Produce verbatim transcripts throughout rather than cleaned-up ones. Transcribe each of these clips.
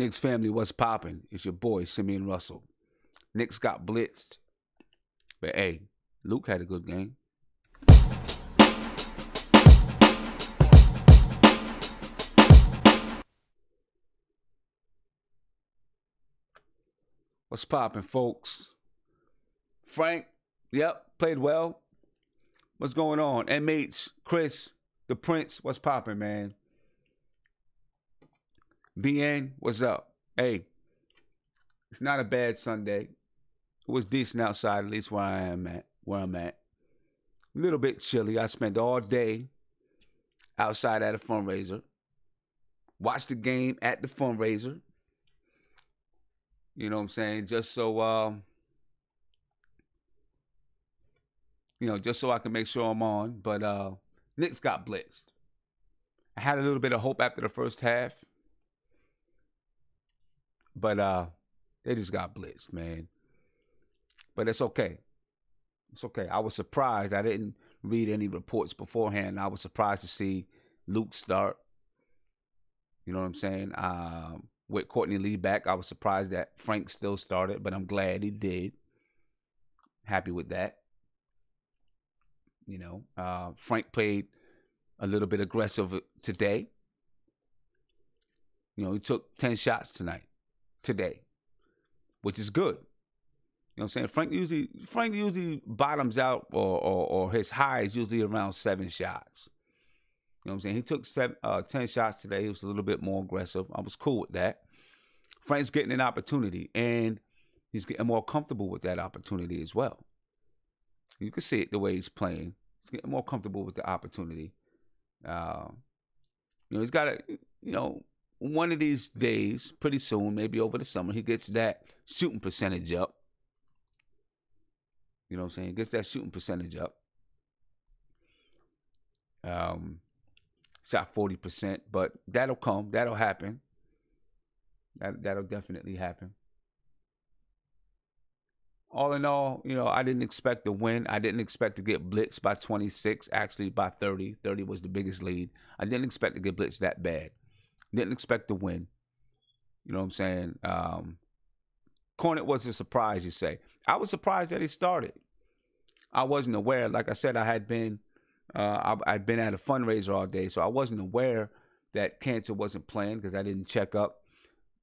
Knicks family, what's poppin'? It's your boy, Simeon Russell. Knicks got blitzed. But hey, Luke had a good game. What's poppin', folks? Frank, yep, played well. What's going on? M H, Chris, the Prince, what's poppin', man? B N, what's up? Hey, it's not a bad Sunday. It was decent outside, at least where I am at, where I'm at. A little bit chilly. I spent all day outside at a fundraiser. Watched the game at the fundraiser. You know what I'm saying? Just so, um, you know, just so I can make sure I'm on. But uh, Knicks got blitzed. I had a little bit of hope after the first half. But uh, they just got blitzed, man. But it's okay. It's okay. I was surprised. I didn't read any reports beforehand. I was surprised to see Luke start. You know what I'm saying? Um, with Courtney Lee back, I was surprised that Frank still started, but I'm glad he did. Happy with that. You know, uh, Frank played a little bit aggressive today. You know, he took ten shots tonight. Today, which is good. You know what I'm saying? Frank usually Frank usually bottoms out, or or, or his high is usually around seven shots. You know what I'm saying? He took seven, uh, ten shots today. He was a little bit more aggressive. I was cool with that. Frank's getting an opportunity, and he's getting more comfortable with that opportunity as well. You can see it the way he's playing. He's getting more comfortable with the opportunity. Uh, you know, he's got to, you know, one of these days, pretty soon, maybe over the summer, he gets that shooting percentage up. You know what I'm saying? He gets that shooting percentage up. Um, shot forty percent, but that'll come. That'll happen. That, that'll definitely happen. All in all, you know, I didn't expect to win. I didn't expect to get blitzed by twenty-six, actually by thirty. thirty was the biggest lead. I didn't expect to get blitzed that bad. Didn't expect to win. You know what I'm saying? Um, Kornet was a surprise, you say. I was surprised that he started. I wasn't aware. Like I said, I had been uh, I, I'd been at a fundraiser all day, so I wasn't aware that Cantor wasn't playing because I didn't check up.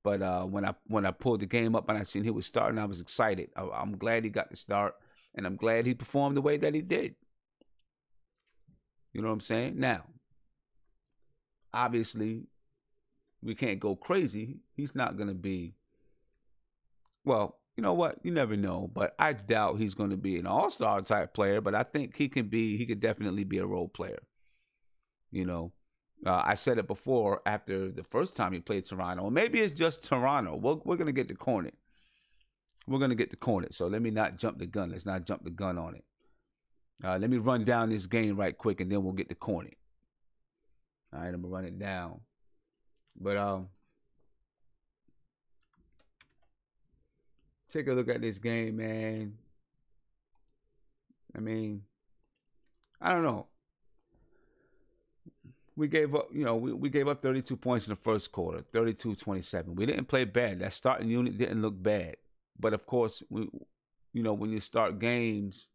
But uh, when I when I pulled the game up and I seen he was starting, I was excited. I, I'm glad he got to start, and I'm glad he performed the way that he did. You know what I'm saying? Now, obviously, we can't go crazy. He's not going to be, well, you know what? You never know, but I doubt he's going to be an all-star type player, but I think he can be, he could definitely be a role player. You know, uh, I said it before after the first time he played Toronto. Maybe it's just Toronto. We're, we're going to get the Kornet. We're going to get the Kornet, so let me not jump the gun. Let's not jump the gun on it. Uh, let me run down this game right quick, and then we'll get the Kornet. All right, I'm going to run it down. But um, take a look at this game, man. I mean, I don't know. We gave up, you know, we, we gave up thirty-two points in the first quarter, thirty-two twenty-seven. We didn't play bad. That starting unit didn't look bad. But, of course, we, you know, when you start games,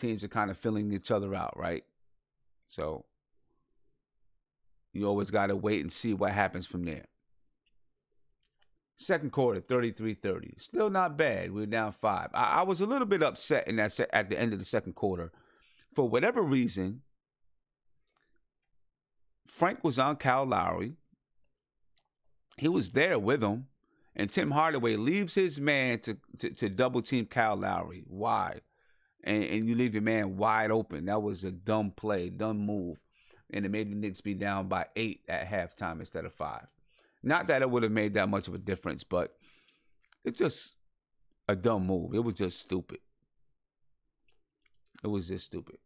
teams are kind of filling each other out, right? So you always got to wait and see what happens from there. Second quarter, thirty-three thirty. Still not bad. We were down five. I, I was a little bit upset in that se at the end of the second quarter. For whatever reason, Frank was on Kyle Lowry. He was there with him. And Tim Hardaway leaves his man to, to, to double-team Kyle Lowry. Why? And, and you leave your man wide open. That was a dumb play, dumb move. And it made the Knicks be down by eight at halftime instead of five. Not that it would have made that much of a difference, but it's just a dumb move. It was just stupid. It was just stupid,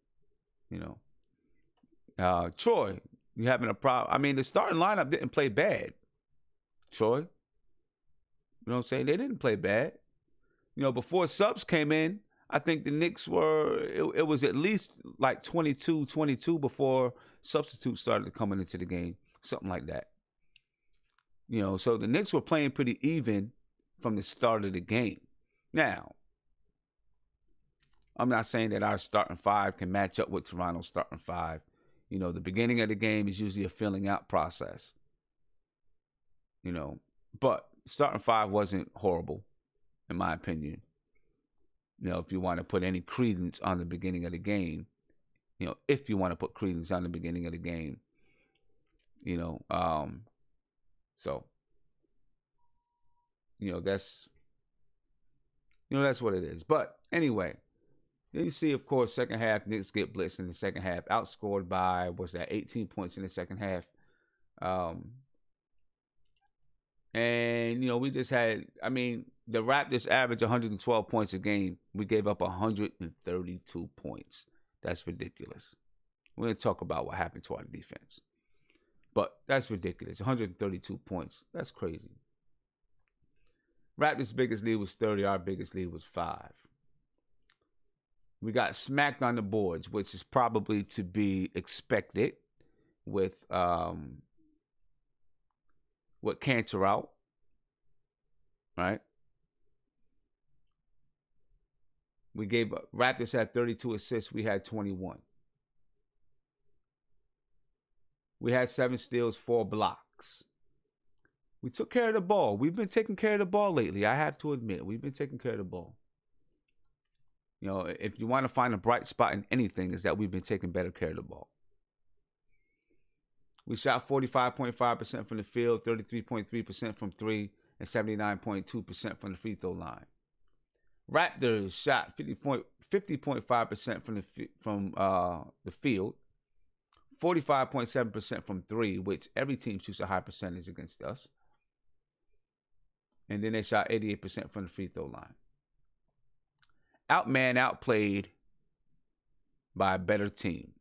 you know. Uh, Troy, you having a problem? I mean, the starting lineup didn't play bad, Troy. You know what I'm saying? They didn't play bad. You know, before subs came in, I think the Knicks were, it, it was at least like twenty-two twenty-two before substitutes started coming into the game, something like that. You know, so the Knicks were playing pretty even from the start of the game. Now, I'm not saying that our starting five can match up with Toronto's starting five. You know, the beginning of the game is usually a filling out process. You know, but starting five wasn't horrible, in my opinion. You know, if you want to put any credence on the beginning of the game, you know, if you want to put credence on the beginning of the game, you know, um, so, you know, that's, you know, that's what it is. But anyway, then you see, of course, second half, Knicks get blitzed in the second half, outscored by, what's that, eighteen points in the second half. Um, and, you know, we just had, I mean, the Raptors averaged one hundred twelve points a game. We gave up one hundred thirty-two points. That's ridiculous. We're going to talk about what happened to our defense. But that's ridiculous. one hundred thirty-two points. That's crazy. Raptors' biggest lead was thirty. Our biggest lead was five. We got smacked on the boards, which is probably to be expected with um, with Cantor out, right? We gave up. Raptors had thirty-two assists. We had twenty-one. We had seven steals, four blocks. We took care of the ball. We've been taking care of the ball lately. I have to admit, we've been taking care of the ball. You know, if you want to find a bright spot in anything, is that we've been taking better care of the ball. We shot forty-five point five percent from the field, thirty-three point three percent from three, and seventy-nine point two percent from the free throw line. Raptors shot fifty point five percent from the from uh, the field, forty-five point seven percent from three, which every team shoots a high percentage against us. And then they shot eighty-eight percent from the free throw line. Outman outplayed by a better team.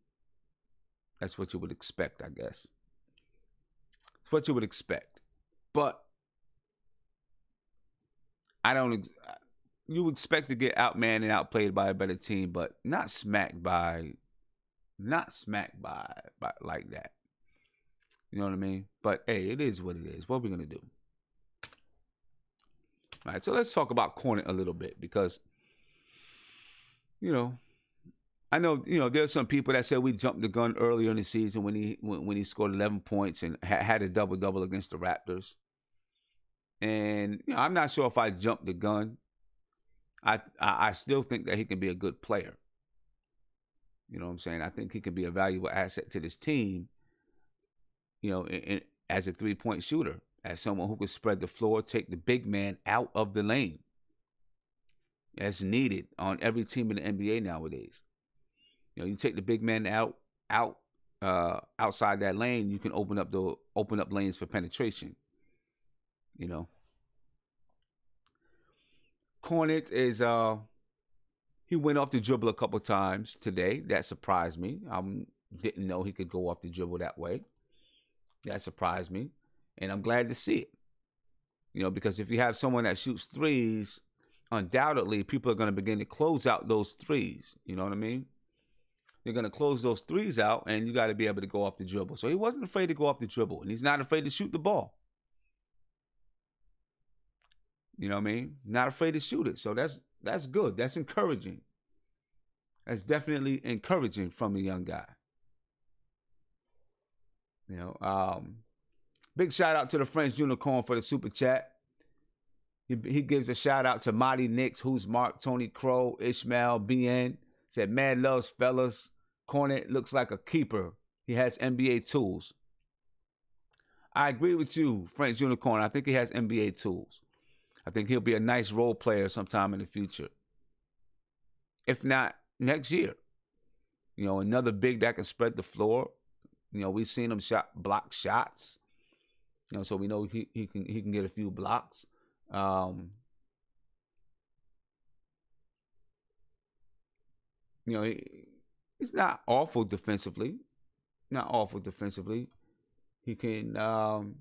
That's what you would expect, I guess. That's what you would expect. But I don't... Ex you would expect to get outmanned and outplayed by a better team, but not smacked by... Not smacked by, by like that. You know what I mean? But, hey, it is what it is. What are we going to do? All right, so let's talk about Kornet a little bit because... You know, I know, you know, there's some people that said we jumped the gun earlier in the season when he when, when he scored eleven points and ha had a double-double against the Raptors. And, you know, I'm not sure if I jumped the gun. I, I I still think that he can be a good player. You know what I'm saying? I think he can be a valuable asset to this team, you know, in, in, as a three-point shooter, as someone who can spread the floor, take the big man out of the lane. That's needed on every team in the N B A nowadays. You know, you take the big man out, out, uh, outside that lane, you can open up the open up lanes for penetration. You know, Kornet is uh, he went off the dribble a couple times today. That surprised me. I didn't know he could go off the dribble that way. That surprised me, and I'm glad to see it. You know, because if you have someone that shoots threes. Undoubtedly, people are going to begin to close out those threes. You know what I mean? They're going to close those threes out, and you got to be able to go off the dribble. So he wasn't afraid to go off the dribble, and he's not afraid to shoot the ball. You know what I mean? Not afraid to shoot it. So that's that's good. That's encouraging. That's definitely encouraging from a young guy. You know, um, big shout out to the French Unicorn for the super chat. He, he gives a shout out to Marty Nix, Who's Mark, Tony Crow, Ishmael, B N. Said, "Mad loves fellas. Kornet looks like a keeper. He has N B A tools." I agree with you, French Unicorn. I think he has N B A tools. I think he'll be a nice role player sometime in the future. If not, next year. You know, another big that can spread the floor. You know, we've seen him shot block shots. You know, so we know he, he can he can get a few blocks. Um, you know, he, he's not awful defensively, not awful defensively. He can, um,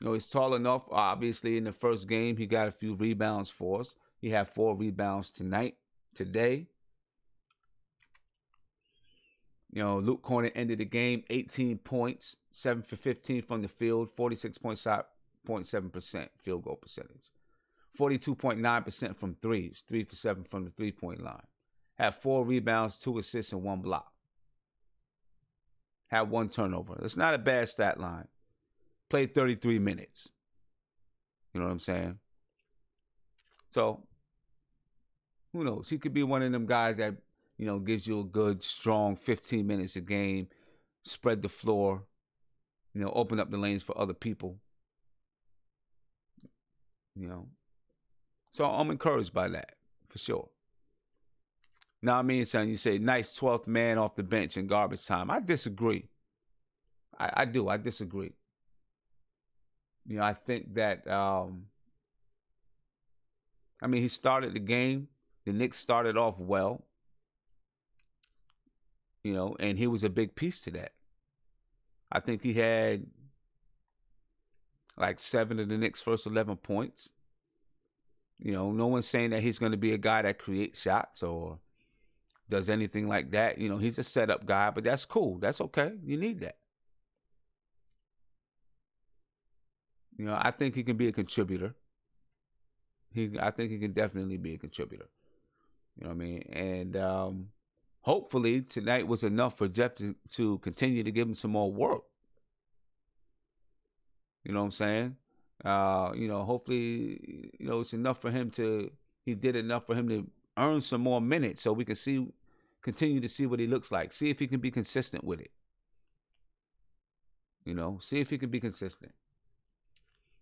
you know, he's tall enough. Obviously, in the first game, he got a few rebounds for us. He had four rebounds tonight, today. You know, Luke Kornet ended the game eighteen points, seven for fifteen from the field, forty-six point forty-two point seven percent field goal percentage, forty-two point nine percent from threes, three for seven from the three-point line. Had four rebounds, two assists, and one block. Had one turnover. That's not a bad stat line. Played thirty-three minutes. You know what I'm saying? So, who knows? He could be one of them guys that, you know, gives you a good, strong fifteen minutes a game, spread the floor, you know, open up the lanes for other people. You know, so I'm encouraged by that for sure. Now, I mean, son, you say nice twelfth man off the bench in garbage time. I disagree. I, I do. I disagree. You know, I think that, um, I mean, he started the game. The Knicks started off well. You know, and he was a big piece to that. I think he had like seven of the Knicks' first eleven points. You know, no one's saying that he's going to be a guy that creates shots or does anything like that. You know, he's a setup guy, but that's cool. That's okay. You need that. You know, I think he can be a contributor. He, I think he can definitely be a contributor. You know what I mean? And um, hopefully tonight was enough for Jeff to, to continue to give him some more work. You know what I'm saying? Uh, you know, hopefully, you know, it's enough for him to, he did enough for him to earn some more minutes so we can see, continue to see what he looks like. See if he can be consistent with it. You know, see if he can be consistent.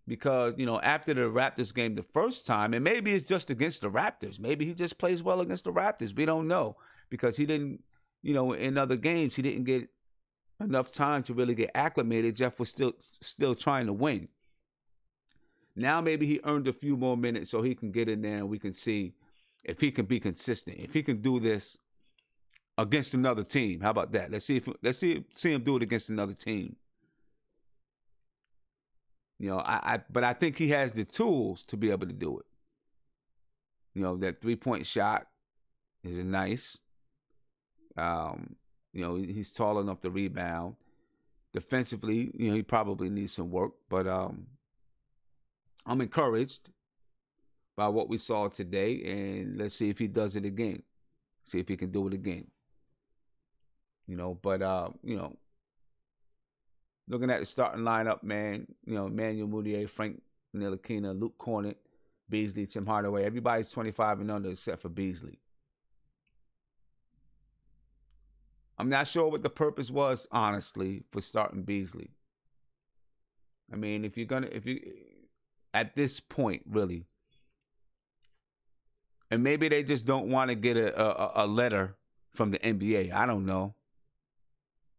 Because, you know, after the Raptors game the first time, and maybe it's just against the Raptors. Maybe he just plays well against the Raptors. We don't know. Because he didn't, you know, in other games, he didn't get enough time to really get acclimated. Jeff was still still trying to win. Now maybe he earned a few more minutes so he can get in there and we can see if he can be consistent. If he can do this against another team, how about that? Let's see if let's see see him do it against another team. You know, I, I but I think he has the tools to be able to do it. You know, that three-point shot is nice. Um You know, he's tall enough to rebound. Defensively, you know, he probably needs some work. But um, I'm encouraged by what we saw today. And let's see if he does it again. See if he can do it again. You know, but, uh, you know, looking at the starting lineup, man, you know, Emmanuel Mudiay, Frank Ntilikina, Luke Kornet, Beasley, Tim Hardaway. Everybody's twenty-five and under except for Beasley. I'm not sure what the purpose was, honestly, for starting Beasley. I mean, if you're gonna, if you, at this point, really, and maybe they just don't want to get a, a a letter from the N B A. I don't know.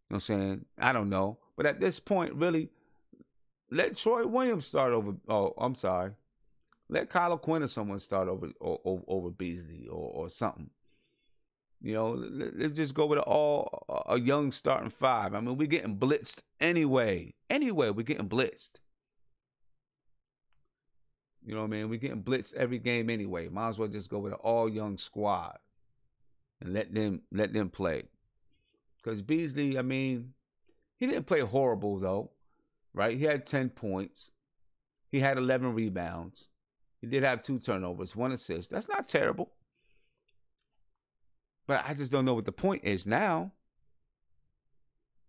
You know what I'm saying? I don't know. But at this point, really, let Troy Williams start over. Oh, I'm sorry. Let Kyle O'Quinn or someone start over over, over Beasley or or something. You know, let's just go with an all a young starting five. I mean, we're getting blitzed anyway. Anyway, we're getting blitzed. You know what I mean? We're getting blitzed every game anyway. Might as well just go with an all young squad and let them let them play. Because Beasley, I mean, he didn't play horrible though, right? He had ten points. He had eleven rebounds. He did have two turnovers, one assist. That's not terrible. But I just don't know what the point is now.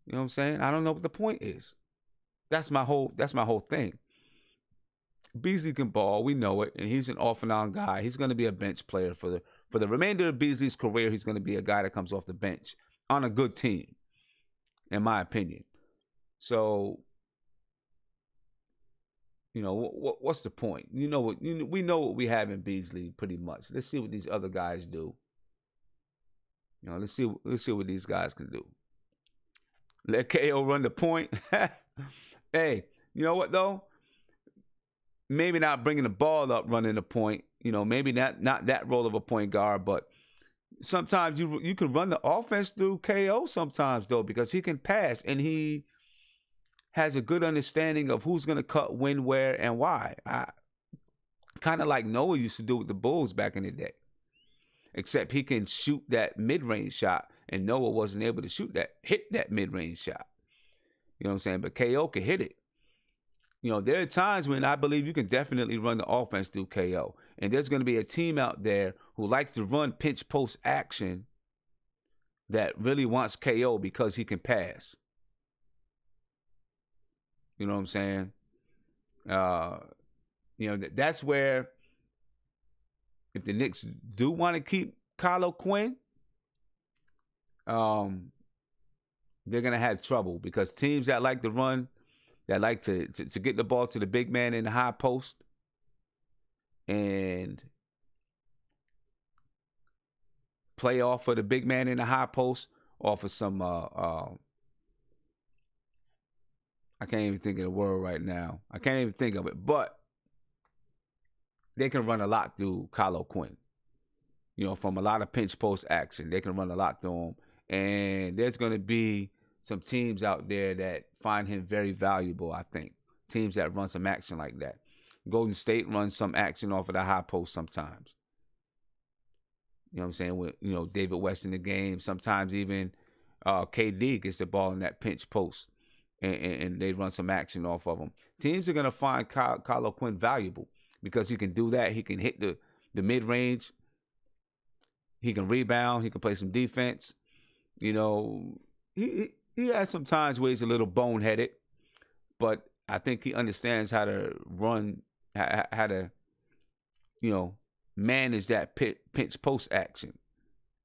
You know what I'm saying? I don't know what the point is. That's my whole, that's my whole thing. Beasley can ball. We know it. And he's an off and on guy. He's going to be a bench player for the, for the remainder of Beasley's career. He's going to be a guy that comes off the bench on a good team, in my opinion. So, you know, what, what's the point? You know what, you, we know what we have in Beasley pretty much. Let's see what these other guys do. You know, let's see, let's see what these guys can do. Let K O run the point. Hey, you know what, though? Maybe not bringing the ball up, running the point. You know, maybe not, not that role of a point guard, but sometimes you you can run the offense through K O sometimes, though, because he can pass and he has a good understanding of who's going to cut, when, where, and why. I kind of like Noah used to do with the Bulls back in the day. Except he can shoot that mid-range shot, and Noah wasn't able to shoot that, hit that mid-range shot. You know what I'm saying? But K O can hit it. You know, there are times when I believe you can definitely run the offense through K O. And there's going to be a team out there who likes to run pinch post action that really wants K O because he can pass. You know what I'm saying? Uh, you know, th that's where if the Knicks do want to keep Kyle O'Quinn, um, they're going to have trouble because teams that like to run, that like to, to, to get the ball to the big man in the high post and play off of the big man in the high post off of some, uh, uh, I can't even think of the word right now. I can't even think of it, but they can run a lot through Kyle O'Quinn. You know, from a lot of pinch post action, they can run a lot through him. And there's going to be some teams out there that find him very valuable, I think. Teams that run some action like that. Golden State runs some action off of the high post sometimes. You know what I'm saying? With, you know, David West in the game. Sometimes even uh, K D gets the ball in that pinch post. And, and, and they run some action off of him. Teams are going to find Kyle, Kyle O'Quinn valuable because he can do that. He can hit the, the mid-range. He can rebound. He can play some defense. You know, he he has some times where he's a little boneheaded, but I think he understands how to run, how, how to, you know, manage that pit, pinch post action.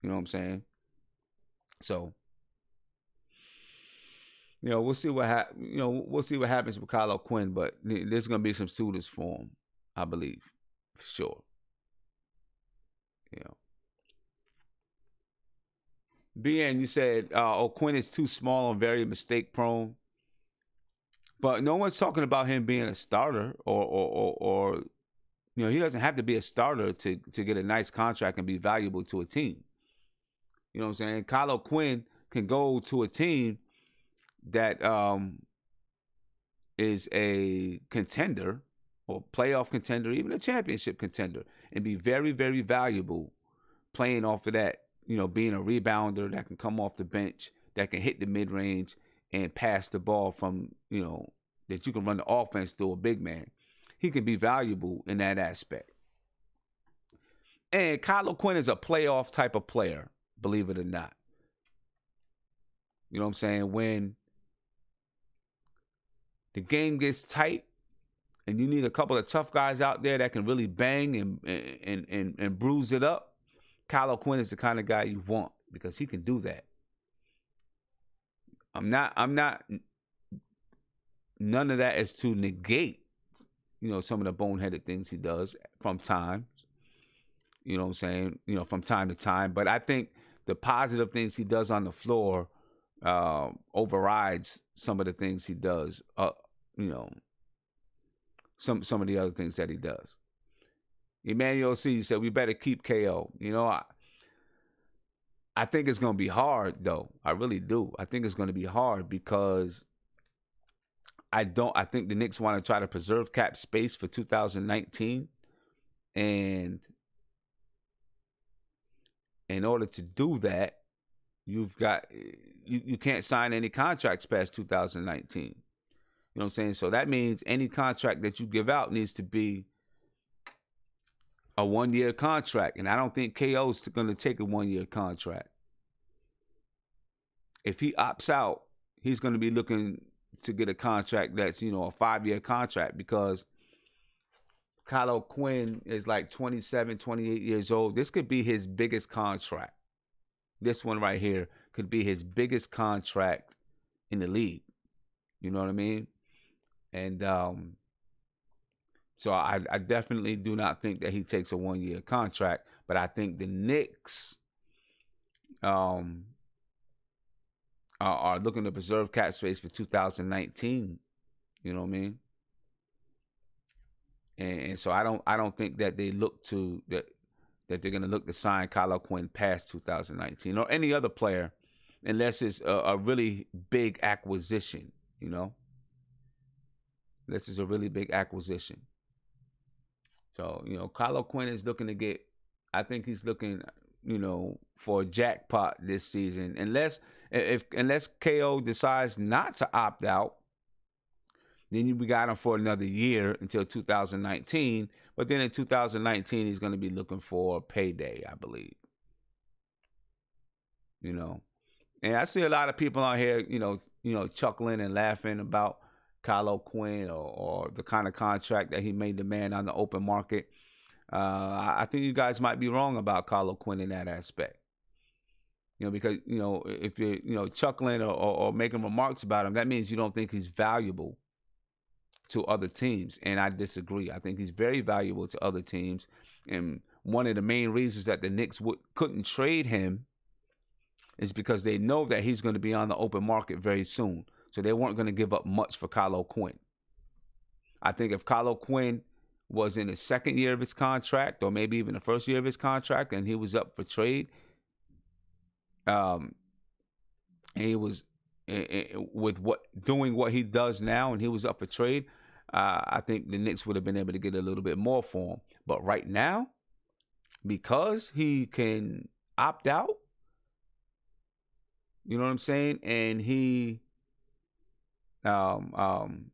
You know what I'm saying? So, you know, we'll see what ha you know we'll see what happens with Kyle O'Quinn, but there's gonna be some suitors for him, I believe, for sure. You know. B N, you said uh, O'Quinn is too small and very mistake-prone. But no one's talking about him being a starter or, or, or, or, you know, he doesn't have to be a starter to, to get a nice contract and be valuable to a team. You know what I'm saying? Kyle O'Quinn can go to a team that um, is a contender or playoff contender, even a championship contender, and be very, very valuable playing off of that. You know, being a rebounder that can come off the bench, that can hit the mid-range and pass the ball from, you know, that you can run the offense through a big man. He can be valuable in that aspect. And Kyle O'Quinn is a playoff type of player, believe it or not. You know what I'm saying? When the game gets tight and you need a couple of tough guys out there that can really bang and, and, and, and bruise it up, Kyle O'Quinn is the kind of guy you want because he can do that. I'm not, I'm not, none of that is to negate, you know, some of the boneheaded things he does from time, you know what I'm saying, you know, from time to time. But I think the positive things he does on the floor uh, overrides some of the things he does, uh, you know, some, some of the other things that he does. Emmanuel C said we better keep K O. You know, I I think it's gonna be hard though. I really do. I think it's gonna be hard because I don't I think the Knicks want to try to preserve cap space for two thousand nineteen. And in order to do that, you've got you, you can't sign any contracts past two thousand nineteen. You know what I'm saying? So that means any contract that you give out needs to be a one-year contract, and I don't think K O's going to take a one-year contract. If he opts out, he's going to be looking to get a contract that's, you know, a five-year contract because Kyle O'Quinn is like twenty-seven, twenty-eight years old. This could be his biggest contract. This one right here could be his biggest contract in the league. You know what I mean? And, um... So I, I definitely do not think that he takes a one-year contract, but I think the Knicks um, are, are looking to preserve cap space for two thousand nineteen. You know what I mean? And, and so I don't I don't think that they look to that that they're going to look to sign Kyle O'Quinn past two thousand nineteen or any other player, unless it's a, a really big acquisition. You know, this is a really big acquisition. So, you know, Kyle O'Quinn is looking to get, I think he's looking, you know, for a jackpot this season. Unless, if, unless K O decides not to opt out, Then we got him for another year until two thousand nineteen. But then in two thousand nineteen, he's going to be looking for a payday, I believe. You know, and I see a lot of people out here, you know, you know, chuckling and laughing about Kyle O'Quinn, or, or the kind of contract that he may demand on the open market. Uh, I think you guys might be wrong about Kyle O'Quinn in that aspect. You know, because, you know, if you're, you know, chuckling or, or, or making remarks about him, that means you don't think he's valuable to other teams. And I disagree. I think he's very valuable to other teams. And one of the main reasons that the Knicks would, couldn't trade him is because they know that he's going to be on the open market very soon. So they weren't going to give up much for Kyle O'Quinn. I think if Kyle O'Quinn was in the second year of his contract, or maybe even the first year of his contract, and he was up for trade, Um, and he was it, it, with what doing what he does now, and he was up for trade, Uh, I think the Knicks would have been able to get a little bit more for him. But right now, because he can opt out, you know what I'm saying, and he, um, um,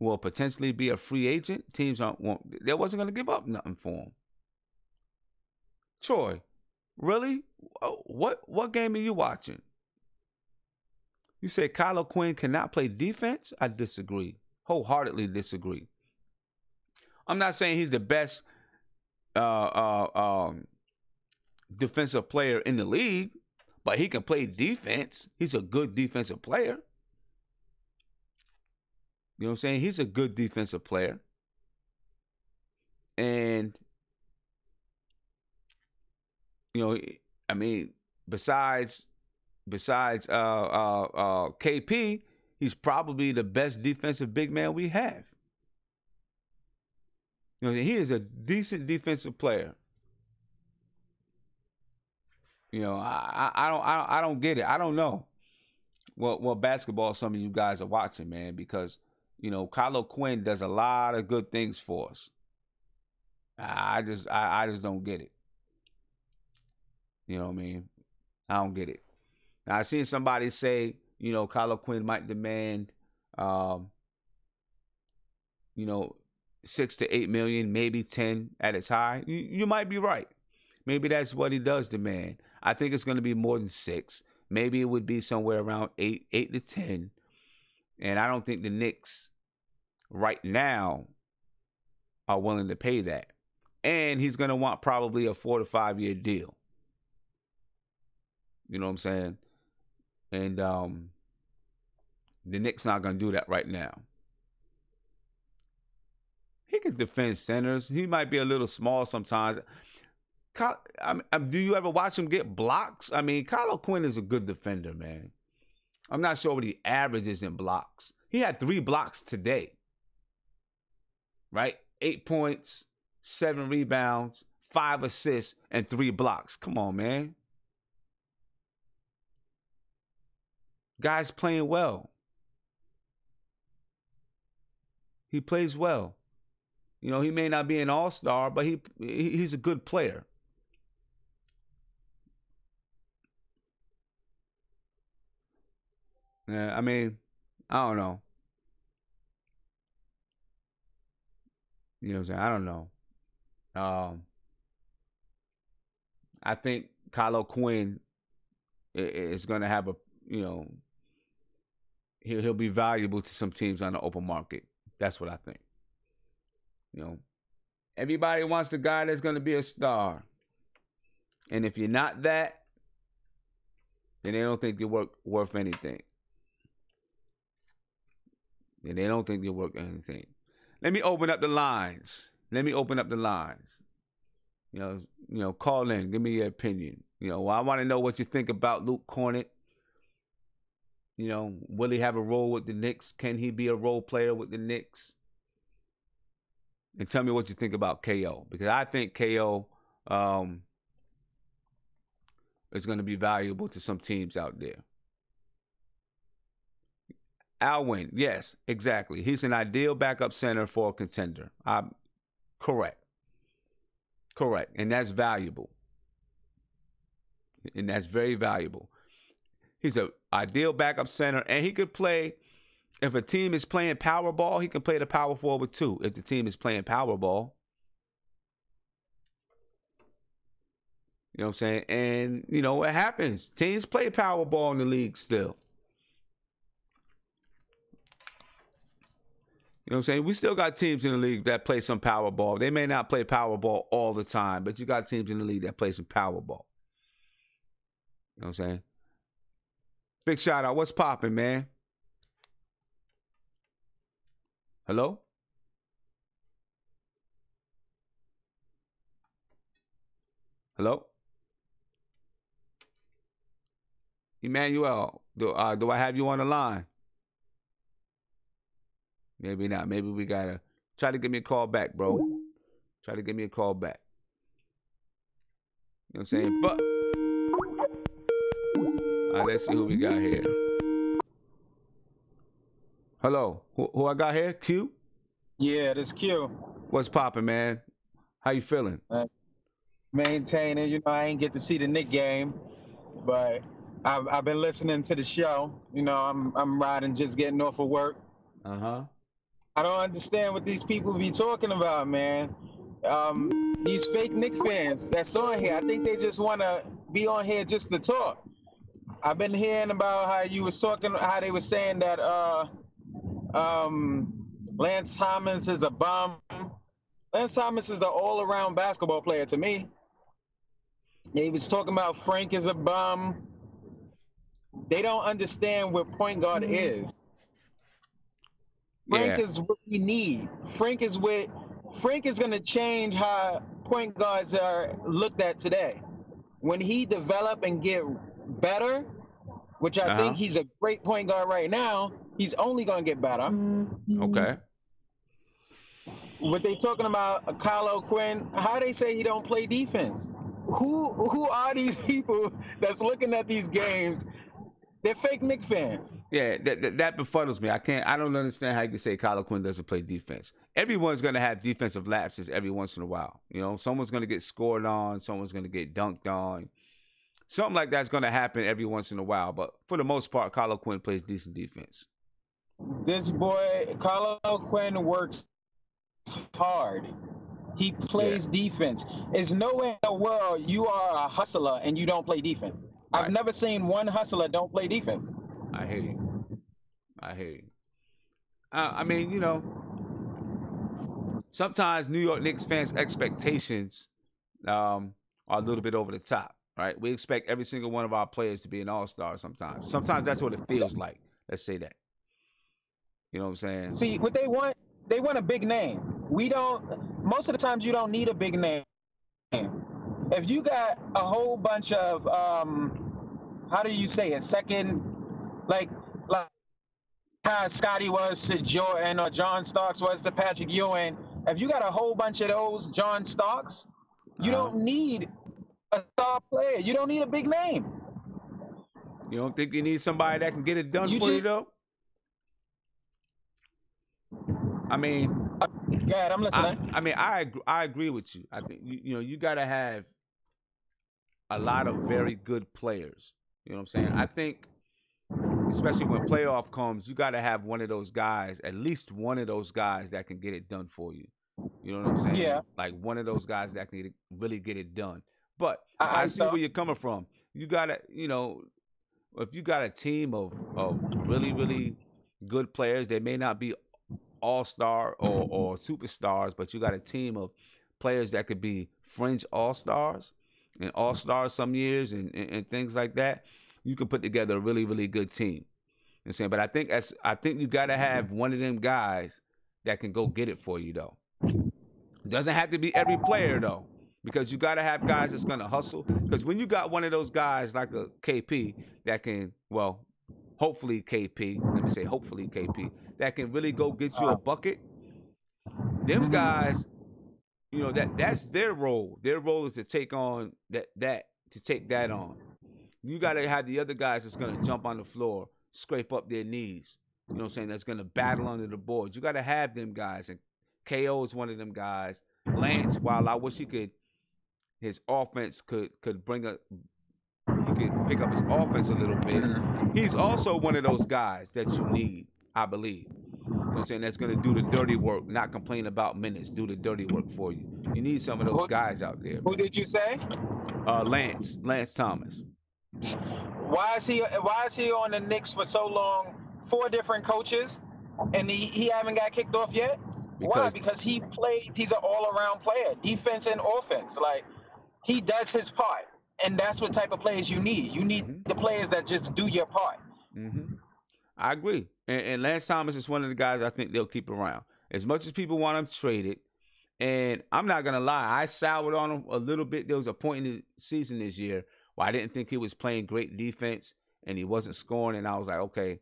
will potentially be a free agent. Teams aren't won't, they wasn't going to give up nothing for him. Troy, really? What what game are you watching? You say Kyle O'Quinn cannot play defense? I disagree. Wholeheartedly disagree. I'm not saying he's the best uh, uh, um, defensive player in the league, but he can play defense. He's a good defensive player. You know what I'm saying? He's a good defensive player. And, you know, I mean, besides besides uh, uh, uh, K P, he's probably the best defensive big man we have. You know, he is a decent defensive player. You know, I, I don't I, I don't get it. I don't know. Well, well, basketball, some of you guys are watching, man, because, you know, Kyle O'Quinn does a lot of good things for us. I just I, I just don't get it. You know what I mean? I don't get it. Now, I seen somebody say, you know, Kyle O'Quinn might demand, um, you know, six to eight million, maybe ten at its high. You, you might be right. Maybe that's what he does demand. I think it's going to be more than six. Maybe it would be somewhere around eight, eight to ten. And I don't think the Knicks right now are willing to pay that. And he's going to want probably a four to five year deal. You know what I'm saying? And um, the Knicks not going to do that right now. He can defend centers. He might be a little small sometimes. Kyle, I, I, do you ever watch him get blocks? I mean, Kyle O'Quinn is a good defender, man. I'm not sure what he averages in blocks. He had three blocks today, right? Eight points, seven rebounds, five assists, and three blocks. Come on, man. Guy's playing well. He plays well. You know, he may not be an all-star, but he he's a good player. Yeah, I mean, I don't know. You know what I'm saying? I don't know. Um, I think Kyle O'Quinn is going to have a, you know, he'll, he'll be valuable to some teams on the open market. That's what I think. You know, everybody wants the guy that's going to be a star. And if you're not that, then they don't think you're worth, worth anything. Then they don't think you're worth anything. Let me open up the lines. Let me open up the lines. You know, you know, call in. Give me your opinion. You know, I want to know what you think about Luke Kornet. You know, will he have a role with the Knicks? Can he be a role player with the Knicks? And tell me what you think about K O, because I think K O um, is going to be valuable to some teams out there. Alwyn, yes, exactly. He's an ideal backup center for a contender. I'm correct. Correct. And that's valuable. And that's very valuable. He's an ideal backup center, and he could play If a team is playing power ball, he can play the power forward too. If the team is playing power ball. You know what I'm saying? And, you know, it happens. Teams play power ball in the league still. You know what I'm saying? We still got teams in the league that play some power ball. They may not play power ball all the time, but you got teams in the league that play some power ball. You know what I'm saying? Big shout out. What's popping, man? Hello? Hello? Emmanuel, do, uh, do I have you on the line? Maybe not. Maybe we gotta try to give me a call back, bro. Try to give me a call back. You know what I'm saying? But all right, let's see who we got here. Hello, who, who I got here? Q? Yeah, this Q. What's poppin', man? How you feeling? Uh, maintaining. You know, I ain't get to see the Knicks game, but I've, I've been listening to the show. You know, I'm I'm riding, just getting off of work. Uh huh. I don't understand what these people be talking about, man. Um, these fake Knicks fans that's on here, I think they just want to be on here just to talk. I've been hearing about how you was talking, how they were saying that uh, um, Lance Thomas is a bum. Lance Thomas is an all-around basketball player to me. They was talking about Frank is a bum. They don't understand what point guard is. Frank yeah. is what we need. Frank is what Frank is going to change how point guards are looked at today. When he develop and get better, which I uh-huh. think he's a great point guard right now, he's only going to get better. Okay. What they talking about, Kyle O'Quinn? How they say he don't play defense? Who who are these people that's looking at these games? They're fake Knicks fans. Yeah, that, that that befuddles me. I can't. I don't understand how you can say Kyle O'Quinn doesn't play defense. Everyone's gonna have defensive lapses every once in a while. You know, someone's gonna get scored on. Someone's gonna get dunked on. Something like that's gonna happen every once in a while. But for the most part, Kyle O'Quinn plays decent defense. This boy, Kyle O'Quinn, works hard. He plays yeah. defense. There's no way in the world you are a hustler and you don't play defense. Right. I've never seen one hustler don't play defense. I hear you. I hear you. Uh, I mean, you know, sometimes New York Knicks fans' expectations um, are a little bit over the top, right? We expect every single one of our players to be an all-star sometimes. Sometimes that's what it feels like. Let's say that. You know what I'm saying? See, what they want, they want a big name. We don't, most of the times you don't need a big name. If you got a whole bunch of, um, how do you say it, second, like, like how Scotty was to Jordan or John Starks was to Patrick Ewing, if you got a whole bunch of those John Starks, you uh-huh. don't need a star player. You don't need a big name. You don't think you need somebody that can get it done you for just, you, though? I mean... God, I'm listening. I, I mean, I agree, I agree with you. I think you, you know you gotta have a lot of very good players. You know what I'm saying? I think, especially when playoff comes, you gotta have one of those guys, at least one of those guys that can get it done for you. You know what I'm saying? Yeah. Like one of those guys that can get it, really get it done. But I, I see so. where you're coming from. You gotta, you know, if you got a team of of really really good players, they may not be all-star or, or superstars, but you got a team of players that could be fringe all-stars and all-stars some years and, and, and things like that. You can put together a really, really good team. You know what I'm saying? But I think as I think you gotta have one of them guys that can go get it for you though. Doesn't have to be every player though, because you gotta have guys that's gonna hustle. Because when you got one of those guys like a K P that can, well, hopefully K P, let me say hopefully K P, that can really go get you a bucket. Them guys, you know, that that's their role. Their role is to take on that, that to take that on. You got to have the other guys that's going to jump on the floor, scrape up their knees, you know what I'm saying, that's going to battle under the boards. You got to have them guys, and K O is one of them guys. Lance, while I wish he could, his offense could, could bring a, he could pick up his offense a little bit. He's also one of those guys that you need. I believe. You know what I'm saying? That's going to do the dirty work, not complain about minutes, do the dirty work for you. You need some of those guys out there. Who did you say? Uh, Lance, Lance Thomas. Why is he Why is he on the Knicks for so long? Four different coaches, and he, he haven't got kicked off yet? Because, why? Because he played, he's an all-around player, defense and offense. Like, he does his part, and that's what type of players you need. You need mm-hmm. the players that just do your part. Mm-hmm. I agree. And, and Lance Thomas is one of the guys I think they'll keep around. As much as people want him traded, and I'm not going to lie, I soured on him a little bit. There was a point in the season this year where I didn't think he was playing great defense, and he wasn't scoring, and I was like, okay,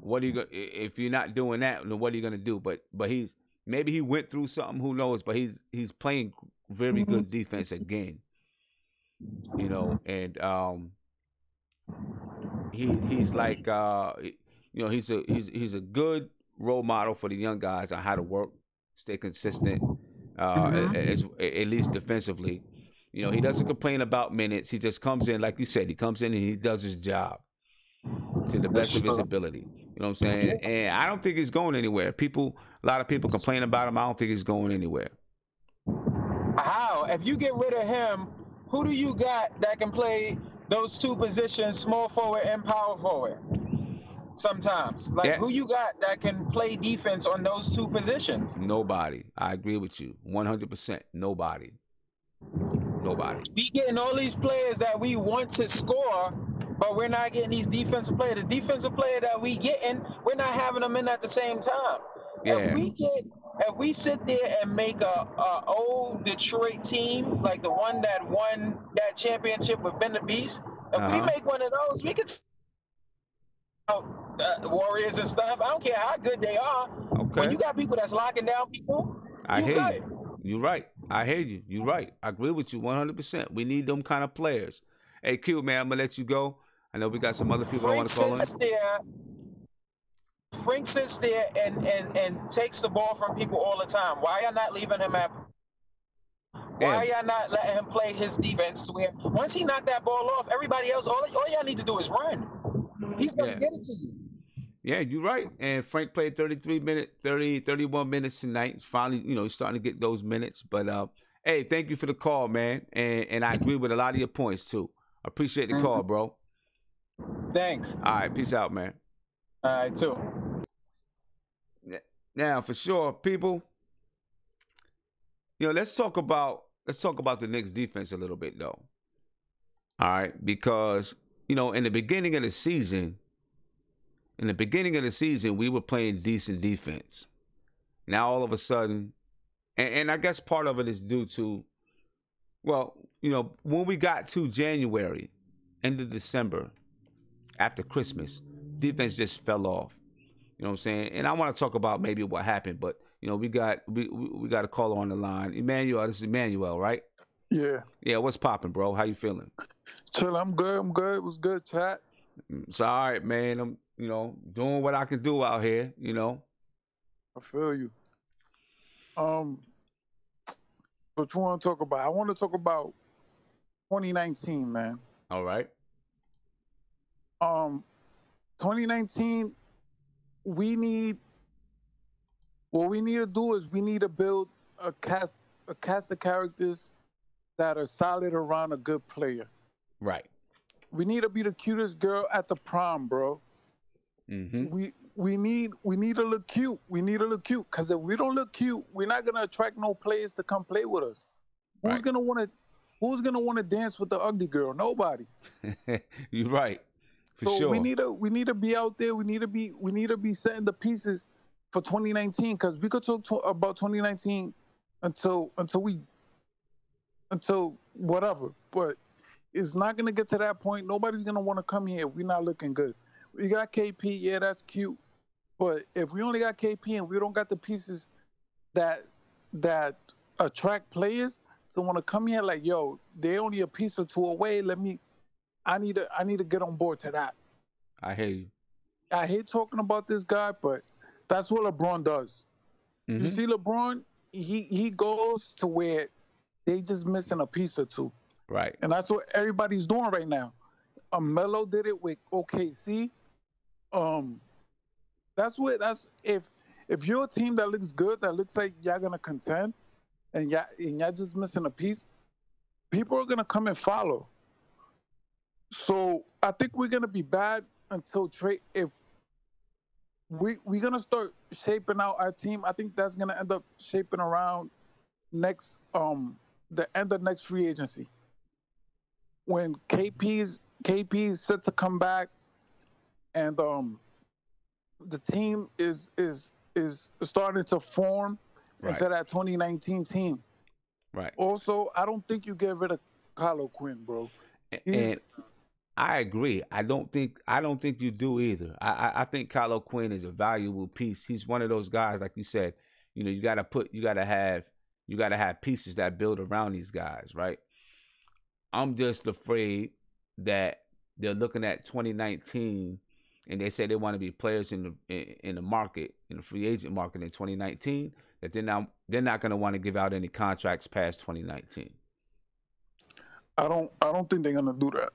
what are you going to, if you're not doing that, then what are you going to do? But but he's, maybe he went through something, who knows, but he's he's playing very good defense again. You know, and um he he's like uh you know, he's a he's he's a good role model for the young guys on how to work, stay consistent, uh as, at least defensively. You know, he doesn't complain about minutes. He just comes in, like you said, he comes in and he does his job to the best of his ability. You know what I'm saying? And I don't think he's going anywhere. People, a lot of people complain about him. I don't think he's going anywhere. How? If you get rid of him, who do you got that can play those two positions, small forward and power forward? Sometimes. Like, yeah. Who you got that can play defense on those two positions? Nobody. I agree with you. one hundred percent. Nobody. Nobody. We getting all these players that we want to score, but we're not getting these defensive players. The defensive player that we getting, we're not having them in at the same time. Yeah. If we get, if we sit there and make a, a old Detroit team, like the one that won that championship with Ben the Beast, if uh-huh. we make one of those, we could uh, Warriors and stuff. I don't care how good they are. Okay. When you got people that's locking down people, I you hear good. You. You're right. I hear you. You're right. I agree with you one hundred percent. We need them kind of players. Hey, Q, man, I'm going to let you go. I know we got some other people Frank I want to call in. There. Frank sits there and, and, and takes the ball from people all the time. Why y'all not leaving him out? Why y'all not letting him play his defense? Once he knocked that ball off, everybody else, all, all y'all need to do is run. He's going to get it to you. Yeah, you're right. And Frank played thirty-three minutes, thirty, thirty-one minutes tonight. Finally, you know, he's starting to get those minutes. But, uh, hey, thank you for the call, man. And, and I agree with a lot of your points, too. Appreciate the call, bro. Thanks. All right, peace out, man. All right, too. Now, for sure, people, you know, let's talk about let's talk about the Knicks defense a little bit, though. All right, because, you know, in the beginning of the season, in the beginning of the season, we were playing decent defense. Now, all of a sudden, and, and I guess part of it is due to, well, you know, when we got to January, end of December, after Christmas, defense just fell off. You know what I'm saying? And I want to talk about maybe what happened, but, you know, we got we we got a caller on the line. Emmanuel, this is Emmanuel, right? Yeah. Yeah, what's popping, bro? How you feeling? Chill, I'm good. I'm good. It was good, chat. It's all right, man. I'm, you know, doing what I can do out here, you know. I feel you. Um... What you want to talk about? I want to talk about twenty nineteen, man. All right. Um, twenty nineteen, we need, what we need to do is we need to build a cast, a cast of characters that are solid around a good player. Right. We need to be the cutest girl at the prom, bro. Mm-hmm. We we need we need to look cute. We need to look cute because if we don't look cute, we're not gonna attract no players to come play with us. Right. Who's gonna wanna Who's gonna wanna dance with the ugly girl? Nobody. You're right. For so sure. we need to we need to be out there. We need to be we need to be setting the pieces for twenty nineteen because we could talk to, about twenty nineteen until until we until whatever. But it's not gonna get to that point. Nobody's gonna wanna come here. We're not looking good. We got K P, yeah, that's cute. But if we only got K P and we don't got the pieces that that attract players to want to come here, like, yo, they only a piece or two away. Let me, I need to, I need to get on board to that. I hate you. I hate talking about this guy, but that's what LeBron does. Mm-hmm. You see, LeBron, he he goes to where they just missing a piece or two. Right. And that's what everybody's doing right now. Um, Melo did it with O K C. Um, That's what. That's if if you're a team that looks good, that looks like y'all gonna contend, and y'all and y'all just missing a piece, people are gonna come and follow. So I think we're gonna be bad until trade. If we we're gonna start shaping out our team, I think that's gonna end up shaping around next um the end of next free agency. When K P's K P's set to come back, and um. the team is is is starting to form right. into that twenty nineteen team. Right. Also, I don't think you get rid of Kyle O'Quinn, bro. He's and I agree. I don't think I don't think you do either. I, I I think Kyle O'Quinn is a valuable piece. He's one of those guys, like you said. You know, you gotta put, you gotta have, you gotta have pieces that build around these guys, right? I'm just afraid that they're looking at twenty nineteen. And they say they want to be players in the in, in the market, in the free agent market in twenty nineteen. That they're not they're not going to want to give out any contracts past twenty nineteen. I don't I don't think they're going to do that.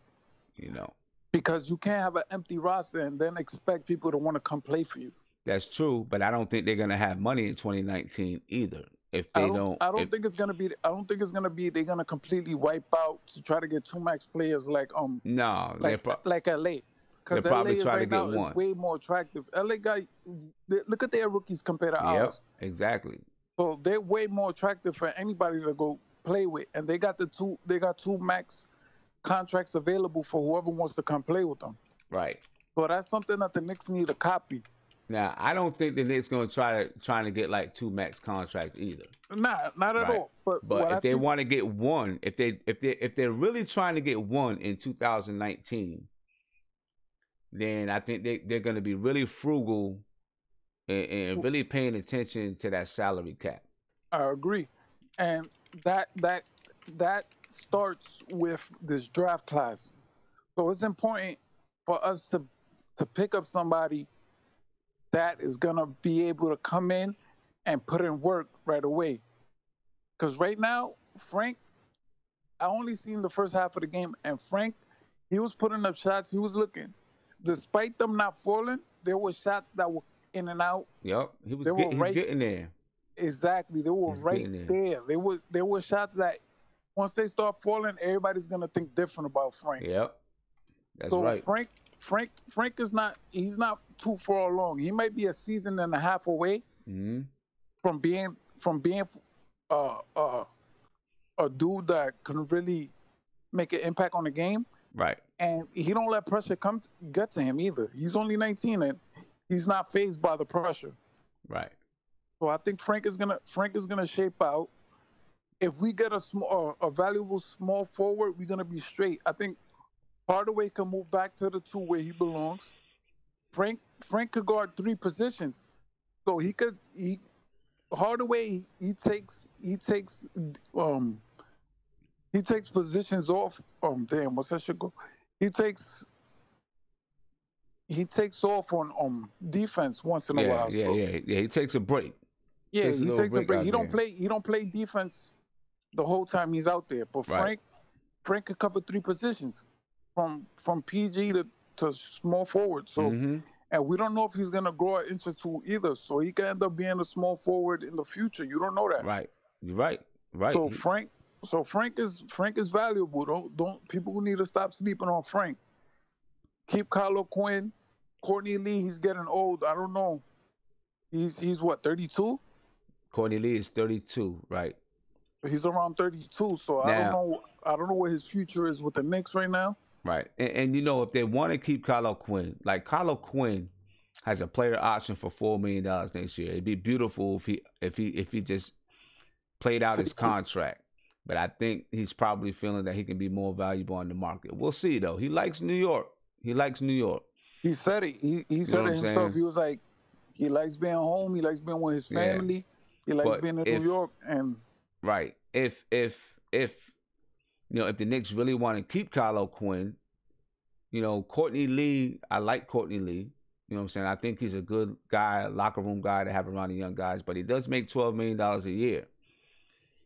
You know, because you can't have an empty roster and then expect people to want to come play for you. That's true, but I don't think they're going to have money in twenty nineteen either. If they I don't, don't, I don't if, think it's going to be. I don't think it's going to be. They're going to completely wipe out to try to get two max players like um. No, like pro- like L A. They're probably trying to get one. Because L A right now is way more attractive. L A guy, they, look at their rookies compared to ours. Yep, exactly. So they're way more attractive for anybody to go play with, and they got the two. They got two max contracts available for whoever wants to come play with them. Right. So that's something that the Knicks need to copy. Now, I don't think the Knicks gonna try to trying to get like two max contracts either. Nah, not at right? all. But, but if I they think... want to get one, if they if they if they're really trying to get one in two thousand nineteen. Then I think they, they're going to be really frugal and, and really paying attention to that salary cap. I agree. And that that that starts with this draft class. So it's important for us to, to pick up somebody that is going to be able to come in and put in work right away. Because right now, Frank, I only seen the first half of the game, and Frank, he was putting up shots. He was looking. Despite them not falling, there were shots that were in and out. Yep, he was get, he's right, getting there. Exactly, they were he's right there. there. They were there were shots that once they start falling, everybody's gonna think different about Frank. Yep, that's so right. Frank, Frank, Frank is not. He's not too far along. He might be a season and a half away mm-hmm. from being from being uh, uh, a dude that can really make an impact on the game. Right. And he don't let pressure come to, get to him either. He's only nineteen, and he's not fazed by the pressure. Right. So I think Frank is gonna Frank is gonna shape out. If we get a small, a valuable small forward, we're gonna be straight. I think Hardaway can move back to the two where he belongs. Frank Frank could guard three positions, so he could he Hardaway he, he takes he takes um he takes positions off. Um, damn, what's that shit go? He takes he takes off on um defense once in a yeah, while. Yeah, so. yeah, yeah. He takes a break. Yeah, takes he a takes break a break. He don't there. play. He don't play defense the whole time he's out there. But right. Frank, Frank can cover three positions, from from P G to, to small forward. So, mm-hmm. and we don't know if he's gonna grow an inch or two either. So he could end up being a small forward in the future. You don't know that. Right. You're right. Right. So Frank. So Frank is Frank is valuable. Don't don't people need to stop sleeping on Frank. Keep Kyle O'Quinn. Courtney Lee, he's getting old. I don't know. He's he's what, thirty-two? Courtney Lee is thirty-two, right? He's around thirty-two, so now, I don't know I don't know what his future is with the Knicks right now. Right. And, and you know, if they want to keep Kyle O'Quinn, like Kyle O'Quinn has a player option for four million dollars next year. It'd be beautiful if he if he if he just played out his contract. But I think he's probably feeling that he can be more valuable on the market. We'll see, though. He likes New York. He likes New York. He said it. He, he said you know it himself. Saying? He was like, he likes being home. He likes being with his family. Yeah. He likes but being in if, New York. And right. If if if you know if the Knicks really want to keep Kyle O'Quinn, you know Courtney Lee. I like Courtney Lee. You know what I'm saying? I think he's a good guy, a locker room guy to have around the young guys. But he does make twelve million dollars a year.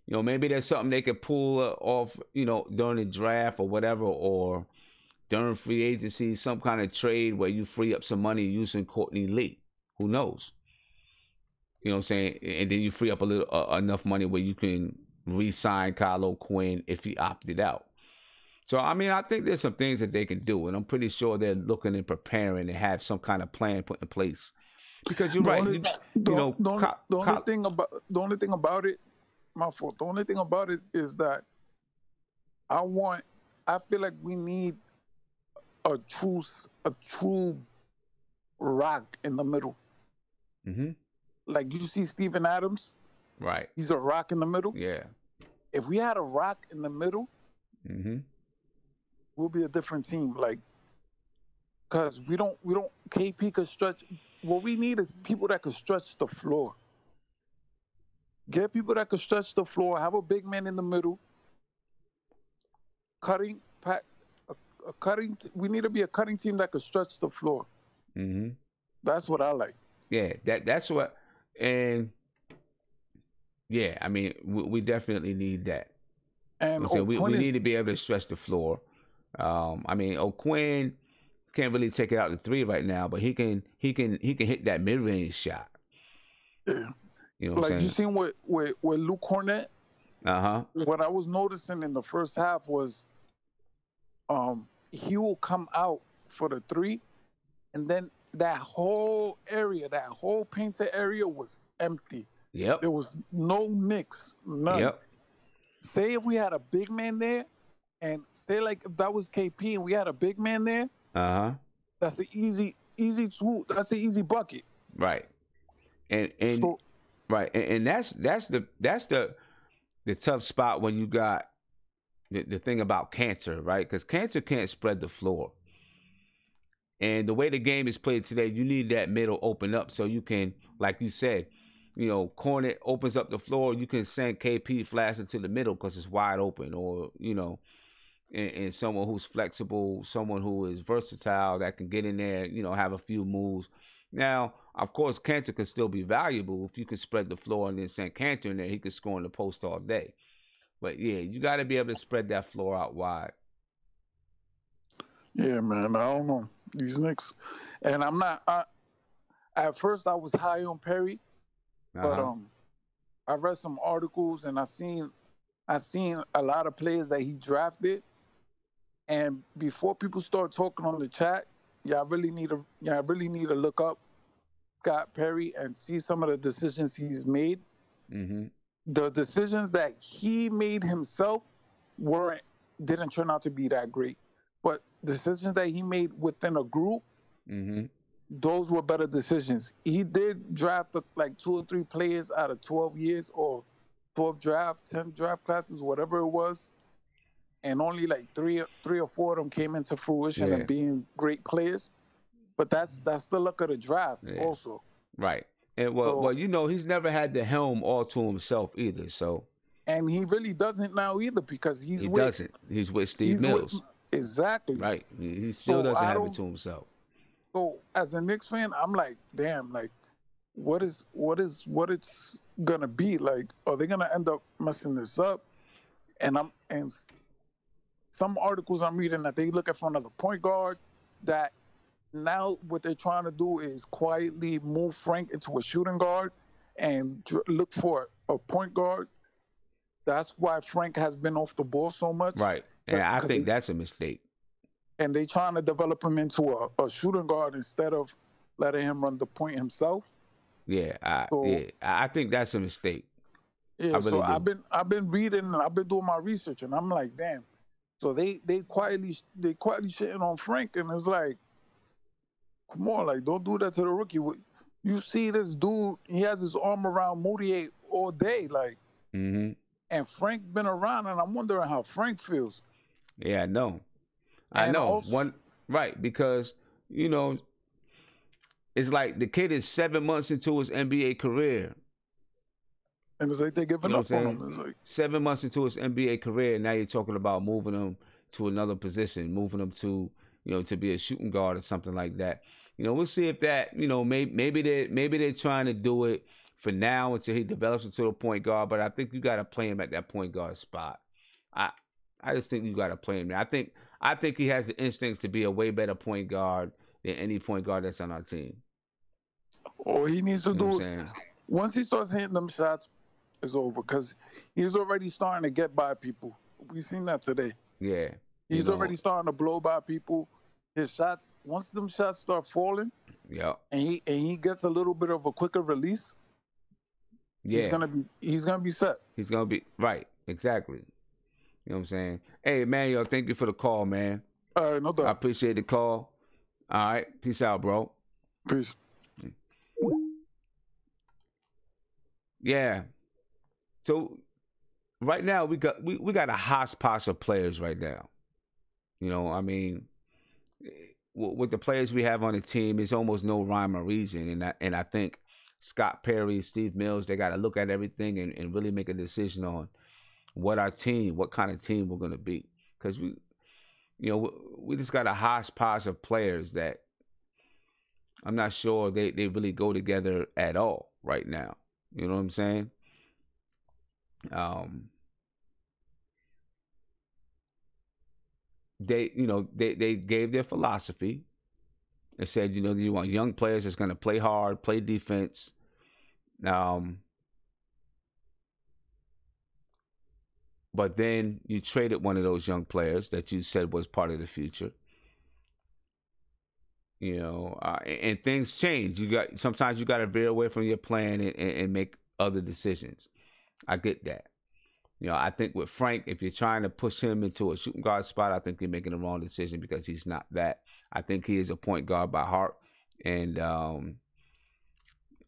You know, maybe there's something they could pull off, you know, during the draft or whatever, or during free agency, some kind of trade where you free up some money using Courtney Lee, Who knows? You know what I'm saying? And then you free up a little uh, enough money where you can re-sign Kyle O'Quinn if he opted out. So, I mean, I think there's some things that they can do, and I'm pretty sure they're looking and preparing and have some kind of plan put in place. Because you're the right. Only, you, the, you know, the only, the only Kyle, thing about the only thing about it, my fault. The only thing about it is that I want. I feel like we need a true, a true rock in the middle. Mm-hmm. Like you see Steven Adams, right? He's a rock in the middle. Yeah. If we had a rock in the middle, mm-hmm. we'll be a different team. Like, cause we don't, we don't. K P could stretch. What we need is people that can stretch the floor. Get people that can stretch the floor. Have a big man in the middle. Cutting, pack, a, a cutting. We need to be a cutting team that can stretch the floor. Mm-hmm. That's what I like. Yeah, that that's what, and yeah, I mean, we, we definitely need that. And so we, we need to be able to stretch the floor. Um, I mean, O'Quinn can't really take it out to three right now, but he can he can he can hit that mid range shot. Yeah. You know what like I'm you seen with, with, with Luke Kornet? Uh-huh. What I was noticing in the first half was um he will come out for the three, and then that whole area, that whole painted area was empty. Yep. There was no mix, none. Yep. Say if we had a big man there, and say like if that was K P and we had a big man there. Uh-huh. That's an easy, easy tool. That's an easy bucket. Right. And and so, right. And, and that's that's the that's the the tough spot when you got the, the thing about cancer, right? Because cancer can't spread the floor. And the way the game is played today, you need that middle open up so you can, like you said, you know, Kornet opens up the floor, you can send K P flash into the middle because it's wide open, or, you know, And, and someone who's flexible, someone who is versatile that can get in there, you know, have a few moves. Now, of course, Kanter can still be valuable if you can spread the floor and then send Kanter in there. He can score in the post all day. But, yeah, you got to be able to spread that floor out wide. Yeah, man, I don't know. These Knicks. And I'm not I, – at first I was high on Perry, uh-huh. but um, I read some articles and I seen, I seen a lot of players that he drafted. And before people start talking on the chat, y'all really need to y'all really need to look up Scott Perry and see some of the decisions he's made. Mm-hmm. The decisions that he made himself weren't didn't turn out to be that great, but decisions that he made within a group, mm-hmm. those were better decisions. He did draft like two or three players out of twelve years or twelve draft, ten draft classes, whatever it was. And only like three, three or four of them came into fruition yeah. and being great players. But that's that's the luck of the draft, yeah. also. Right. And well, so, well, you know, he's never had the helm all to himself either. So. And he really doesn't now either because he's he with. He doesn't. He's with Steve he's Mills. With, exactly. Right. He still so doesn't have it to himself. So as a Knicks fan, I'm like, damn, like, what is what is what it's gonna be like? Are they gonna end up messing this up? And I'm and. Some articles I'm reading that they looking for another point guard, that now what they're trying to do is quietly move Frank into a shooting guard and look for a point guard. That's why Frank has been off the ball so much. Right, and like, I think they, that's a mistake. And they're trying to develop him into a, a shooting guard instead of letting him run the point himself. Yeah, I, so, yeah, I think that's a mistake. Yeah, I really so do. I've been, I've been reading and I've been doing my research, and I'm like, damn. So they they quietly they quietly shitting on Frank, and it's like, come on, like don't do that to the rookie. You see this dude, he has his arm around Mudiay all day, like, mm-hmm. and Frank been around, and I'm wondering how Frank feels. Yeah, I know, I and know also, one right because you know, it's like the kid is seven months into his N B A career. And it's like they're giving you know up on him. It's like seven months into his N B A career, now you're talking about moving him to another position, moving him to, you know, to be a shooting guard or something like that. You know, we'll see if that, you know, maybe maybe they maybe they're trying to do it for now until he develops into a point guard. But I think you got to play him at that point guard spot. I I just think you got to play him there. I think I think he has the instincts to be a way better point guard than any point guard that's on our team. All he needs to you know do once he starts hitting them shots, it's over, because he's already starting to get by people. We've seen that today. Yeah, he's know. already starting to blow by people. His shots, once them shots start falling, yeah, and he and he gets a little bit of a quicker release. Yeah, he's gonna be he's gonna be set. He's gonna be right, exactly. You know what I'm saying? Hey, Emmanuel, thank you for the call, man. All right, no doubt. I appreciate the call. All right, peace out, bro. Peace. Yeah. So right now we got we, we got a hodgepodge of players right now. You know, I mean, with the players we have on the team, it's almost no rhyme or reason. And I, and I think Scott Perry, Steve Mills, they got to look at everything and, and really make a decision on what our team, what kind of team we're going to be. Because we, you know, we, we just got a hodgepodge of players that I'm not sure they, they really go together at all right now. You know what I'm saying? Um, they, you know, they, they gave their philosophy. They said, you know, you want young players that's going to play hard, play defense. Um, but then you traded one of those young players that you said was part of the future. You know, uh, and, and things change. You got sometimes you got to veer away from your plan and, and, and make other decisions. I get that. You know, I think with Frank, if you're trying to push him into a shooting guard spot, I think you're making the wrong decision, because he's not that. I think he is a point guard by heart, and um,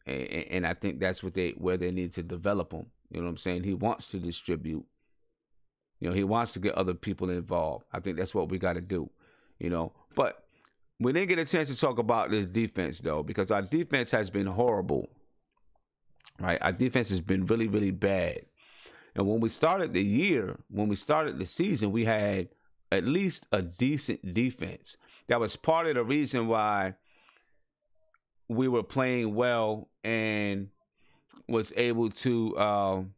and, and I think that's what they where they need to develop him. You know what I'm saying? He wants to distribute. You know, he wants to get other people involved. I think that's what we got to do. You know, but. We didn't get a chance to talk about this defense, though, because our defense has been horrible, right? Our defense has been really, really bad. And when we started the year, when we started the season, we had at least a decent defense. That was part of the reason why we were playing well and was able to um,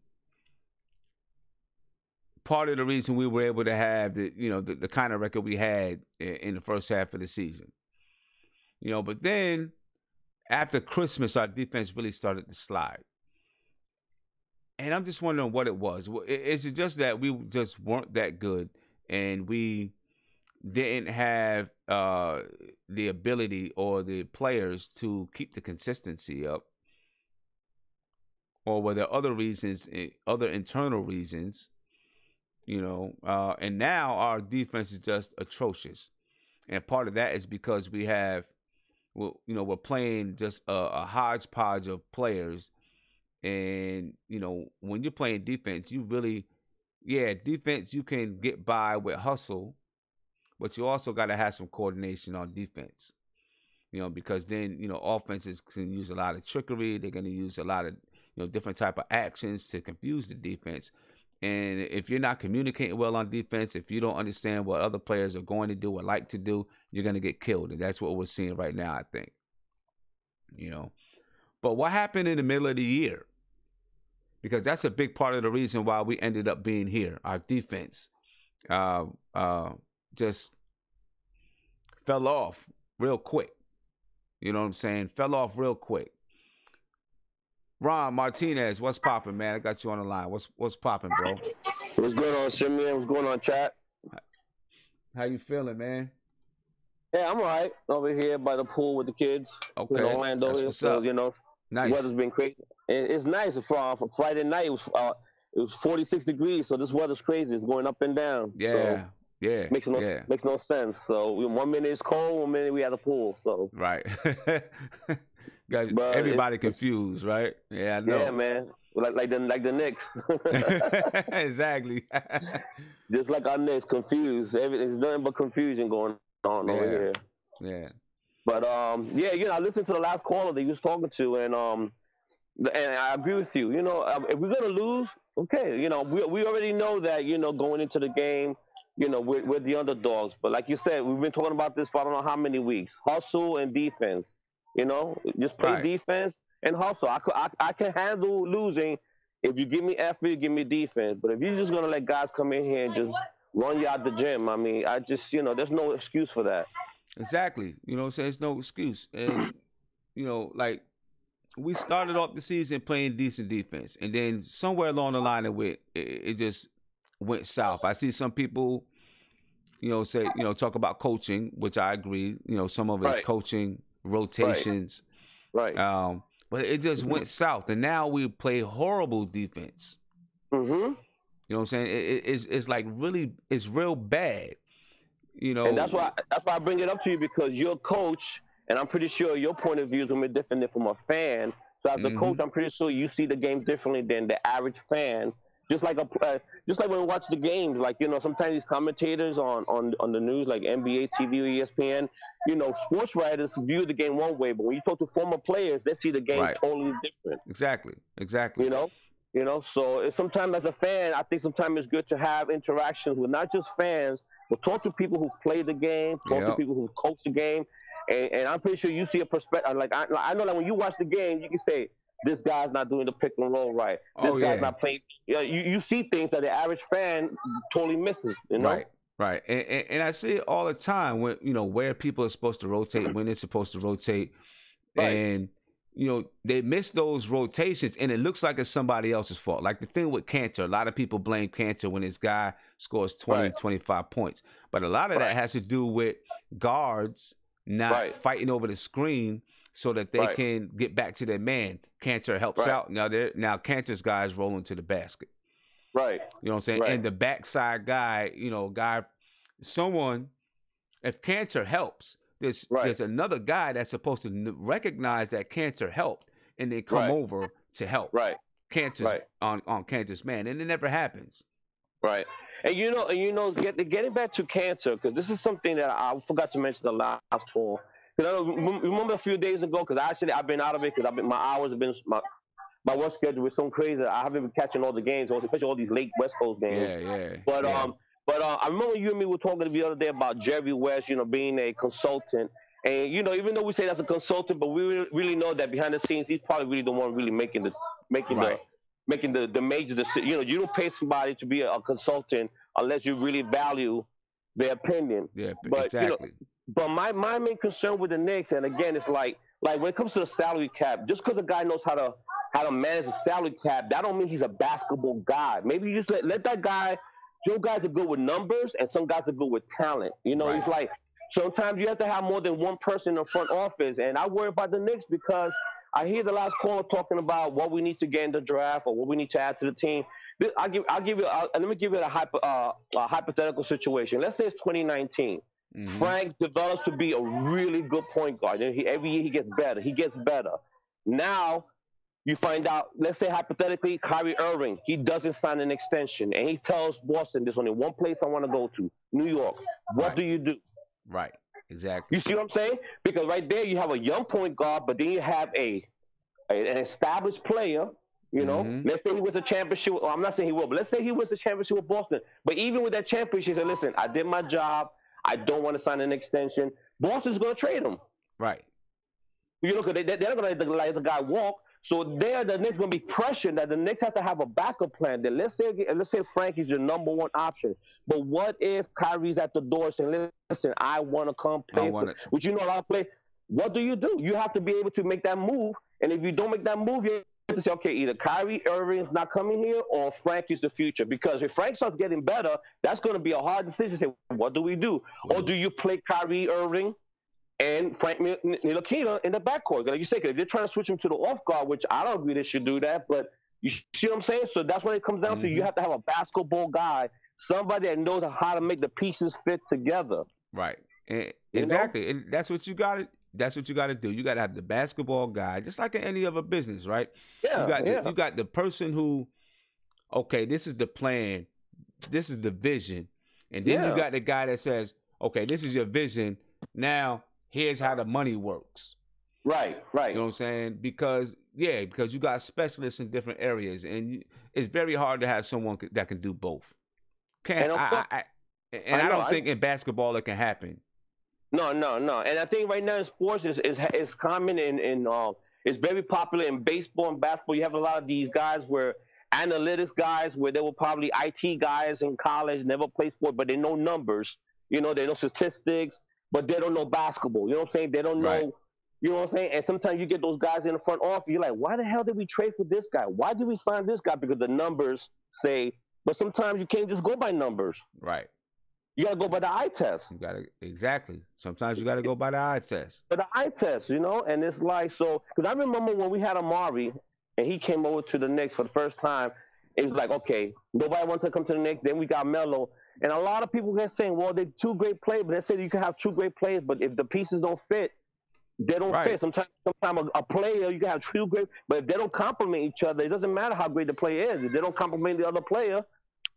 part of the reason we were able to have the, you know, the, the kind of record we had in the first half of the season. You know, but then after Christmas, our defense really started to slide. And I'm just wondering what it was. Is it just that we just weren't that good and we didn't have uh, the ability or the players to keep the consistency up? Or were there other reasons, other internal reasons? You know, uh, and now our defense is just atrocious. And part of that is because we have, well, you know, we're playing just a, a hodgepodge of players. And, you know, when you're playing defense, you really, yeah, defense, you can get by with hustle, but you also got to have some coordination on defense, you know, because then, you know, offenses can use a lot of trickery. They're going to use a lot of, you know, different type of actions to confuse the defense. And if you're not communicating well on defense, if you don't understand what other players are going to do or like to do, you're going to get killed. And that's what we're seeing right now, I think. You know, but what happened in the middle of the year? Because that's a big part of the reason why we ended up being here. Our defense uh, uh, just fell off real quick. You know what I'm saying? Fell off real quick. Ron Martinez, what's popping, man? I got you on the line. What's what's popping, bro? What's going on, Simeon? What's going on, chat? How you feeling, man? Yeah, I'm all right. Over here by the pool with the kids. Okay. In Orlando. That's what's so, up. You know, nice. Weather's been crazy. It, it's nice. From Friday night, it was, uh, it was forty-six degrees, so this weather's crazy. It's going up and down. Yeah, so yeah. Makes no yeah. makes no sense. So one minute it's cold, one minute we at the pool. So right. Got but everybody confused, right? Yeah, I know. Yeah, man. Like, like the like the Knicks. Exactly. Just like our Knicks, confused. There's nothing but confusion going on yeah. over here. Yeah. But um, yeah, you know, I listened to the last caller that you was talking to, and um, and I agree with you. You know, if we're gonna lose, okay, you know, we we already know that. You know, going into the game, you know, we're, we're the underdogs. But like you said, we've been talking about this for I don't know how many weeks. Hustle and defense. You know, just play right. defense and hustle. I, I, I can handle losing if you give me effort, you give me defense. But if you're just going to let guys come in here and just run you out the gym, I mean, I just, you know, there's no excuse for that. Exactly. You know what I'm saying? There's no excuse. And, you know, like, we started off the season playing decent defense, and then somewhere along the line it went, it, it just went south. I see some people, you know, say, you know, talk about coaching, which I agree. You know, some of it's right. coaching, rotations, right? right. Um, but it just mm-hmm. went south, and now we play horrible defense. Mm-hmm. You know what I'm saying? It, it, it's it's like really, it's real bad. You know, and that's why that's why I bring it up to you, because you're a coach, and I'm pretty sure your point of view is a bit different from a fan. So as mm-hmm. a coach, I'm pretty sure you see the game differently than the average fan. Just like a, uh, just like when we watch the games, like, you know, sometimes these commentators on, on, on the news, like N B A, T V, E S P N, you know, sports writers view the game one way, but when you talk to former players, they see the game right. totally different. Exactly, exactly. You know, you know. So sometimes as a fan, I think sometimes it's good to have interactions with not just fans, but talk to people who've played the game, talk yep. to people who've coached the game, and, and I'm pretty sure you see a perspective. Like I, I know that when you watch the game, you can say, this guy's not doing the pick and roll right. This oh, yeah. guy's not playing. You know, you, you see things that the average fan totally misses. You know? Right, right. And, and, and I see it all the time when, you know, where people are supposed to rotate, when they're supposed to rotate. Right. And, you know, they miss those rotations, and it looks like it's somebody else's fault. Like the thing with Cantor, a lot of people blame Cantor when this guy scores twenty, right. twenty-five points. But a lot of right. that has to do with guards not right. fighting over the screen, so that they right. can get back to their man. Cantor helps right. out. Now they're now Cantor's guys rolling to the basket. Right. You know what I'm saying? Right. And the backside guy, you know, guy, someone, if Cantor helps, there's right. there's another guy that's supposed to recognize that Cantor helped, and they come right. over to help. Right. Cantor's right. on on Cantor's man, and it never happens. Right. And you know, and you know, get, getting back to Cantor, because this is something that I forgot to mention the last one. Cause I remember a few days ago, because actually I've been out of it because I've been my hours have been my my work schedule was so crazy. I haven't been catching all the games, especially all these late West Coast games. Yeah, yeah. But yeah. um, but uh, I remember you and me were talking the other day about Jerry West, you know, being a consultant, and you know, even though we say that's a consultant, but we really know that behind the scenes he's probably really the one really making the making right. the making the the major decision. You know, you don't pay somebody to be a, a consultant unless you really value their opinion. Yeah, but, exactly. You know, But my, my main concern with the Knicks, and again, it's like like when it comes to the salary cap, just because a guy knows how to how to manage the salary cap, that don't mean he's a basketball guy. Maybe you just let, let that guy. Some guys are good with numbers, and some guys are good with talent. You know, right. It's like sometimes you have to have more than one person in the front office, and I worry about the Knicks because I hear the last caller talking about what we need to get in the draft or what we need to add to the team. I'll give I'll give you I'll, let me give you a, hypo, uh, a hypothetical situation. Let's say it's twenty nineteen. Mm-hmm. Frank develops to be a really good point guard. He, every year he gets better. He gets better. Now you find out, let's say hypothetically, Kyrie Irving, he doesn't sign an extension. And he tells Boston, there's only one place I want to go to, New York. What right. do you do? Right, exactly. You see what I'm saying? Because right there you have a young point guard, but then you have a, a an established player. You know, mm-hmm. let's say he wins a championship. Well, I'm not saying he will, but let's say he wins a championship with Boston. But even with that championship, he said, listen, I did my job. I don't want to sign an extension. Boston's going to trade him. Right. You know, because they, they're not going to let the guy walk. So there, the Knicks going to be pressured that the Knicks have to have a backup plan. Then let's say let's say Frank is your number one option. But what if Kyrie's at the door saying, listen, I want to come play. Would you know a lot of play? What do you do? You have to be able to make that move. And if you don't make that move, you have to say, okay, either Kyrie Irving's not coming here or Frank is the future. Because if Frank starts getting better, that's going to be a hard decision. Say, what do we do? Or do you play Kyrie Irving and Frank Ntilikina in the backcourt? Like you say, because they're trying to switch him to the off guard, which I don't agree they should do that. But you see what I'm saying? So that's what it comes down mm-hmm. to. You have to have a basketball guy, somebody that knows how to make the pieces fit together. Right. And, exactly. Know? And that's what you got to That's what you got to do. You got to have the basketball guy, just like in any other business, right? Yeah, you got the, yeah. you got the person who, okay, this is the plan. This is the vision. And then yeah. you got the guy that says, okay, this is your vision. Now, here's how the money works. Right, right. You know what I'm saying? Because, yeah, because you got specialists in different areas. And you, it's very hard to have someone that can do both. Can't, and I, I, I, and I, know, I don't I think in basketball it can happen. No, no, no. And I think right now in sports, it's, it's, it's common in, in um, it's very popular in baseball and basketball. You have a lot of these guys where analytics guys, where they were probably I T guys in college, never play sport, but they know numbers. You know, they know statistics, but they don't know basketball. You know what I'm saying? They don't know right. You know what I'm saying? And sometimes you get those guys in the front office. You're like, why the hell did we trade for this guy? Why did we sign this guy? Because the numbers say, but sometimes you can't just go by numbers. Right. You got to go by the eye test. You gotta, exactly. Sometimes you got to go by the eye test. But the eye test, you know? And it's like, so, because I remember when we had Amari and he came over to the Knicks for the first time, it was like, okay, nobody wants to come to the Knicks. Then we got Melo. And a lot of people were saying, well, they're two great players. But they said you can have two great players, but if the pieces don't fit, they don't right. fit. Sometimes, sometimes a, a player, you can have two great, but if they don't complement each other, it doesn't matter how great the player is. If they don't complement the other player,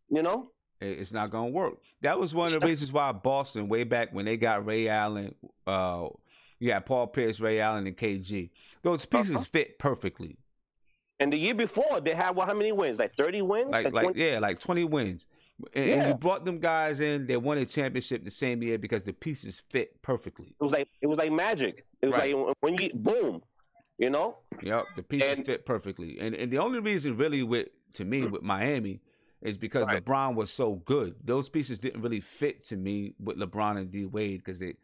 you know? It's not going to work. That was one of the reasons why Boston, way back when they got Ray Allen, uh, you got Paul Pierce, Ray Allen, and K G. Those pieces uh-huh. fit perfectly. And the year before, they had, well, how many wins? Like thirty wins? Like, like, like yeah, like twenty wins. And, yeah. and you brought them guys in. They won a championship the same year because the pieces fit perfectly. It was like it was like magic. It was right. like when you boom, you know. Yep, the pieces and, fit perfectly. And and the only reason really with to me with Miami is because right. LeBron was so good. Those pieces didn't really fit to me with LeBron and D Wade because they.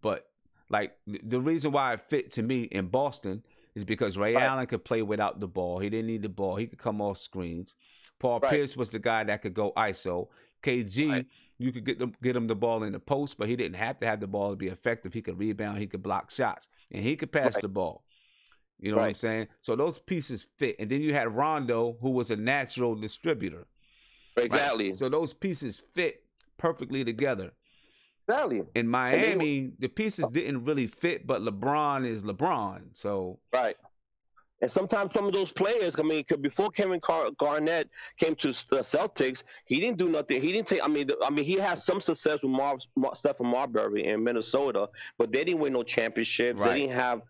But like the reason why it fit to me in Boston is because Ray right. Allen could play without the ball. He didn't need the ball. He could come off screens. Paul right. Pierce was the guy that could go I S O. K G, right. you could get them, get him the ball in the post, but he didn't have to have the ball to be effective. He could rebound, he could block shots, and he could pass right. the ball. You know right. what I'm saying? So those pieces fit. And then you had Rondo, who was a natural distributor. Exactly. Right? So those pieces fit perfectly together. Exactly. In Miami, then, the pieces didn't really fit, but LeBron is LeBron. So right. And sometimes some of those players, I mean, before Kevin Gar- Garnett came to the Celtics, he didn't do nothing. He didn't take. I mean, the, I mean, he had some success with Mar- Mar- Stephen Marbury in Minnesota, but they didn't win no championships. Right. They didn't have,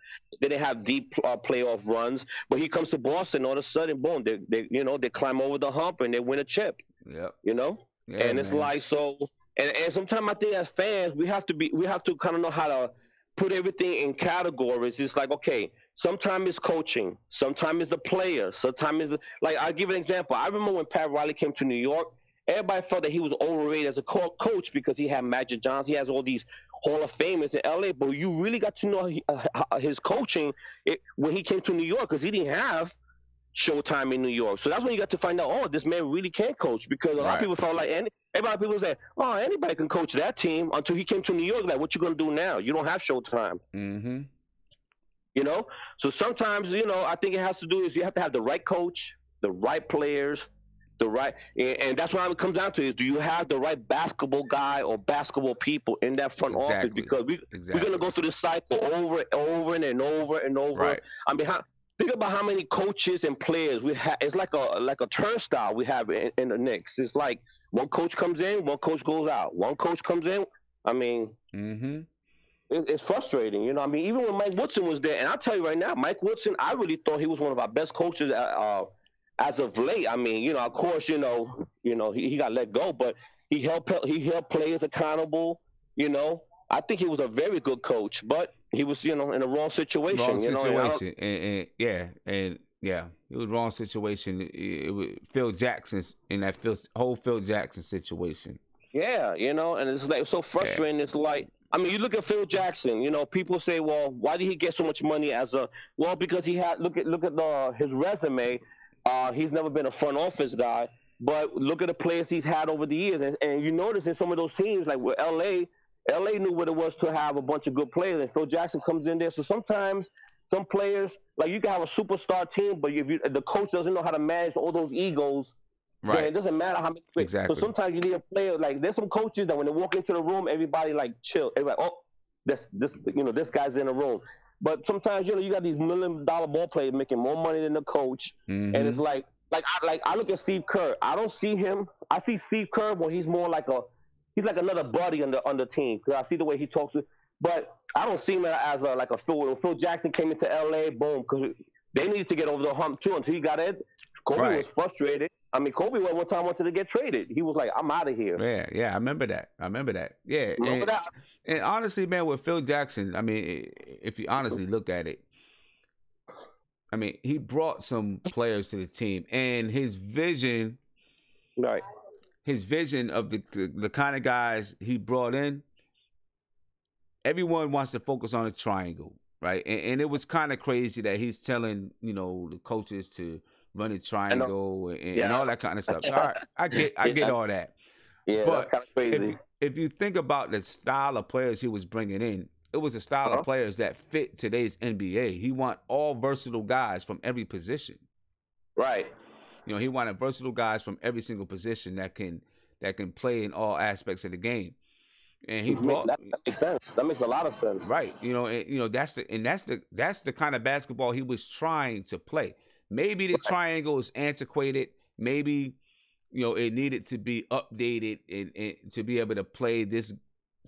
they didn't have deep uh, playoff runs. But he comes to Boston, all of a sudden, boom, they, they, you know, they climb over the hump and they win a chip. Yeah. You know, yeah, and man. It's like so. And, and sometimes I think as fans, we have to be, we have to kind of know how to put everything in categories. It's like, okay. Sometimes it's coaching. Sometimes it's the player. Sometimes it's – like, I'll give an example. I remember when Pat Riley came to New York, everybody felt that he was overrated as a co- coach because he had Magic Johnson. He has all these Hall of Famers in L A, but you really got to know he, uh, his coaching it, when he came to New York because he didn't have Showtime in New York. So that's when you got to find out, oh, this man really can coach because a lot right. of people felt like any, – everybody people said, oh, anybody can coach that team until he came to New York. Like, what you going to do now? You don't have Showtime. Mm-hmm. You know, so sometimes, you know, I think it has to do is you have to have the right coach, the right players, the right. And, and that's what it comes down to is do you have the right basketball guy or basketball people in that front exactly. office? Because we, exactly. we're going to go through this cycle over and over and over and over. Right. I mean, how, think about how many coaches and players we have. It's like a like a turnstile we have in, in the Knicks. It's like one coach comes in, one coach goes out. One coach comes in. I mean. Mm-hmm. It's frustrating, you know. I mean, even when Mike Woodson was there, and I'll tell you right now, Mike Woodson, I really thought he was one of our best coaches uh, as of late. I mean, you know, of course, you know, you know, he, he got let go, but he held he held players accountable. You know, I think he was a very good coach, but he was, you know, in the wrong situation. Wrong you situation, know? And, and yeah, and yeah, it was wrong situation. It, it was Phil Jackson's in that Phil, whole Phil Jackson situation. Yeah, you know, and it's like it's so frustrating. Yeah. It's like. I mean, you look at Phil Jackson. You know, people say, "Well, why did he get so much money?" As a well, because he had look at look at the, his resume. Uh, he's never been a front office guy, but look at the players he's had over the years, and, and you notice in some of those teams, like with L A, L A knew what it was to have a bunch of good players, and Phil Jackson comes in there. So sometimes some players, like you can have a superstar team, but if you, the coach doesn't know how to manage all those egos. Right. Yeah, it doesn't matter how many. Exactly. So sometimes you need a player like there's some coaches that when they walk into the room, everybody like chill. Everybody, oh, this this you know this guy's in the room. But sometimes you know you got these million dollar ball players making more money than the coach, mm-hmm. and it's like like I like I look at Steve Kerr. I don't see him. I see Steve Kerr when he's more like a he's like another buddy on the on the team because I see the way he talks. To, but I don't see him as a like a Phil. When Phil Jackson came into L A, boom, because they needed to get over the hump too until he got it. Kobe right. was frustrated. I mean, Kobe one time wanted to get traded. He was like, I'm out of here. Yeah, yeah, I remember that. I remember that. Yeah. Remember and, that? And honestly, man, with Phil Jackson, I mean, if you honestly look at it, I mean, he brought some players to the team. And his vision, right. his vision of the, the, the kind of guys he brought in, everyone wants to focus on a triangle. right? And, and it was kind of crazy that he's telling, you know, the coaches to run a triangle and, yeah. and all that kind of stuff. So I, I get, I get yeah. all that. Yeah, but that's kind of crazy. If, if you think about the style of players he was bringing in, it was a style uh-huh. of players that fit today's N B A. He want all versatile guys from every position. Right. You know, he wanted versatile guys from every single position that can that can play in all aspects of the game. And he brought, that makes sense. That makes a lot of sense. Right. You know, and you know, that's the and that's the that's the kind of basketball he was trying to play. Maybe the right. triangle is antiquated. Maybe, you know, it needed to be updated and, and to be able to play this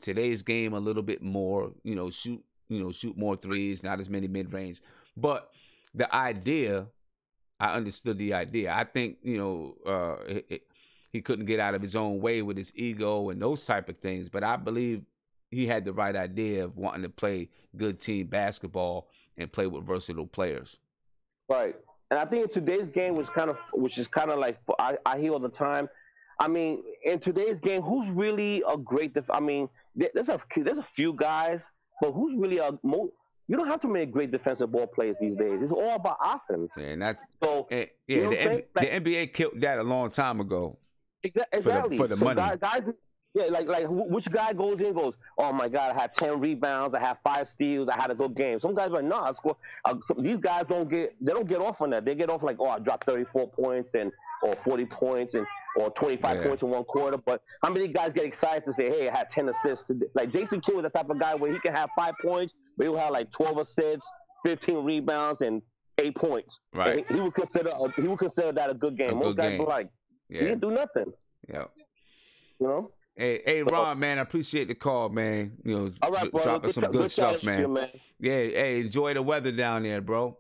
today's game a little bit more, you know, shoot, you know, shoot more threes, not as many mid-range. But the idea, I understood the idea. I think, you know, uh, it, it, he couldn't get out of his own way with his ego and those type of things. But I believe he had the right idea of wanting to play good team basketball and play with versatile players. Right. And I think in today's game, which kind of, which is kind of like I, I hear all the time. I mean, in today's game, who's really a great? Def- I mean, there's a there's a few guys, but who's really a mo- you don't have to make great defensive ball players these days. It's all about offense. Yeah, and that's so. And, yeah, you know the, N- like, the N B A killed that a long time ago. Exa- exactly for the, for the so money. Guys, guys, yeah, like like which guy goes in goes, oh my God, I had ten rebounds, I had five steals, I had a good game. Some guys are like, no, I score. Uh, some, these guys don't get they don't get off on that. They get off like, oh, I dropped thirty-four points and or forty points and or twenty-five yeah. points in one quarter. But how many guys get excited to say, hey, I had ten assists today? Like Jason Kidd was the type of guy where he can have five points, but he will have like twelve assists, fifteen rebounds, and eight points. Right. He, he would consider he would consider that a good game. A Most good guys game. Were like, yeah. he didn't do nothing. Yeah. You know. Hey, hey, Ron, man, I appreciate the call, man. You know, all right, bro. dropping some good, good, good stuff, man. You, man. Yeah, hey, enjoy the weather down there, bro.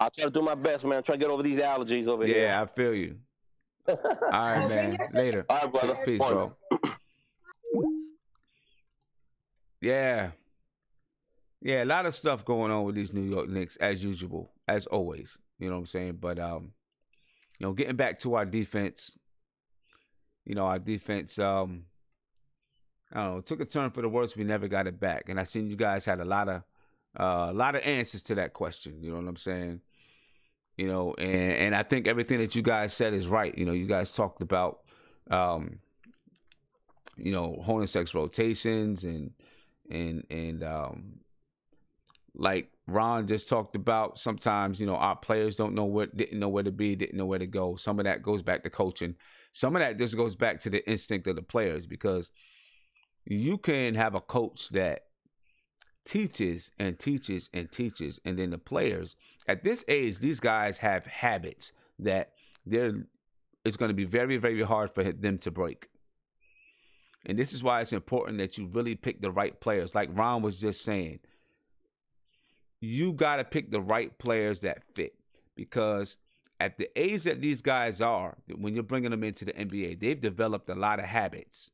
I'll try to do my best, man. Try to get over these allergies over yeah, here. Yeah, I feel you. All right, man. Later. All right, brother. Peace, bro. Yeah. Yeah, a lot of stuff going on with these New York Knicks, as usual, as always. You know what I'm saying? But, um, you know, getting back to our defense, you know, our defense, um, I don't know, it took a turn for the worse. We never got it back. And I seen you guys had a lot of uh, a lot of answers to that question. You know what I'm saying? You know, and, and I think everything that you guys said is right. You know, you guys talked about, um, you know, Hornacek's rotations and, and, and um, like Ron just talked about, sometimes, you know, our players don't know where, didn't know where to be, didn't know where to go. Some of that goes back to coaching. Some of that just goes back to the instinct of the players, because you can have a coach that teaches and teaches and teaches, and then the players at this age, these guys have habits that they're it's going to be very, very hard for them to break. And this is why it's important that you really pick the right players. Like Ron was just saying, you got to pick the right players that fit, because at the age that these guys are, when you're bringing them into the N B A, they've developed a lot of habits.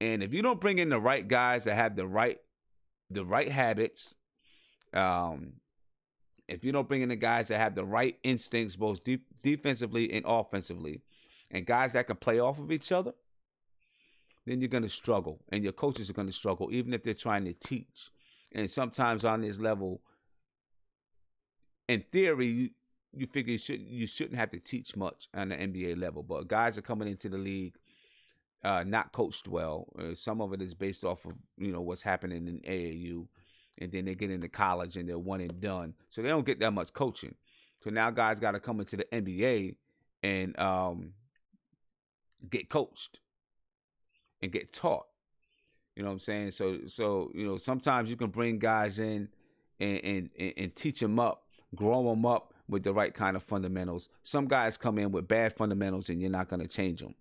And if you don't bring in the right guys that have the right the right habits, um, if you don't bring in the guys that have the right instincts, both de- defensively and offensively, and guys that can play off of each other, then you're going to struggle, and your coaches are going to struggle, even if they're trying to teach. And sometimes on this level, in theory, you, you figure you shouldn't, you shouldn't have to teach much on the N B A level, but guys are coming into the league Uh, not coached well. Uh, some of it is based off of, you know, what's happening in A A U, and then they get into college and they're one and done, so they don't get that much coaching. So now guys got to come into the N B A and um, get coached and get taught. You know what I'm saying? So, so you know, sometimes you can bring guys in and and, and, and teach them up, grow them up with the right kind of fundamentals. Some guys come in with bad fundamentals, and you're not going to change them.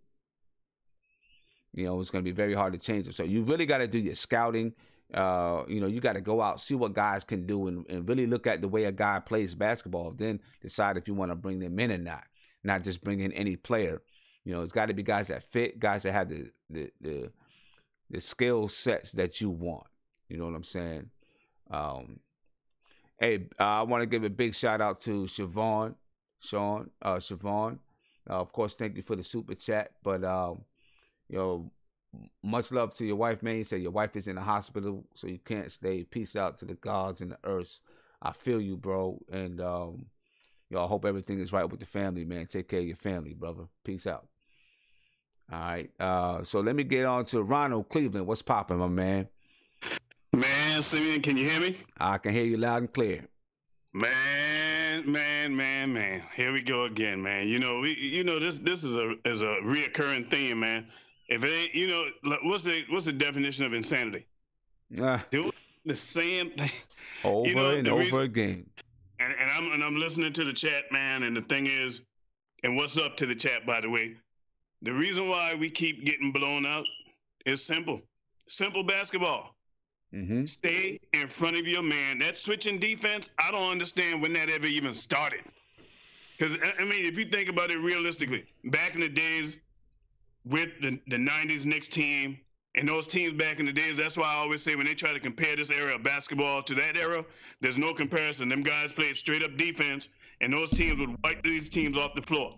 You know, it's going to be very hard to change them. So you really got to do your scouting. Uh, you know, you got to go out, see what guys can do, and, and really look at the way a guy plays basketball. Then decide if you want to bring them in or not, not just bring in any player. You know, it's got to be guys that fit, guys that have the the the, the skill sets that you want. You know what I'm saying? Um, hey, uh, I want to give a big shout out to Siobhan, Sean, uh, Siobhan. Uh, of course, thank you for the super chat, but um, you know, Much love to your wife, man. He said, your wife is in the hospital, so you can't stay. Peace out to the gods and the earths. I feel you, bro. And um, y'all hope everything is right with the family, man. Take care of your family, brother. Peace out. All right. Uh, so let me get on to Ronald Cleveland. What's popping, my man? Man, Simeon, can you hear me? I can hear you loud and clear. Man, man, man, man. Here we go again, man. You know, we, you know, this this is a is a reoccurring theme, man. If it ain't, you know, what's the what's the definition of insanity? Nah. Do the same thing over you know, and over reason, again. And, and I'm and I'm listening to the chat, man. And the thing is, and what's up to the chat, by the way? The reason why we keep getting blown out is simple, simple basketball. Mm-hmm. Stay in front of your man. That switching defense, I don't understand when that ever even started. Because I mean, if you think about it realistically, back in the days. With the, the nineties Knicks team and those teams back in the days, that's why I always say when they try to compare this era of basketball to that era, there's no comparison. Them guys played straight-up defense, and those teams would wipe these teams off the floor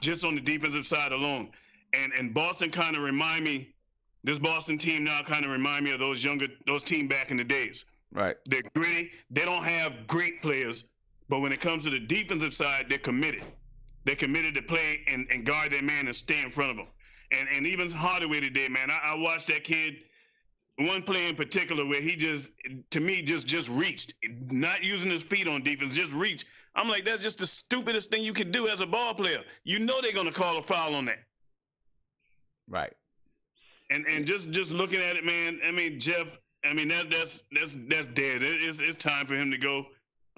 just on the defensive side alone. And and Boston kind of remind me, this Boston team now kind of remind me of those younger, those team back in the days. Right. They're gritty. They don't have great players, but when it comes to the defensive side, they're committed. They're committed to play and, and guard their man and stay in front of them. And and even Hardaway today, man, I, I watched that kid, one play in particular where he just, to me, just just reached, not using his feet on defense, just reached. I'm like, that's just the stupidest thing you could do as a ball player. You know they're going to call a foul on that. Right. And and just just looking at it, man, I mean, Jeff, I mean, that that's that's that's dead. It, it's, it's time for him to go,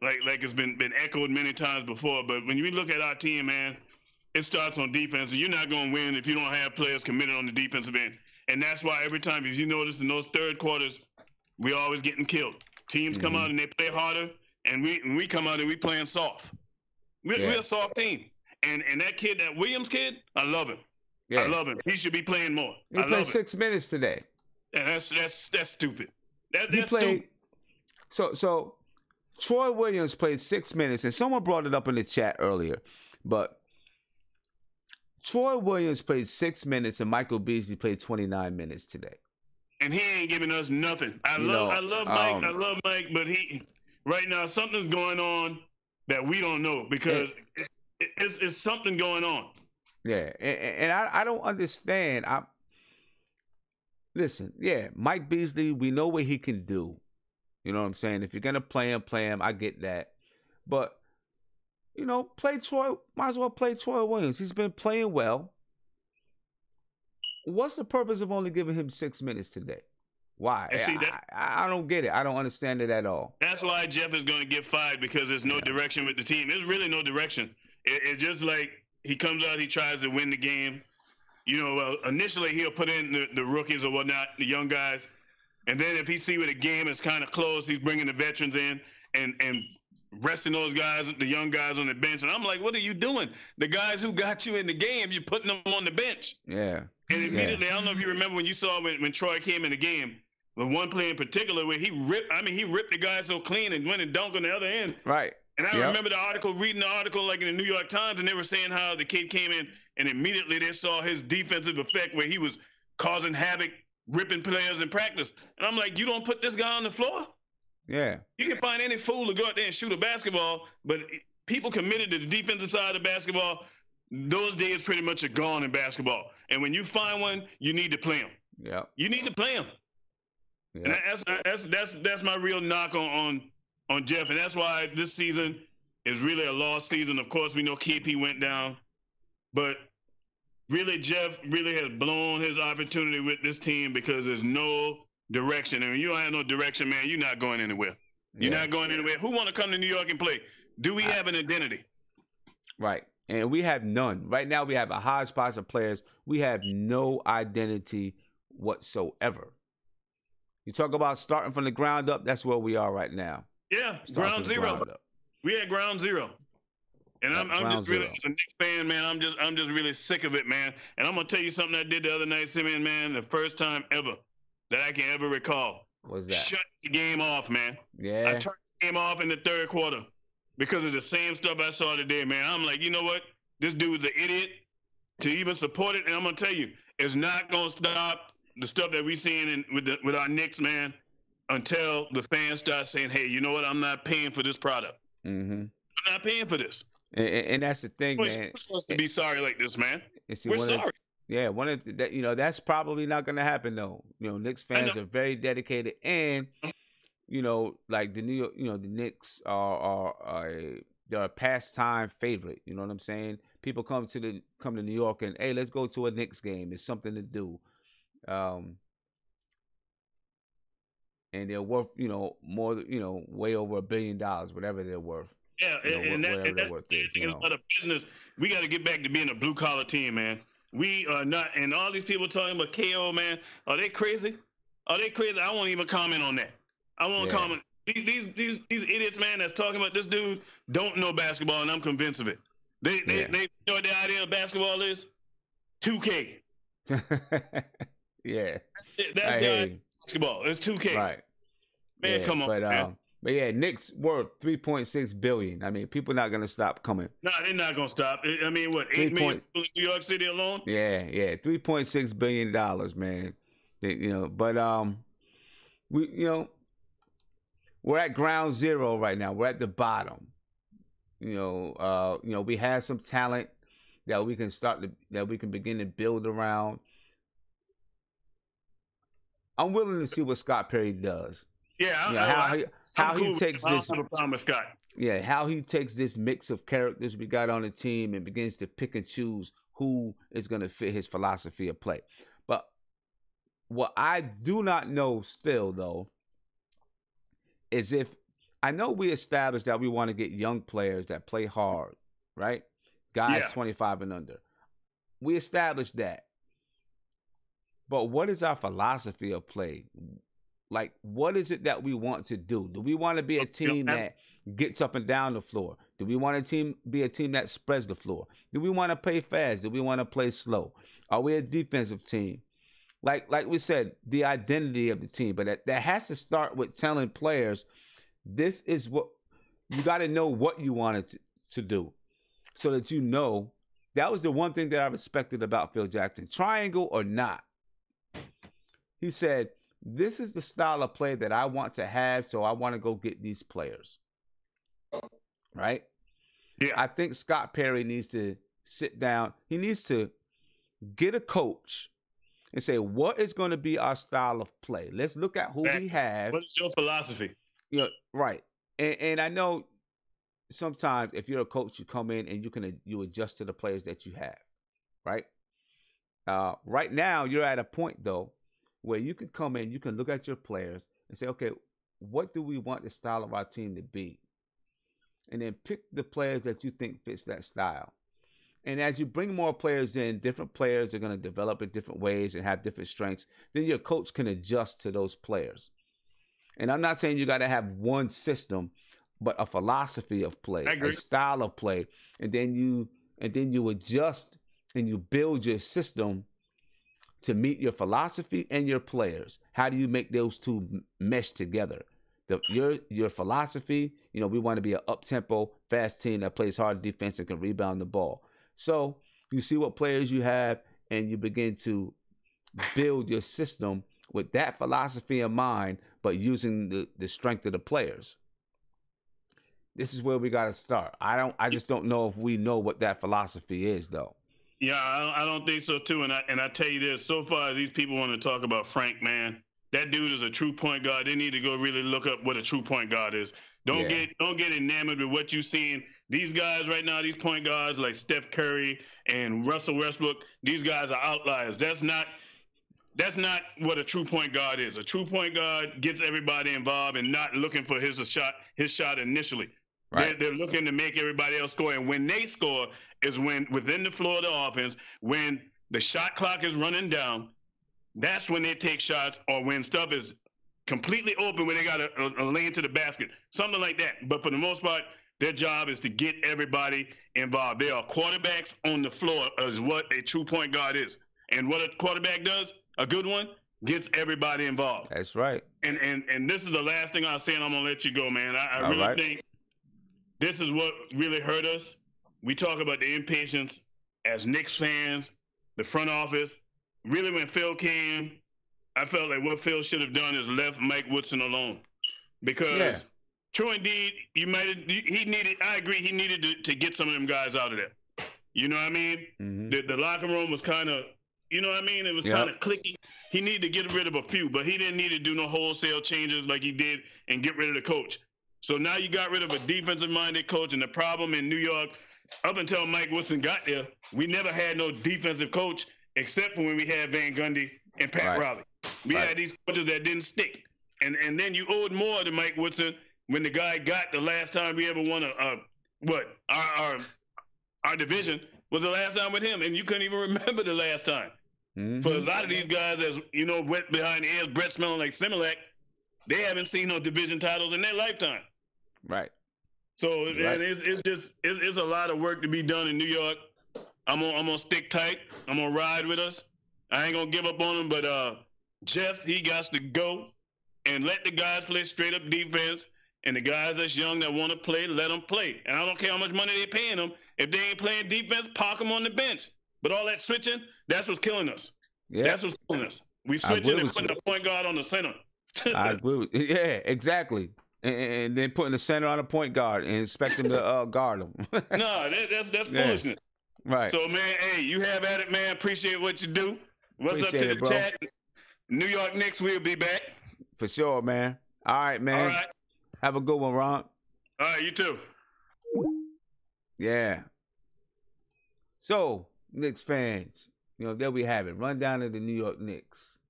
like like it's been, been echoed many times before. But when you look at our team, man, it starts on defense, and you're not going to win if you don't have players committed on the defensive end. And that's why every time, if you notice in those third quarters, we're always getting killed. Teams mm-hmm. come out and they play harder, and we and we come out and we playing soft. We're, yeah. we're a soft team. And and that kid, that Williams kid, I love him. Yeah. I love him. He should be playing more. He I played love six him. minutes today. Yeah, that's that's that's stupid. That, that's played, stupid. So so Troy Williams played six minutes, and someone brought it up in the chat earlier, but. Troy Williams played six minutes and Michael Beasley played twenty-nine minutes today. And he ain't giving us nothing. I you love know, I love Mike. Um, I love Mike, but he right now something's going on that we don't know because it, it, it's, it's something going on. Yeah, and, and I, I don't understand. I Listen, yeah, Mike Beasley, we know what he can do. You know what I'm saying? If you're going to play him, play him. I get that. But you know, play Troy, might as well play Troy Williams. He's been playing well. What's the purpose of only giving him six minutes today? Why? See, that, I, I don't get it. I don't understand it at all. That's why Jeff is going to get fired because there's no yeah. direction with the team. There's really no direction. It, it's just like he comes out, he tries to win the game. You know, uh, initially he'll put in the, the rookies or whatnot, the young guys. And then if he see where the game is kind of close, he's bringing the veterans in and and – resting those guys, the young guys on the bench. And I'm like, what are you doing? The guys who got you in the game, you're putting them on the bench. Yeah. And immediately, yeah. I don't know if you remember when you saw when, when Troy came in the game, the one play in particular where he ripped, I mean, he ripped the guy so clean and went and dunked on the other end. Right. And I yep. remember the article, reading the article like in the New York Times, and they were saying how the kid came in and immediately they saw his defensive effect where he was causing havoc, ripping players in practice. And I'm like, you don't put this guy on the floor? Yeah. You can find any fool to go out there and shoot a basketball, but people committed to the defensive side of basketball, those days pretty much are gone in basketball. And when you find one, you need to play them. Yeah. You need to play them. Yeah. And that's, that's, that's, that's my real knock on, on, on Jeff. And that's why this season is really a lost season. Of course, we know K P went down, but really Jeff really has blown his opportunity with this team because there's no direction. I mean, you don't have no direction, man. You're not going anywhere. You're yeah. not going anywhere. Who want to come to New York and play? Do we I, have an identity? Right. And we have none. Right now, we have a hodgepodge of players. We have no identity whatsoever. You talk about starting from the ground up, that's where we are right now. Yeah, ground zero. Ground we at ground zero. And yeah, I'm, I'm just really just a Knicks fan, man. I'm just, I'm just really sick of it, man. And I'm going to tell you something I did the other night, Simeon, man, the first time ever that I can ever recall. What was that? Shut the game off, man. Yeah. I turned the game off in the third quarter because of the same stuff I saw today, man. I'm like, you know what? This dude's an idiot to even support it. And I'm going to tell you, it's not going to stop the stuff that we seeing in, with the, with our Knicks, man, until the fans start saying, hey, you know what? I'm not paying for this product. Mm-hmm. I'm not paying for this. And, and that's the thing, man. We're supposed to be sorry like this, man. See, We're sorry. Of, yeah, one of the, that, you know, that's probably not going to happen, though. You know, Knicks fans are very dedicated, and you know, like the New York, you know, the Knicks are are, are a, they're a pastime favorite. You know what I'm saying? People come to the come to New York and, hey, let's go to a Knicks game. It's something to do. Um, and they're worth, you know, more, you know, way over a billion dollars, whatever they're worth. Yeah, you know, and, that, and that's the thing. It's not a business. We got to get back to being a blue collar team, man. We are not. And all these people talking about K O, man, are they crazy? Are they crazy? I won't even comment on that. I won't yeah. comment. These, these these these idiots, man, that's talking about this dude don't know basketball, and I'm convinced of it. They they yeah. they know what the idea of basketball is two K. Yeah, that's, it. that's right, the idea of basketball. It's two K. Right, man. Yeah, come on, but, man. Um, But yeah, Knicks worth three point six billion. I mean, people not gonna stop coming. No, they're not gonna stop. I mean, what eight million people in New York City alone? Yeah, yeah, three point six billion dollars, man. You know, but um, we you know, we're at ground zero right now. We're at the bottom. You know, uh, you know, we have some talent that we can start to that we can begin to build around. I'm willing to see what Scott Perry does. Yeah, you know, I, how, I, he, how cool. he takes I this. Promise, Scott. Yeah, how he takes this mix of characters we got on the team and begins to pick and choose who is going to fit his philosophy of play. But what I do not know still, though, is if I know we established that we want to get young players that play hard, right? Guys yeah. twenty-five and under. We established that. But what is our philosophy of play? Like, what is it that we want to do? Do we want to be a team that gets up and down the floor? Do we want to team be a team that spreads the floor? Do we want to play fast? Do we want to play slow? Are we a defensive team? Like like we said, the identity of the team. But that, that has to start with telling players, this is what you got to know what you wanted to, to do so that you know. That was the one thing that I respected about Phil Jackson. Triangle or not, he said, this is the style of play that I want to have, so I want to go get these players. Right? Yeah. I think Scott Perry needs to sit down. He needs to get a coach and say, what is going to be our style of play? Let's look at who we have. What's your philosophy? You know, right. And, and I know sometimes if you're a coach, you come in and you can you adjust to the players that you have. Right? Uh, right now, you're at a point, though, where you can come in, you can look at your players and say, okay, what do we want the style of our team to be? And then pick the players that you think fits that style. And as you bring more players in, different players are going to develop in different ways and have different strengths. Then your coach can adjust to those players. And I'm not saying you got to have one system, but a philosophy of play, a style of play. And then you, and then you adjust and you build your system to meet your philosophy and your players. How do you make those two mesh together? The, your your philosophy, you know, we want to be an up-tempo, fast team that plays hard defense and can rebound the ball. So you see what players you have, and you begin to build your system with that philosophy in mind, but using the, the strength of the players. This is where we got to start. I don't. I just don't know if we know what that philosophy is, though. Yeah, I don't think so, too. And I and I tell you this, so far as these people want to talk about Frank, man, that dude is a true point guard. They need to go really look up what a true point guard is. Don't yeah. get don't get enamored with what you're seeing. These guys right now, these point guards like Steph Curry and Russell Westbrook, these guys are outliers. That's not that's not what a true point guard is. A true point guard gets everybody involved and not looking for his shot his shot initially. Right. They're, they're looking to make everybody else score. And when they score is when within the floor of the offense, when the shot clock is running down, that's when they take shots, or when stuff is completely open, when they got a, a, a lane to the basket, something like that. But for the most part, their job is to get everybody involved. They are quarterbacks on the floor is what a true point guard is. And what a quarterback does, a good one, gets everybody involved. That's right. And and, and this is the last thing I'll say, and I'm going to let you go, man. I, I really right. think... This is what really hurt us. We talk about the impatience as Knicks fans, the front office. Really, when Phil came, I felt like what Phil should have done is left Mike Woodson alone, because yeah. Troy, indeed, you might have, he needed. I agree, he needed to, to get some of them guys out of there. You know what I mean? Mm-hmm. The, the locker room was kind of, you know what I mean? It was yep. kind of clicky. He needed to get rid of a few, but he didn't need to do no wholesale changes like he did and get rid of the coach. So now you got rid of a defensive-minded coach, and the problem in New York, up until Mike Woodson got there, we never had no defensive coach except for when we had Van Gundy and Pat right. Riley. We right. had these coaches that didn't stick. And and then you owed more to Mike Woodson when the guy got the last time we ever won a, a what, our, our our division was the last time with him, and you couldn't even remember the last time. Mm-hmm. For a lot of these guys, as you know, wet behind the ears, breath smelling like Similac, they haven't seen no division titles in their lifetime. Right. So right. And it's it's just it's, it's a lot of work to be done in New York. I'm gonna I'm gonna stick tight. I'm gonna ride with us. I ain't gonna give up on him, but uh, Jeff, he got to go and let the guys play straight up defense. And the guys that's young that want to play, let them play. And I don't care how much money they're paying them. If they ain't playing defense, park them on the bench. But all that switching, that's what's killing us. Yeah. That's what's killing us. We switching and putting you. the point guard on the center. I agree with you. Yeah, exactly. And, and then putting the center on a point guard and expecting to uh, guard them. no, that, that's that's yeah. foolishness. Right. So, man, hey, you have at it, man. Appreciate what you do. What's Appreciate up to it, the bro. chat? New York Knicks, we'll be back. For sure, man. All right, man. All right. Have a good one, Ron. All right, you too. Yeah. So, Knicks fans, you know, there we have it. Rundown of the New York Knicks.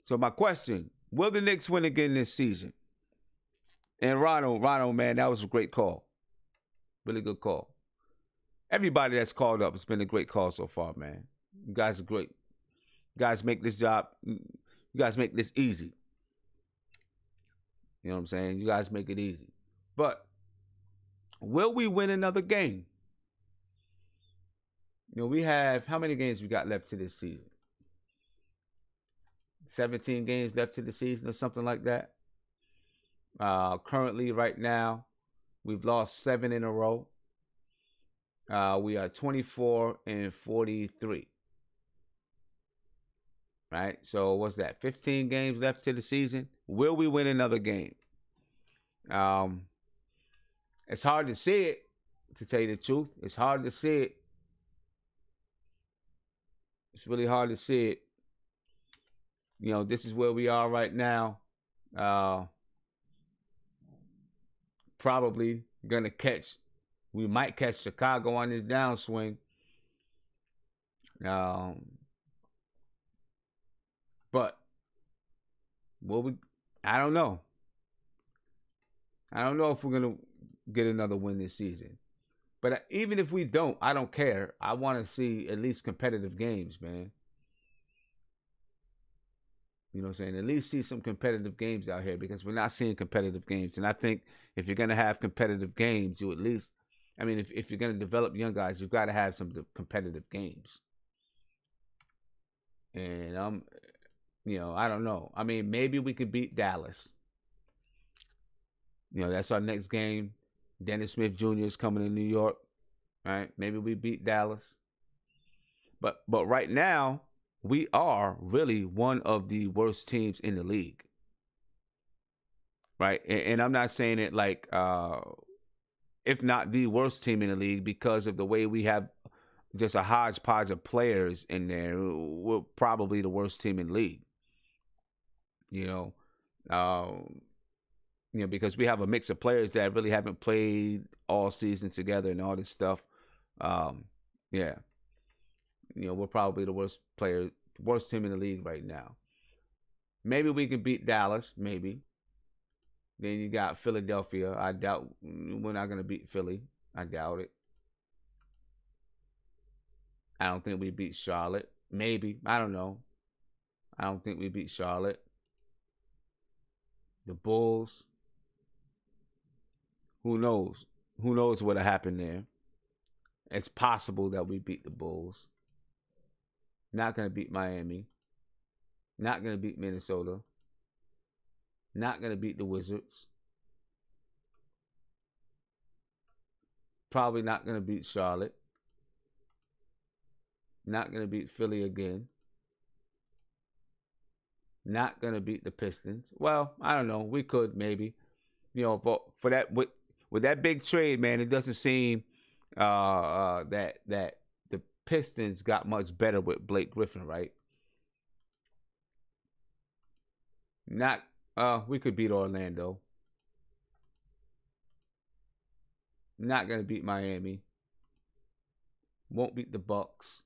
So, my question, will the Knicks win again this season? And Ronald, Ronald, man, that was a great call. Really good call. Everybody that's called up, it's been a great call so far, man. You guys are great. You guys make this job, you guys make this easy. You know what I'm saying? You guys make it easy. But will we win another game? You know, we have, how many games we got left to this season? seventeen games left to the season or something like that. Uh, currently, right now, we've lost seven in a row. Uh, we are twenty-four and forty-three. Right? So what's that? fifteen games left to the season. Will we win another game? Um, it's hard to see it, to tell you the truth. It's hard to see it. It's really hard to see it. You know, this is where we are right now. Uh, probably going to catch, we might catch Chicago on this downswing. Um, but, will we... I don't know. I don't know if we're going to get another win this season. But even if we don't, I don't care. I want to see at least competitive games, man. You know what I'm saying? At least see some competitive games out here, because we're not seeing competitive games. And I think if you're going to have competitive games, you at least... I mean, if, if you're going to develop young guys, you've got to have some competitive games. And I'm... You know, I don't know. I mean, maybe we could beat Dallas. You know, that's our next game. Dennis Smith Junior is coming to New York, right? Maybe we beat Dallas. But but right now, we are really one of the worst teams in the league, right? And, and I'm not saying it like, uh, if not the worst team in the league, because of the way we have just a hodgepodge of players in there. We're probably the worst team in the league. You know, um, you know, because we have a mix of players that really haven't played all season together and all this stuff. Um, yeah, you know, we're probably the worst player, worst team in the league right now. Maybe we can beat Dallas, maybe. Then you got Philadelphia. I doubt we're not going to beat Philly. I doubt it. I don't think we beat Charlotte. Maybe. I don't know. I don't think we beat Charlotte. The Bulls. Who knows? Who knows what'll happen there? It's possible that we beat the Bulls. Not going to beat Miami. Not going to beat Minnesota. Not going to beat the Wizards. Probably not going to beat Charlotte. Not going to beat Philly again. Not going to beat the Pistons. Well, I don't know. We could maybe. You know, but for that, with, with that big trade, man, it doesn't seem uh, uh, that that the Pistons got much better with Blake Griffin, right? Not, uh, we could beat Orlando. Not going to beat Miami. Won't beat the Bucks.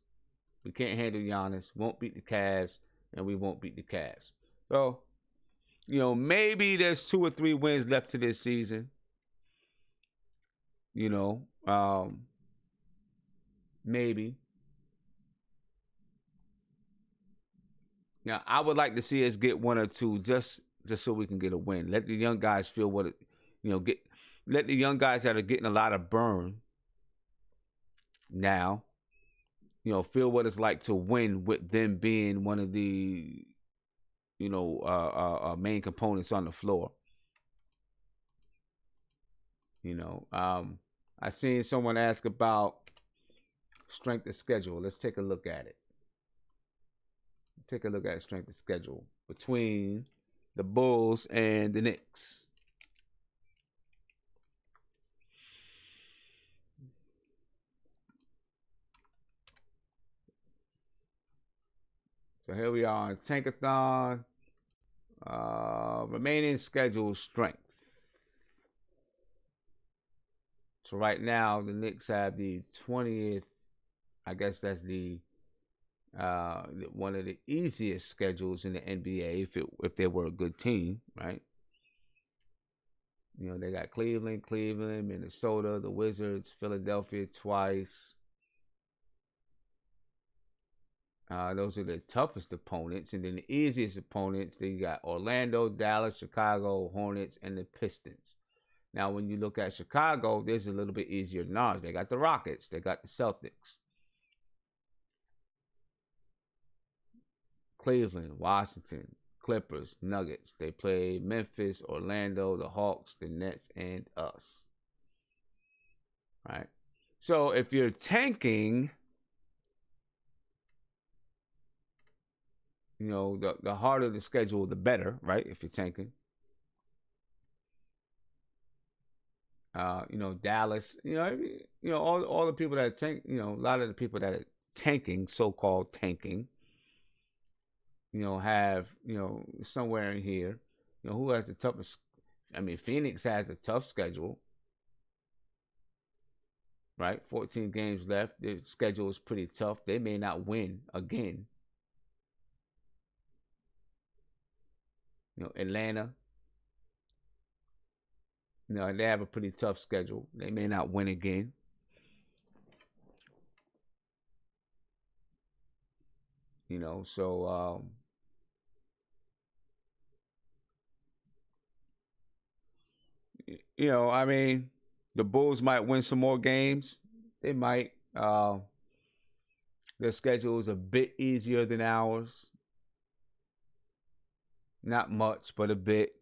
We can't handle Giannis. Won't beat the Cavs. And we won't beat the Cavs. So, you know, maybe there's two or three wins left to this season. You know, um, maybe. Now, I would like to see us get one or two, just just so we can get a win. Let the young guys feel what it, you know, get. Let the young guys that are getting a lot of burn now, you know, feel what it's like to win with them being one of the, you know, uh, uh, main components on the floor. You know, um, I seen someone ask about strength of schedule. Let's take a look at it. Take a look at strength of schedule between the Bulls and the Knicks. So here we are, Tankathon, uh, remaining schedule strength. So right now, the Knicks have the twentieth, I guess that's the uh, one of the easiest schedules in the N B A if, it, if they were a good team, right? You know, they got Cleveland, Cleveland, Minnesota, the Wizards, Philadelphia twice. Uh, those are the toughest opponents. And then the easiest opponents, they got Orlando, Dallas, Chicago, Hornets, and the Pistons. Now, when you look at Chicago, there's a little bit easier than ours. They got the Rockets. They got the Celtics. Cleveland, Washington, Clippers, Nuggets. They play Memphis, Orlando, the Hawks, the Nets, and us. All right. So if you're tanking, you know, the, the harder the schedule, the better, right? If you're tanking. Uh, you know, Dallas, you know, you know, all all the people that tank, you know, a lot of the people that are tanking, so-called tanking, you know, have, you know, somewhere in here. You know, who has the toughest? I mean, Phoenix has a tough schedule. Right? fourteen games left. Their schedule is pretty tough. They may not win again. You know, Atlanta. You know, they have a pretty tough schedule. They may not win again. You know, so um, you know, I mean, the Bulls might win some more games. They might. Uh, their schedule is a bit easier than ours. Not much, but a bit.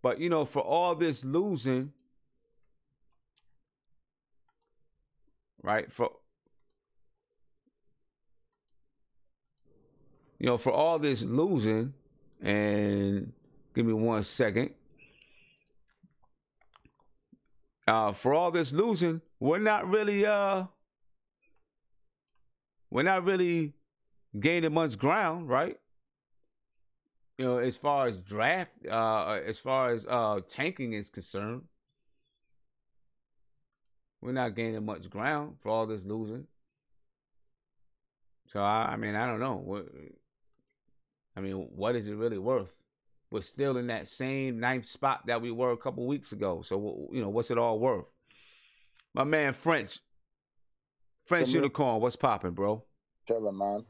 But, you know, for all this losing, right, for, you know, for all this losing, and give me one second. Uh, for all this losing, we're not really, uh, we're not really gaining much ground, right? You know, as far as draft, uh, as far as uh, tanking is concerned, we're not gaining much ground for all this losing. So I, I mean, I don't know. What, I mean, what is it really worth? We're still in that same ninth spot that we were a couple weeks ago. So you know, what's it all worth? My man, French, French Unicorn, what's popping, bro? Chilling, man.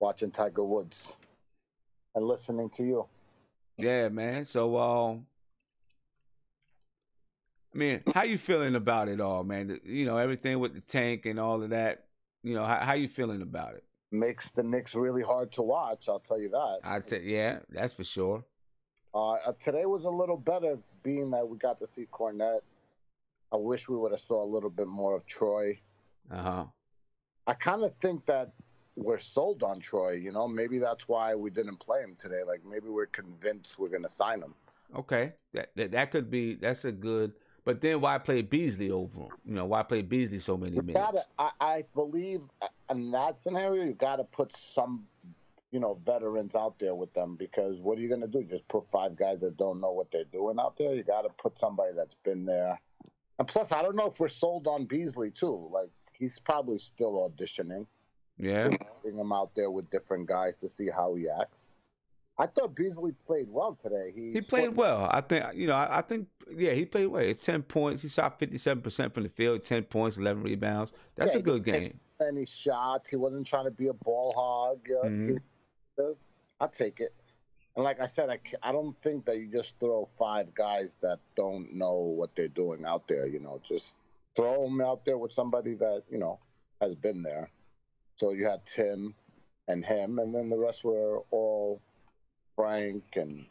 Watching Tiger Woods and listening to you. Yeah, man. So, um, I mean, how you feeling about it all, man? You know, everything with the tank and all of that. You know, how, how you feeling about it? Makes the Knicks really hard to watch, I'll tell you that. I t- yeah, that's for sure. Uh, today was a little better, being that we got to see Kornet. I wish we would have saw a little bit more of Troy. Uh-huh. I kind of think that we're sold on Troy, you know. Maybe that's why we didn't play him today. Like, maybe we're convinced we're going to sign him. Okay. That, that that could be, that's a good, but then why play Beasley over him? You know, why play Beasley so many you minutes? Gotta, I, I believe in that scenario, you got to put some, you know, veterans out there with them, because what are you going to do? Just put five guys that don't know what they're doing out there? You got to put somebody that's been there. And plus, I don't know if we're sold on Beasley, too. Like, he's probably still auditioning. Yeah. Putting him out there with different guys to see how he acts. I thought Beasley played well today. He, he played well. I think, you know, I, I think, yeah, he played well. ten points. He shot fifty-seven percent from the field, ten points, eleven rebounds. That's yeah, a good game. Any shots. He wasn't trying to be a ball hog. Uh, mm-hmm. he, I'll take it. And like I said, I, I don't think that you just throw five guys that don't know what they're doing out there, you know. Just throw them out there with somebody that, you know, has been there. So you had Tim and him, and then the rest were all Frank and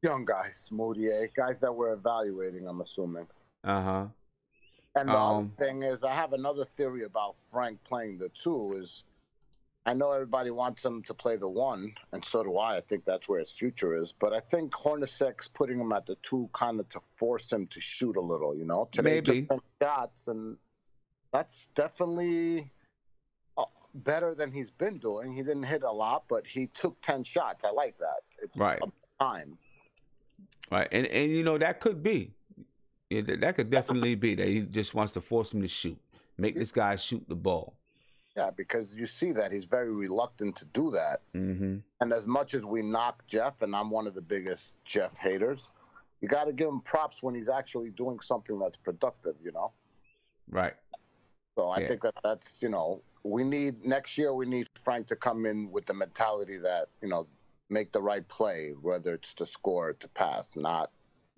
young guys, Mudiay, guys that were evaluating, I'm assuming. Uh-huh. And the um, other thing is, I have another theory about Frank playing the two is, I know everybody wants him to play the one, and so do I. I think that's where his future is. But I think Hornacek's putting him at the two kind of to force him to shoot a little, you know? To Maybe. Make different shots, and that's definitely better than he's been doing. He didn't hit a lot, but he took ten shots. I like that. It's right. Time. Right, and, and, you know, that could be. Yeah, that, that could definitely be that he just wants to force him to shoot, make this guy shoot the ball. Yeah, because you see that he's very reluctant to do that. Mm-hmm. And as much as we knock Jeff, and I'm one of the biggest Jeff haters, you got to give him props when he's actually doing something that's productive, you know? Right. So I yeah. think that that's, you know, we need next year, we need Frank to come in with the mentality that, you know, make the right play, whether it's to score or to pass, not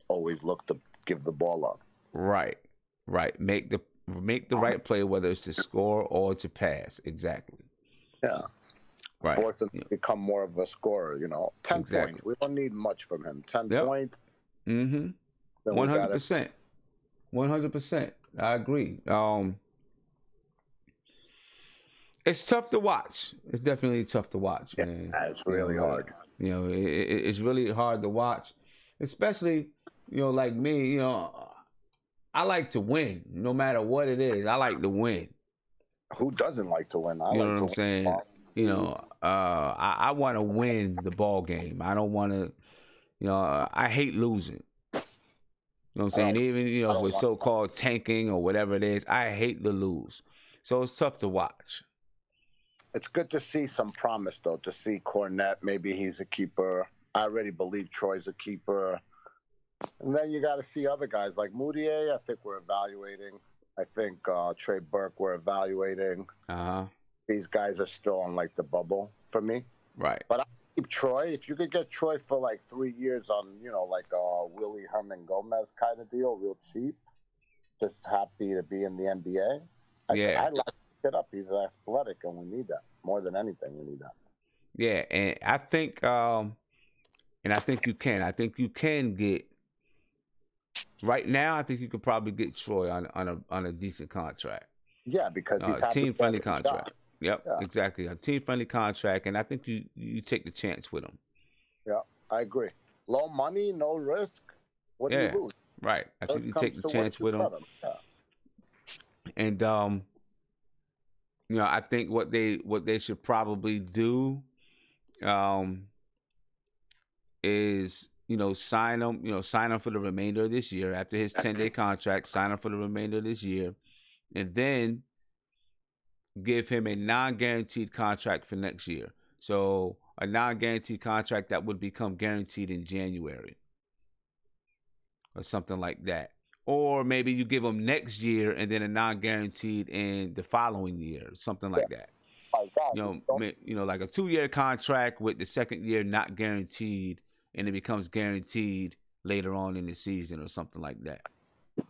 always look to give the ball up. Right. Right. Make the Make the right play, whether it's to score or to pass. Exactly. Yeah. Right. Force him yeah. to become more of a scorer, you know. Ten exactly. points. We don't need much from him. Ten yep. points. Mm-hmm. One hundred percent. One hundred percent. I agree. Um, it's tough to watch. It's definitely tough to watch, yeah, man. It's really you know, hard. You know, it, it, it's really hard to watch, especially, you know, like me, you know. I like to win, no matter what it is. I like to win. Who doesn't like to win? I you know like what I'm to saying? Win. You know, uh, I, I want to win the ball game. I don't want to, you know, I hate losing. You know what I'm saying? Even, you know, with so-called tanking or whatever it is, I hate to lose. So it's tough to watch. It's good to see some promise, though, to see Kornet. Maybe he's a keeper. I already believe Troy's a keeper. And then you got to see other guys like Mudiay. I think we're evaluating. I think uh, Trey Burke we're evaluating. Uh-huh. These guys are still on, like, the bubble for me. Right. But I keep Troy. If you could get Troy for, like, three years on, you know, like a Willie Herman Gomez kind of deal, real cheap, just happy to be in the N B A. I, yeah. I like to get up. He's athletic, and we need that. More than anything, we need that. Yeah, and I think um, and I think you can. I think you can get Right now, I think you could probably get Troy on on a on a decent contract. Yeah, because he's uh, a team friendly contract. Shot. Yep, yeah. exactly, a team friendly contract, and I think you you take the chance with him. Yeah, I agree. Low money, no risk. What yeah, do you lose? Right. I Those think you take the chance with him. him. Yeah. And um, you know, I think what they what they should probably do, um, is. You know, sign him, you know, sign him for the remainder of this year. After his ten-day contract, sign him for the remainder of this year. And then give him a non-guaranteed contract for next year. So a non-guaranteed contract that would become guaranteed in January. Or something like that. Or maybe you give him next year and then a non-guaranteed in the following year. Something like yeah. that. Like that. You know, you know, like a two-year contract with the second year not guaranteed. And it becomes guaranteed later on in the season or something like that.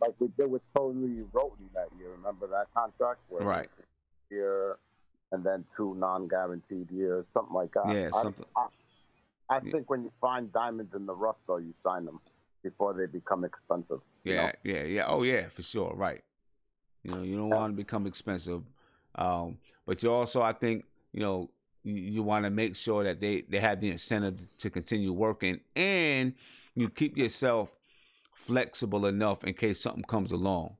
Like we did with Tony Roten that year. Remember that contract? Where right. Year and then two non-guaranteed years, something like that. Yeah, I, something. I, I think yeah. when you find diamonds in the rough, though, you sign them before they become expensive. Yeah, you know? yeah, yeah. Oh, yeah, for sure. Right. You know, you don't yeah. want to become expensive. Um, But you also, I think, you know, you, you want to make sure that they, they have the incentive to continue working, and you keep yourself flexible enough in case something comes along.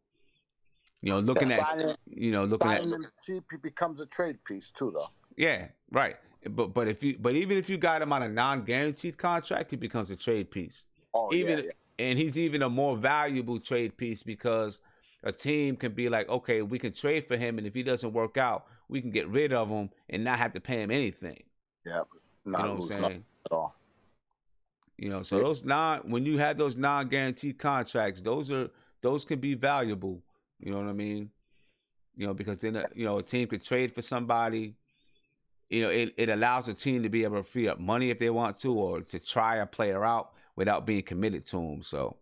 You know, looking yeah, at, buying, you know, looking at C P becomes a trade piece too, though. Yeah, right. But but if you but even if you got him on a non-guaranteed contract, he becomes a trade piece. Oh, even yeah, yeah. And he's even a more valuable trade piece, because a team can be like, okay, we can trade for him, and if he doesn't work out, we can get rid of him and not have to pay him anything. Yeah, you know what I'm saying? At all. You know, so yeah. those non when you have those non-guaranteed contracts, those are those can be valuable. You know what I mean? You know, because then, a, you know, a team could trade for somebody. You know, it, it allows a team to be able to free up money if they want to, or to try a player out without being committed to him. So,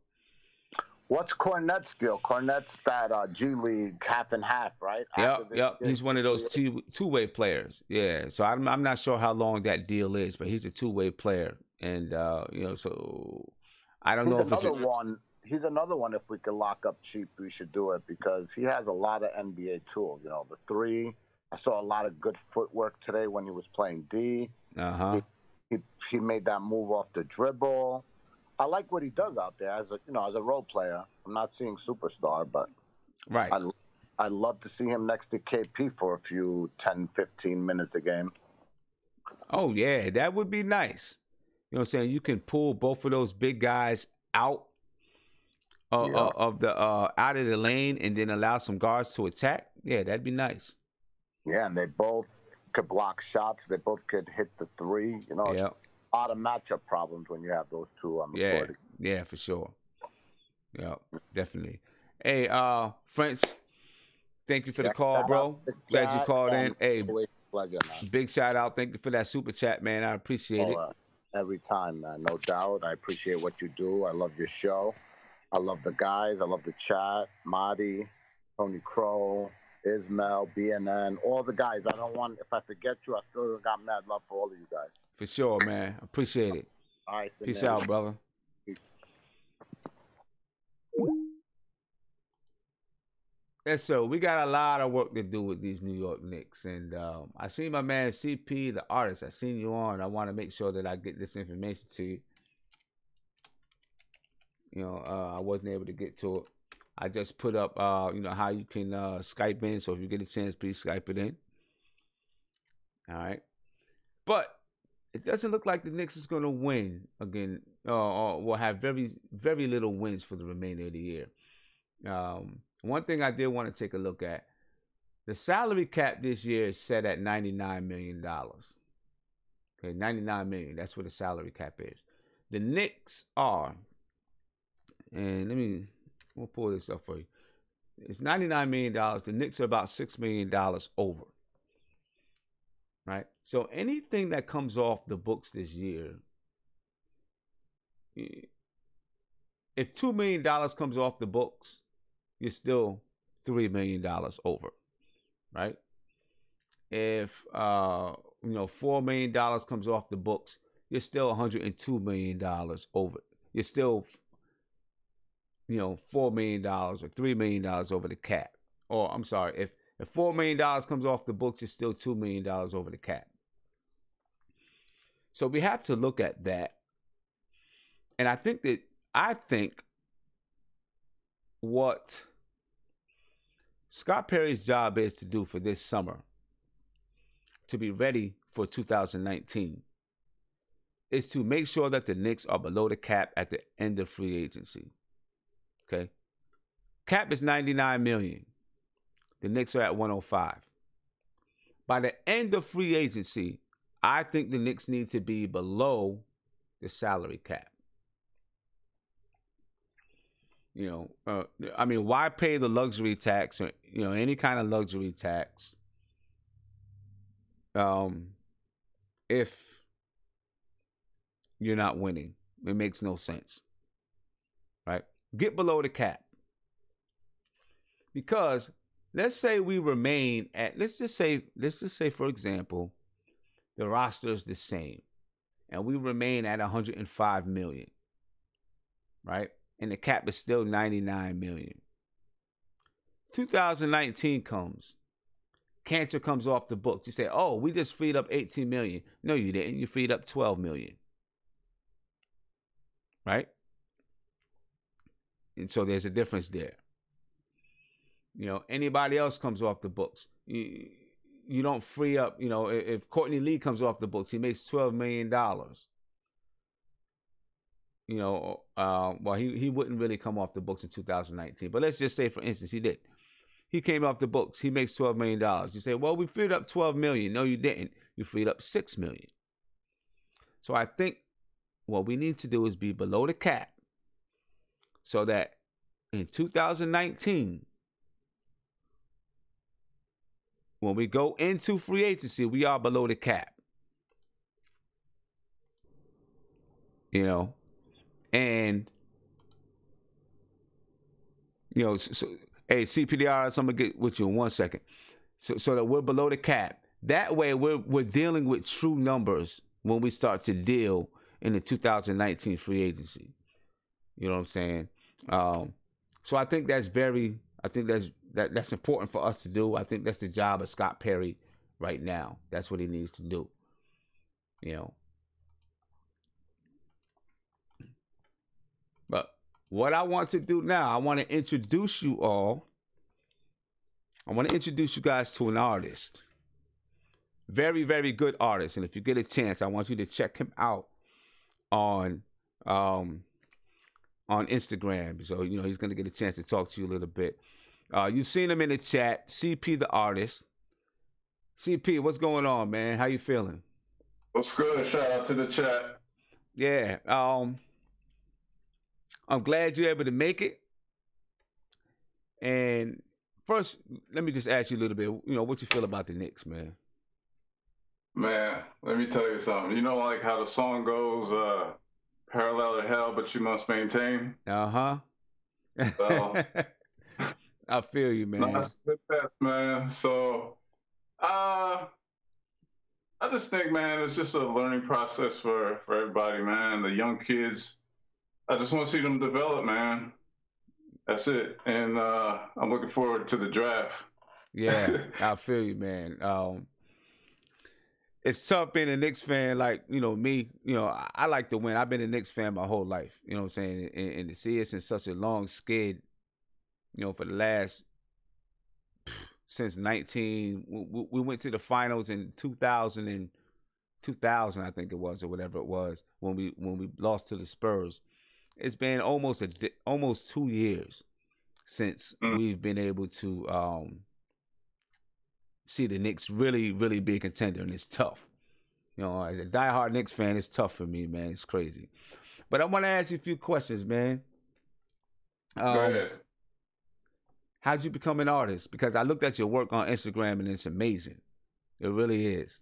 what's Kornet's deal? Kornet's that uh, G League half and half, right? Yep, the, yep. He's one of those two, two-way players. Yeah. So I'm I'm not sure how long that deal is, but he's a two-way player, and uh, you know, so I don't he's know if another it's a, one. He's another one. If we could lock up cheap, we should do it, because he has a lot of N B A tools. You know, the three. I saw a lot of good footwork today when he was playing D. Uh-huh. He, he he made that move off the dribble. I like what he does out there as a you know as a role player. I'm not seeing superstar, but right. I I love to see him next to K P for a few ten, fifteen minutes a game. Oh yeah, that would be nice. You know what I'm saying? You can pull both of those big guys out uh, yeah. uh, of the uh, out of the lane and then allow some guards to attack. Yeah, that'd be nice. Yeah, and they both could block shots. They both could hit the three. You know, yep. It's a lot of matchup problems when you have those two on the court. Yeah, yeah, for sure. Yeah, definitely. Hey, uh, Prince, thank you for the call, bro. Glad you called in. Hey, pleasure, man. Big shout out. Thank you for that super chat, man. I appreciate it. Uh, every time, man. No doubt. I appreciate what you do. I love your show. I love the guys. I love the chat. Marty, Tony Crow, Ismail, B N N, all the guys. I don't want, if I forget you, I still got mad love for all of you guys. For sure, man. Appreciate it. All right. Peace out, brother. Peace. Yes, sir. We got a lot of work to do with these New York Knicks. And um, I seen my man C P, the artist. I seen you on. I want to make sure that I get this information to you. You know, uh, I wasn't able to get to it. I just put up, uh, you know, how you can uh, Skype in. So if you get a chance, please Skype it in. All right. But it doesn't look like the Knicks is going to win again, uh, or will have very, very little wins for the remainder of the year. Um, one thing I did want to take a look at, the salary cap this year is set at ninety-nine million dollars. Okay, ninety-nine million dollars. That's what the salary cap is. The Knicks are, and let me... We'll pull this up for you. It's ninety-nine million dollars. The Knicks are about six million dollars over. Right? So anything that comes off the books this year, if two million dollars comes off the books, you're still three million dollars over. Right? If uh, you know, four million dollars comes off the books, you're still one hundred two million dollars over. You're still... you know, four million dollars or three million dollars over the cap. Or, I'm sorry, if, if four million dollars comes off the books, it's still two million dollars over the cap. So we have to look at that. And I think that, I think what Scott Perry's job is to do for this summer, to be ready for two thousand nineteen, is to make sure that the Knicks are below the cap at the end of free agency. Okay, cap is ninety-nine million. The Knicks are at one oh five. By the end of free agency, I think the Knicks need to be below the salary cap. You know, uh, I mean, why pay the luxury tax or, you know, any kind of luxury tax? Um, if you're not winning, it makes no sense, right? Get below the cap. Because let's say we remain at, let's just say, let's just say, for example, the roster is the same and we remain at one hundred five million, right? And the cap is still ninety-nine million. two thousand nineteen comes Cancer comes off the books. You say, oh, we just freed up eighteen million. No, you didn't. You freed up twelve million. Right? And so there's a difference there. You know, anybody else comes off the books. You, you don't free up, you know, if Courtney Lee comes off the books, he makes twelve million dollars. You know, uh, well, he, he wouldn't really come off the books in two thousand nineteen. But let's just say, for instance, he did. He came off the books. He makes twelve million dollars. You say, well, we freed up twelve million dollars. No, you didn't. You freed up six million dollars. So I think what we need to do is be below the cap so that in two thousand nineteen, when we go into free agency, we are below the cap. You know, and, you know, so, so hey, C P The Artist, I'm going to get with you in one second. So, so that we're below the cap. That way, we're, we're dealing with true numbers when we start to deal in the two thousand nineteen free agency. You know what I'm saying? Um, so I think that's very, I think that's, that, that's important for us to do. I think that's the job of Scott Perry right now. That's what he needs to do. You know. But what I want to do now, I want to introduce you all. I want to introduce you guys to an artist. Very, very good artist. And if you get a chance, I want you to check him out on um, on Instagram. So, you know, he's going to get a chance to talk to you a little bit. Uh, you've seen him in the chat, C P The Artist. C P, what's going on, man? How you feeling? What's good? Shout out to the chat. Yeah. Um, I'm glad you're able to make it. And first, let me just ask you a little bit, you know, what you feel about the Knicks, man? Man, let me tell you something. You know, like how the song goes, uh, parallel to hell, but you must maintain. Uh-huh. So, I feel you, man. That's the best, man. So, uh, I just think, man, it's just a learning process for, for everybody, man. The young kids, I just want to see them develop, man. That's it. And uh, I'm looking forward to the draft. Yeah, I feel you, man. Um, it's tough being a Knicks fan, like, you know, me. You know, I, I like to win. I've been a Knicks fan my whole life. You know what I'm saying? And, and to see us in such a long skid, you know, for the last, since nineteen, we, we went to the finals in two thousand, I think it was, or whatever it was, when we when we lost to the Spurs. It's been almost a almost two years since mm. we've been able to um, see the Knicks really, really be a contender, and it's tough. You know, as a diehard Knicks fan, it's tough for me, man. It's crazy. But I want to ask you a few questions, man. Um, Go ahead. How'd you become an artist? Because I looked at your work on Instagram, and it's amazing. It really is.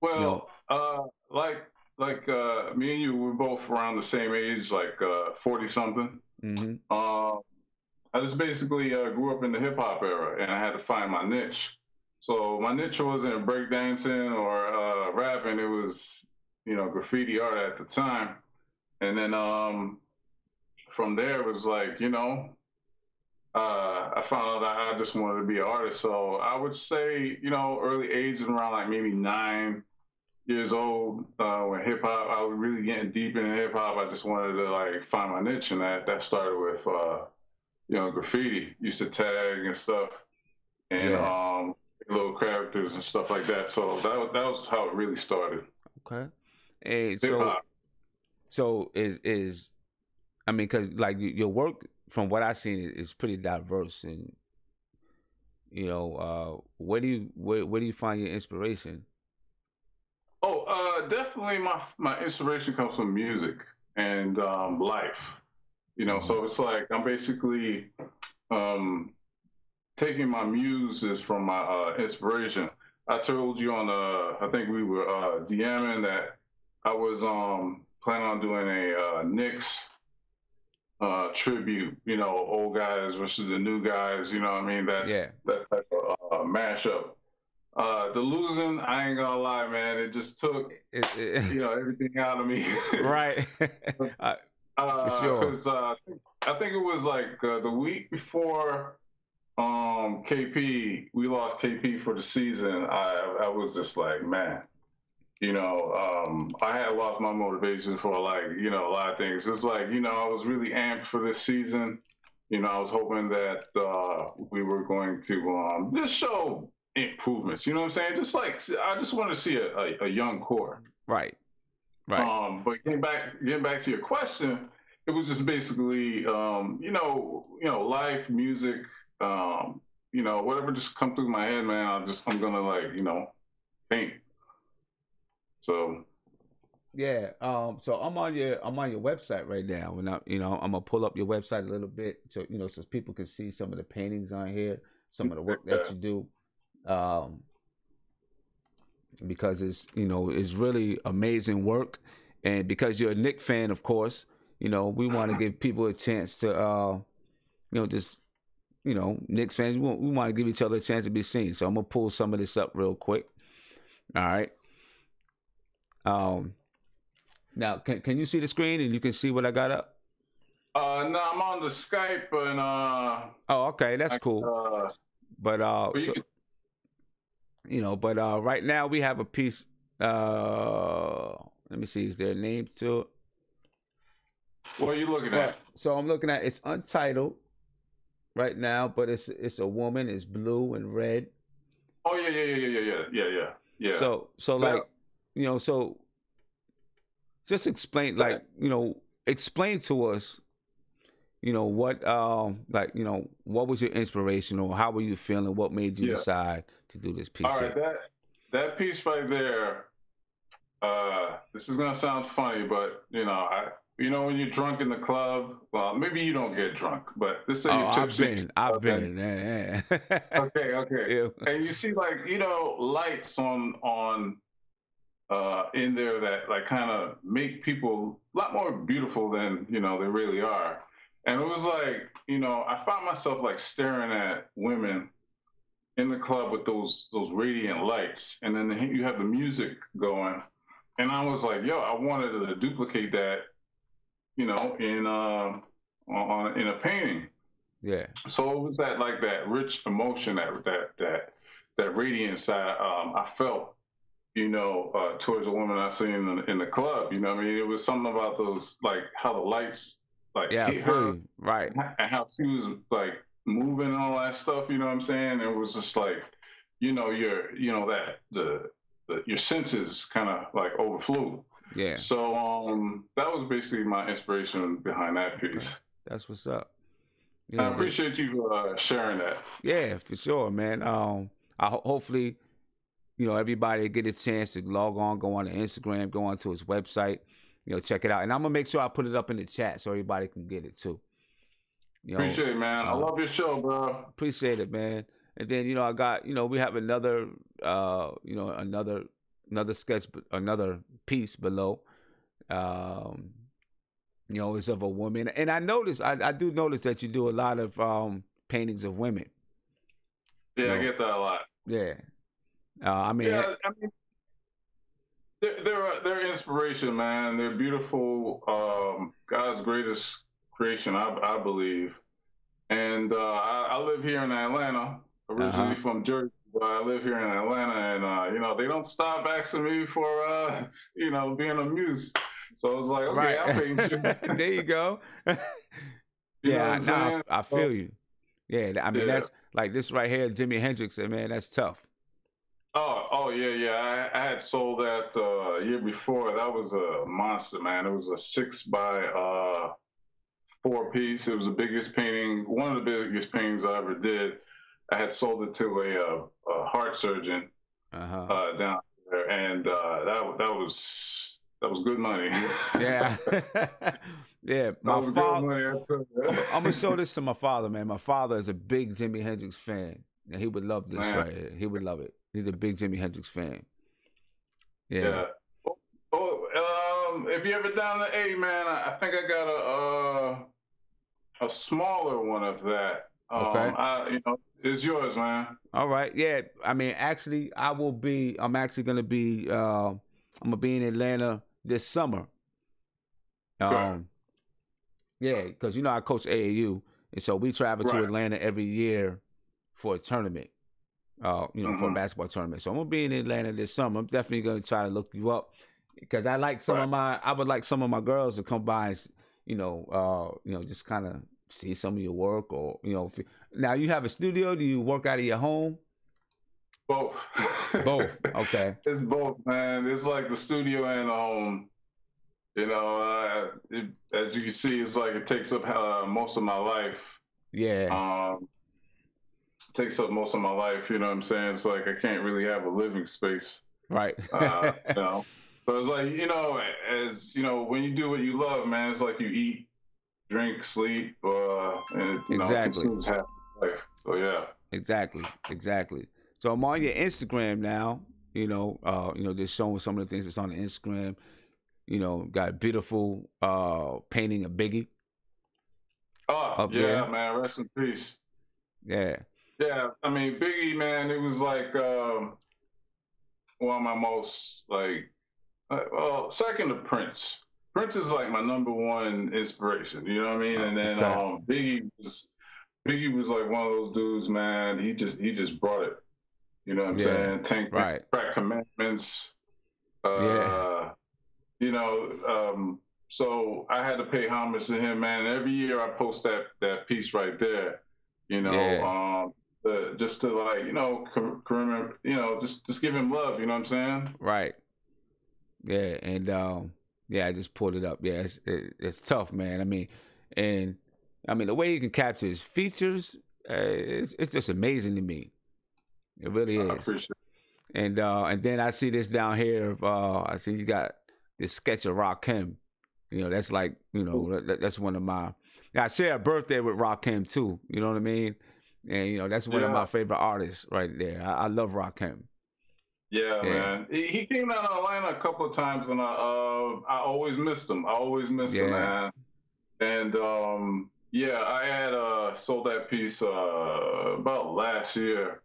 Well, you know, uh, like. Like, uh, me and you, we're both around the same age, like forty-something. Uh, mm-hmm. uh, I just basically uh, grew up in the hip-hop era, and I had to find my niche. So my niche wasn't breakdancing or uh, rapping. It was, you know, graffiti art at the time. And then um, from there, it was like, you know, uh, I found out I just wanted to be an artist. So I would say, you know, early age, around like maybe nine years old, uh, when hip hop, I was really getting deep into hip hop. I just wanted to like find my niche, and that, that started with, uh, you know, graffiti. Used to tag and stuff, and yeah. um, little characters and stuff like that. So that that was how it really started. Okay, and so so is is, I mean, because like your work, from what I've seen, is pretty diverse, and you know, uh, where do you where where do you find your inspiration? Oh, uh, definitely my my inspiration comes from music and um, life, you know, so it's like I'm basically um, taking my muses from my uh, inspiration. I told you on, uh, I think we were uh, DMing that I was um, planning on doing a uh, Knicks uh, tribute, you know, old guys versus the new guys, you know what I mean, that, yeah. that type of uh, mashup. Uh, the losing, I ain't gonna lie, man. It just took, it, it, you know, everything out of me. Right. uh, For sure. Because uh, I think it was like uh, the week before Um, K P, we lost K P for the season. I I was just like, man, you know, um, I had lost my motivation for, like, you know, a lot of things. It's like, you know, I was really amped for this season. You know, I was hoping that uh, we were going to um, just show improvements. You know what I'm saying? Just like, I just want to see a, a, a young core. Right. Right. Um, but getting back, getting back to your question, it was just basically, um, you know, you know, life, music, um, you know, whatever just come through my head, man. I'm just, I'm gonna like, you know, think. So. Yeah. Um. So I'm on your, I'm on your website right now, and I, you know, I'm gonna pull up your website a little bit, so you know, so people can see some of the paintings on here, some of the work that you do. Um. Because it's, you know, it's really amazing work, and because you're a Knicks fan, of course, you know, we want to give people a chance to, uh, you know, just, you know, Knicks fans, we, we want to give each other a chance to be seen. So I'm gonna pull some of this up real quick. All right. Um, now can can you see the screen and you can see what I got up? Uh, no, I'm on the Skype and uh. Oh, okay, that's I, cool. Uh, but uh. But you so, You know, but uh, right now we have a piece. Uh, let me see. Is there a name to it? What are you looking at? Right, so I'm looking at, it's untitled right now, but it's it's a woman. It's blue and red. Oh yeah, yeah, yeah, yeah, yeah, yeah, yeah, yeah. So so like, you know, so just explain, like, you know, explain to us, you know, what, um, like, you know, what was your inspiration, or how were you feeling? What made you yeah. decide to do this piece? All right, that, that piece right there, uh, this is going to sound funny, but, you know, I, you know, when you're drunk in the club, well, maybe you don't get drunk, but this is oh, your tipsy. I've been, I've okay. been, yeah, yeah. Okay, okay. Yeah. And you see, like, you know, lights on, on, uh, in there that, like, kind of make people a lot more beautiful than, you know, they really are. And it was like, you know, I found myself like staring at women in the club with those those radiant lights, and then the, you have the music going, and I was like, yo, I wanted to duplicate that, you know, in um on in a painting. Yeah. So it was that like that rich emotion that that that that radiance I um I felt, you know, uh, towards a woman I seen in the, in the club. You know what I mean? It was something about those, like, how the lights. Like, yeah, her, right. And how she was, like, moving and all that stuff, you know what I'm saying? It was just like, you know, your, you know, that, the, the your senses kind of, like, overflew. Yeah. So, um, that was basically my inspiration behind that piece. Okay. That's what's up. You know, I appreciate you uh, sharing that. Yeah, for sure, man. Um, I ho hopefully, you know, everybody get a chance to log on, go on to Instagram, go on to his website. You know, check it out. And I'm going to make sure I put it up in the chat so everybody can get it, too. You know, appreciate it, man. Uh, I love your show, bro. Appreciate it, man. And then, you know, I got, you know, we have another, uh, you know, another another sketch, another piece below. Um, you know, it's of a woman. And I notice, I, I do notice that you do a lot of um, paintings of women. Yeah, you know? I get that a lot. Yeah. Uh, I mean... Yeah, I mean They're, they're, they're inspiration, man. They're beautiful. Um, God's greatest creation, I, I believe. And uh, I, I live here in Atlanta, originally uh-huh. from Jersey, but I live here in Atlanta. And, uh, you know, they don't stop asking me for, uh, you know, being a muse. So I was like, okay, right. I'll paint you. There you go. You yeah, no, I, I feel so, you. Yeah, I mean, yeah. that's like this right here, Jimi Hendrix, and man, that's tough. Oh, oh yeah, yeah. I, I had sold that uh, year before. That was a monster, man. It was a six by uh, four piece. It was the biggest painting, one of the biggest paintings I ever did. I had sold it to a, a heart surgeon uh-huh. uh, down there, and uh, that that was that was good money. Yeah, yeah. My that was father. Good money, I'm gonna show this to my father, man. My father is a big Jimi Hendrix fan, and he would love this man. Right here. He would love it. He's a big Jimi Hendrix fan. Yeah. yeah. Oh, oh, um, if you're ever down to A, man, I think I got a uh, a smaller one of that. Um, okay. I, you know, it's yours, man. All right. Yeah. I mean, actually, I will be. I'm actually gonna be. Uh, I'm gonna be in Atlanta this summer. Sure. Um, yeah, because you know I coach A A U, and so we travel right. to Atlanta every year for a tournament, uh, you know, mm-hmm. for a basketball tournament. So I'm gonna be in Atlanta this summer. I'm definitely gonna try to look you up because I like some right. of my, I would like some of my girls to come by, and, you know, uh, you know, just kind of see some of your work or you know. If, now you have a studio. Do you work out of your home? Both. Both. Okay. It's both, man. It's like the studio and the home. You know, uh, it, as you can see, it's like it takes up uh, most of my life. Yeah. Um, takes up most of my life. You know what I'm saying? It's like I can't really have a living space. Right. uh, you know. So it's like you know, as you know, when you do what you love, man, it's like you eat, drink, sleep, uh, and you exactly. know, happy life. So yeah. Exactly. Exactly. So I'm on your Instagram now. You know, uh, you know, just showing some of the things that's on the Instagram. You know, got a beautiful uh, painting of Biggie. Oh, yeah, there. man. Rest in peace. Yeah. Yeah. I mean, Biggie, man, it was like um, one of my most, like, well, second to Prince. Prince is like my number one inspiration. You know what I mean? And then okay. um, Biggie was Biggie was like one of those dudes, man. He just he just brought it. You know what I'm yeah. saying? Tank right. Crack Commandments. Uh, yeah. You know, um, so I had to pay homage to him, man. Every year I post that, that piece right there, you know, yeah. um, the, just to like, you know, remember, you know, just, just give him love, you know what I'm saying? Right. Yeah. And, um, yeah, I just pulled it up. Yeah. It's, it, it's tough, man. I mean, and I mean, the way you can capture his features, uh, it's, it's just amazing to me. It really is. I appreciate it. And, uh, and then I see this down here. Uh, I see you got this sketch of Rakim, you know, that's like, you know, that, that's one of my, I share a birthday with Rakim too, you know what I mean? And, you know, that's one yeah. of my favorite artists right there. I, I love Rakim. Yeah, yeah, man. He came down to Atlanta a couple of times and I, uh, I always missed him. I always missed yeah. him, man. And, um, yeah, I had, uh, sold that piece, uh, about last year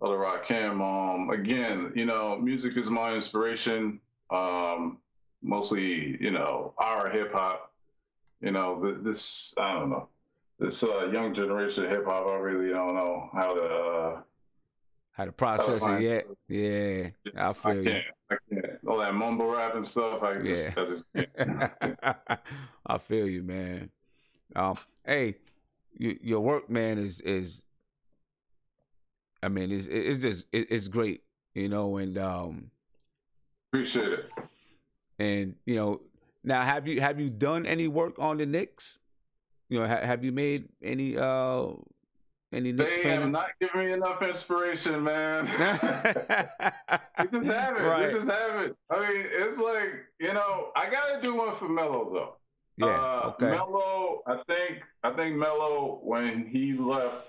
of the Rakim. Um, again, you know, music is my inspiration. Um, mostly, you know, our hip hop, you know, this, I don't know, this uh, young generation of hip hop, I really don't know how to, uh, how to process how to it yet. It. Yeah. I feel I you. Can't, I can't. All that mumble rap and stuff. I just, yeah. I just can't. I feel you, man. Um, Hey, you, your work, man, is, is, I mean, it's, it's just, it's great, you know, and, um, appreciate it. And you know, now have you have you done any work on the Knicks? You know, ha have you made any uh any Knicks? They fans? Have not given me enough inspiration, man. You just have it. Right. You just have it. I mean, it's like you know, I gotta do one for Melo though. Yeah. Uh, okay. Melo, I think I think Melo when he left,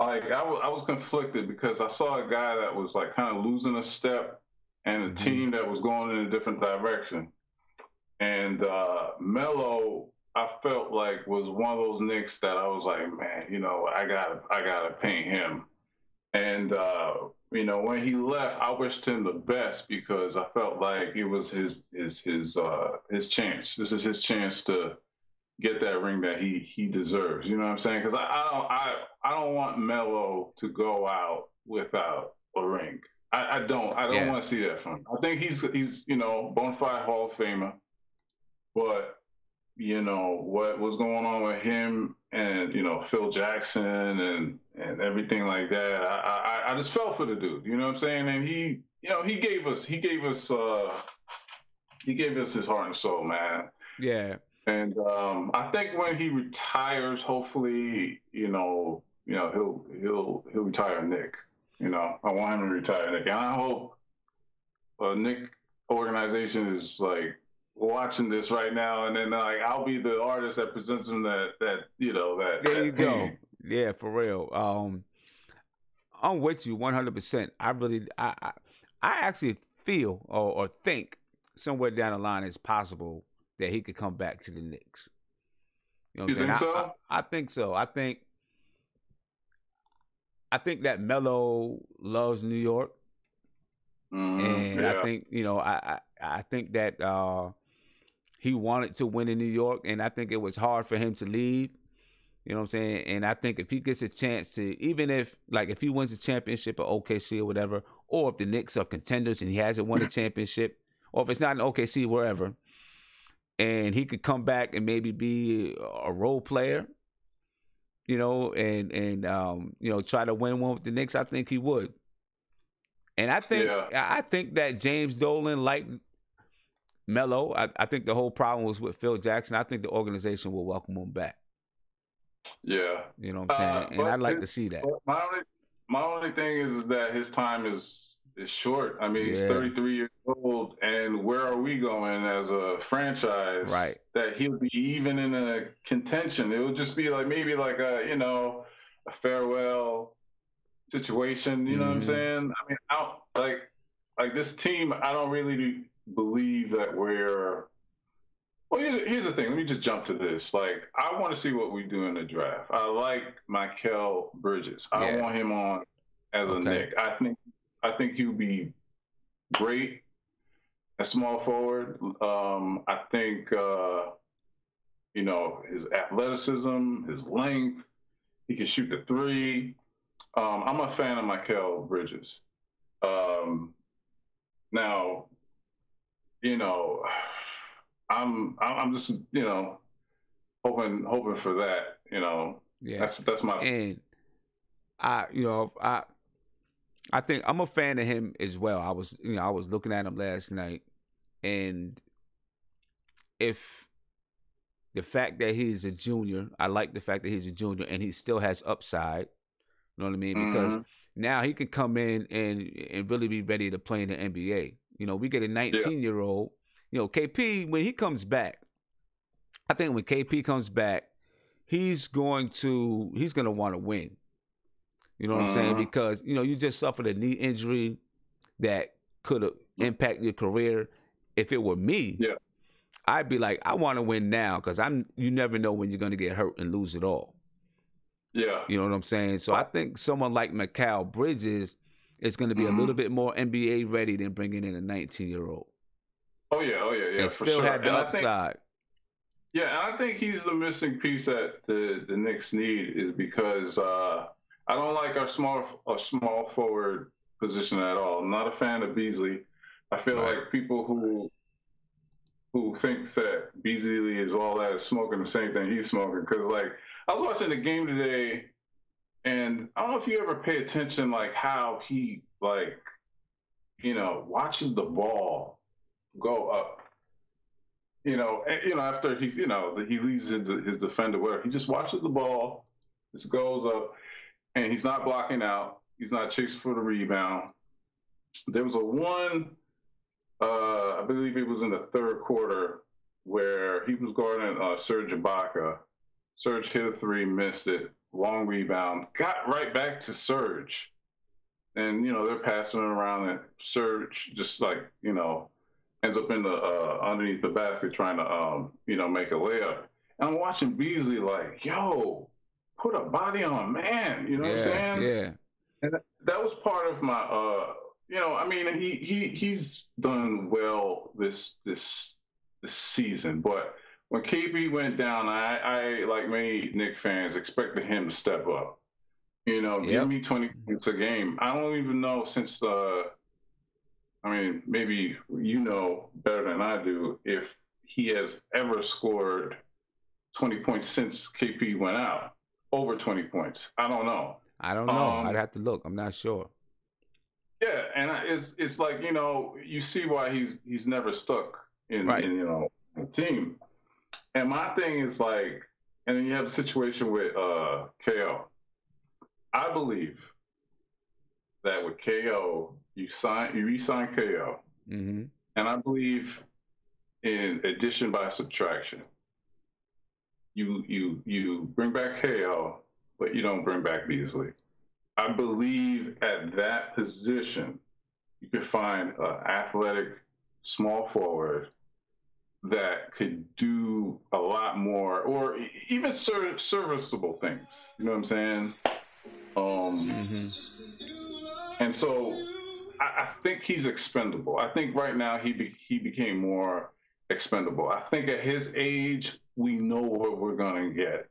like I was I was conflicted because I saw a guy that was like kind of losing a step. And a team that was going in a different direction. And uh, Melo, I felt like was one of those Knicks that I was like, man, you know, I gotta, I gotta paint him. And uh, you know, when he left, I wished him the best because I felt like it was his, his, his, uh, his chance. This is his chance to get that ring that he he deserves. You know what I'm saying? Because I, I don't, I, I don't want Melo to go out without a ring. I, I don't. I don't yeah. want to see that from him. I think he's he's you know bona fide Hall of Famer, but you know what was going on with him and you know Phil Jackson and and everything like that. I I, I just fell for the dude. You know what I'm saying? And he you know he gave us he gave us uh, he gave us his heart and soul, man. Yeah. And um, I think when he retires, hopefully you know you know he'll he'll he'll retire Nick. You know, I want him to retire, Nick. And I hope uh, Nick organization is like watching this right now, and then like I'll be the artist that presents him that that you know that. There that you pain. Go. Yeah, for real. Um, I'm with you one hundred percent. I really, I, I, I actually feel or, or think somewhere down the line it's possible that he could come back to the Knicks. You know what you I'm think saying? so? I, I, I think so. I think. I think that Melo loves New York, mm, and yeah. I think you know I, I I think that uh, he wanted to win in New York, and I think it was hard for him to leave. You know what I'm saying? And I think if he gets a chance to, even if, like, if he wins a championship at O K C or whatever, or if the Knicks are contenders and he hasn't won a championship, or if it's not in O K C, wherever, and he could come back and maybe be a role player, you know, and, and um, you know, try to win one with the Knicks, I think he would. And I think yeah. I think that James Dolan, like Melo, I, I think the whole problem was with Phil Jackson. I think the organization will welcome him back. Yeah. You know what I'm saying? Uh, and I'd like his, to see that. My only, my only thing is that his time is, is short. I mean, yeah. he's thirty-three years old, and where are we going as a franchise right. that he'll be even in a contention? It would just be like maybe like a, you know, a farewell situation. You know mm. what I'm saying? I mean, I like, like this team, I don't really believe that we're – Well, here's the thing. Let me just jump to this. Like, I want to see what we do in the draft. I like Mikal Bridges. I yeah. want him on as okay. a Knick. I think I think he'll be great as small forward. Um, I think, uh, you know, his athleticism, his length, he can shoot the three. Um, I'm a fan of Mikal Bridges. Um, now, you know... I'm I'm just, you know, hoping hoping for that, you know. Yeah. That's that's my and I you know, I I think I'm a fan of him as well. I was you know, I was looking at him last night, and if the fact that he's a junior, I like the fact that he's a junior and he still has upside. You know what I mean? Because mm-hmm. now he could come in and and really be ready to play in the N B A. You know, we get a nineteen yeah. year old. You know, K P, when he comes back, I think when K P comes back, he's going to he's going to want to win. You know what uh-huh. I'm saying? Because, you know, you just suffered a knee injury that could have impacted your career. If it were me, yeah. I'd be like, I want to win now because I'm. You never know when you're going to get hurt and lose it all. Yeah. You know what I'm saying? So I think someone like Mikal Bridges is going to be uh-huh. a little bit more N B A ready than bringing in a nineteen-year-old. Oh, yeah, oh, yeah, yeah, and for still sure. had the and upside. I think, yeah, and I think he's the missing piece that the, the Knicks need is because uh, I don't like our small our small forward position at all. I'm not a fan of Beasley. I feel right. like people who who think that Beasley is all that is smoking the same thing he's smoking. Because, like, I was watching the game today, and I don't know if you ever pay attention, like, how he, like, you know, watches the ball. Go up, you know. You know after he, you know, he leaves his, his defender where he just watches the ball, just goes up, and he's not blocking out. He's not chasing for the rebound. There was a one, uh, I believe it was in the third quarter, where he was guarding uh, Serge Ibaka. Serge hit a three, missed it. Long rebound, got right back to Serge, and you know they're passing it around, and Serge just like you know. ends up in the uh, underneath the basket trying to, um, you know, make a layup. And I'm watching Beasley like, yo, put a body on a man. You know yeah, what I'm saying? Yeah. And that was part of my, uh, you know, I mean, he he he's done well this this this season. But when K B went down, I, I like many Knicks fans, expected him to step up. You know, yep. give me twenty points a game. I don't even know since uh, – I mean, maybe you know better than I do if he has ever scored twenty points since K P went out, over twenty points. I don't know. I don't know. Um, I'd have to look. I'm not sure. Yeah, and it's it's like, you know, you see why he's he's never stuck in, right. in you know, the team. And my thing is like, and then you have a situation with uh, K O. I believe that with K O, You sign, you re-sign K O, mm-hmm. and I believe in addition by subtraction. You you you bring back K O, but you don't bring back Beasley. I believe at that position, you could find an athletic small forward that could do a lot more, or even ser- serviceable things. You know what I'm saying? Um, mm-hmm. And so. I think he's expendable. I think right now he be, he became more expendable. I think at his age, we know what we're going to get.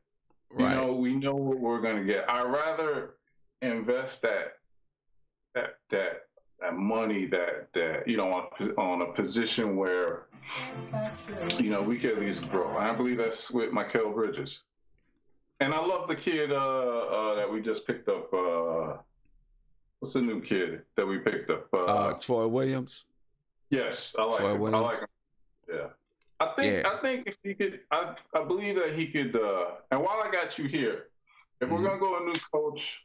Right. You know, we know what we're going to get. I'd rather invest that that that that money that that you know on, on a position where you know we could at least grow. I believe that's with Mikal Bridges. And I love the kid uh, uh, that we just picked up. Uh, what's the new kid that we picked up? Uh, uh, Troy Williams. Yes, I like Troy him. Williams. I like him. Yeah. I think yeah. I think if he could, I I believe that he could. Uh, and while I got you here, if mm-hmm. we're gonna go a new coach,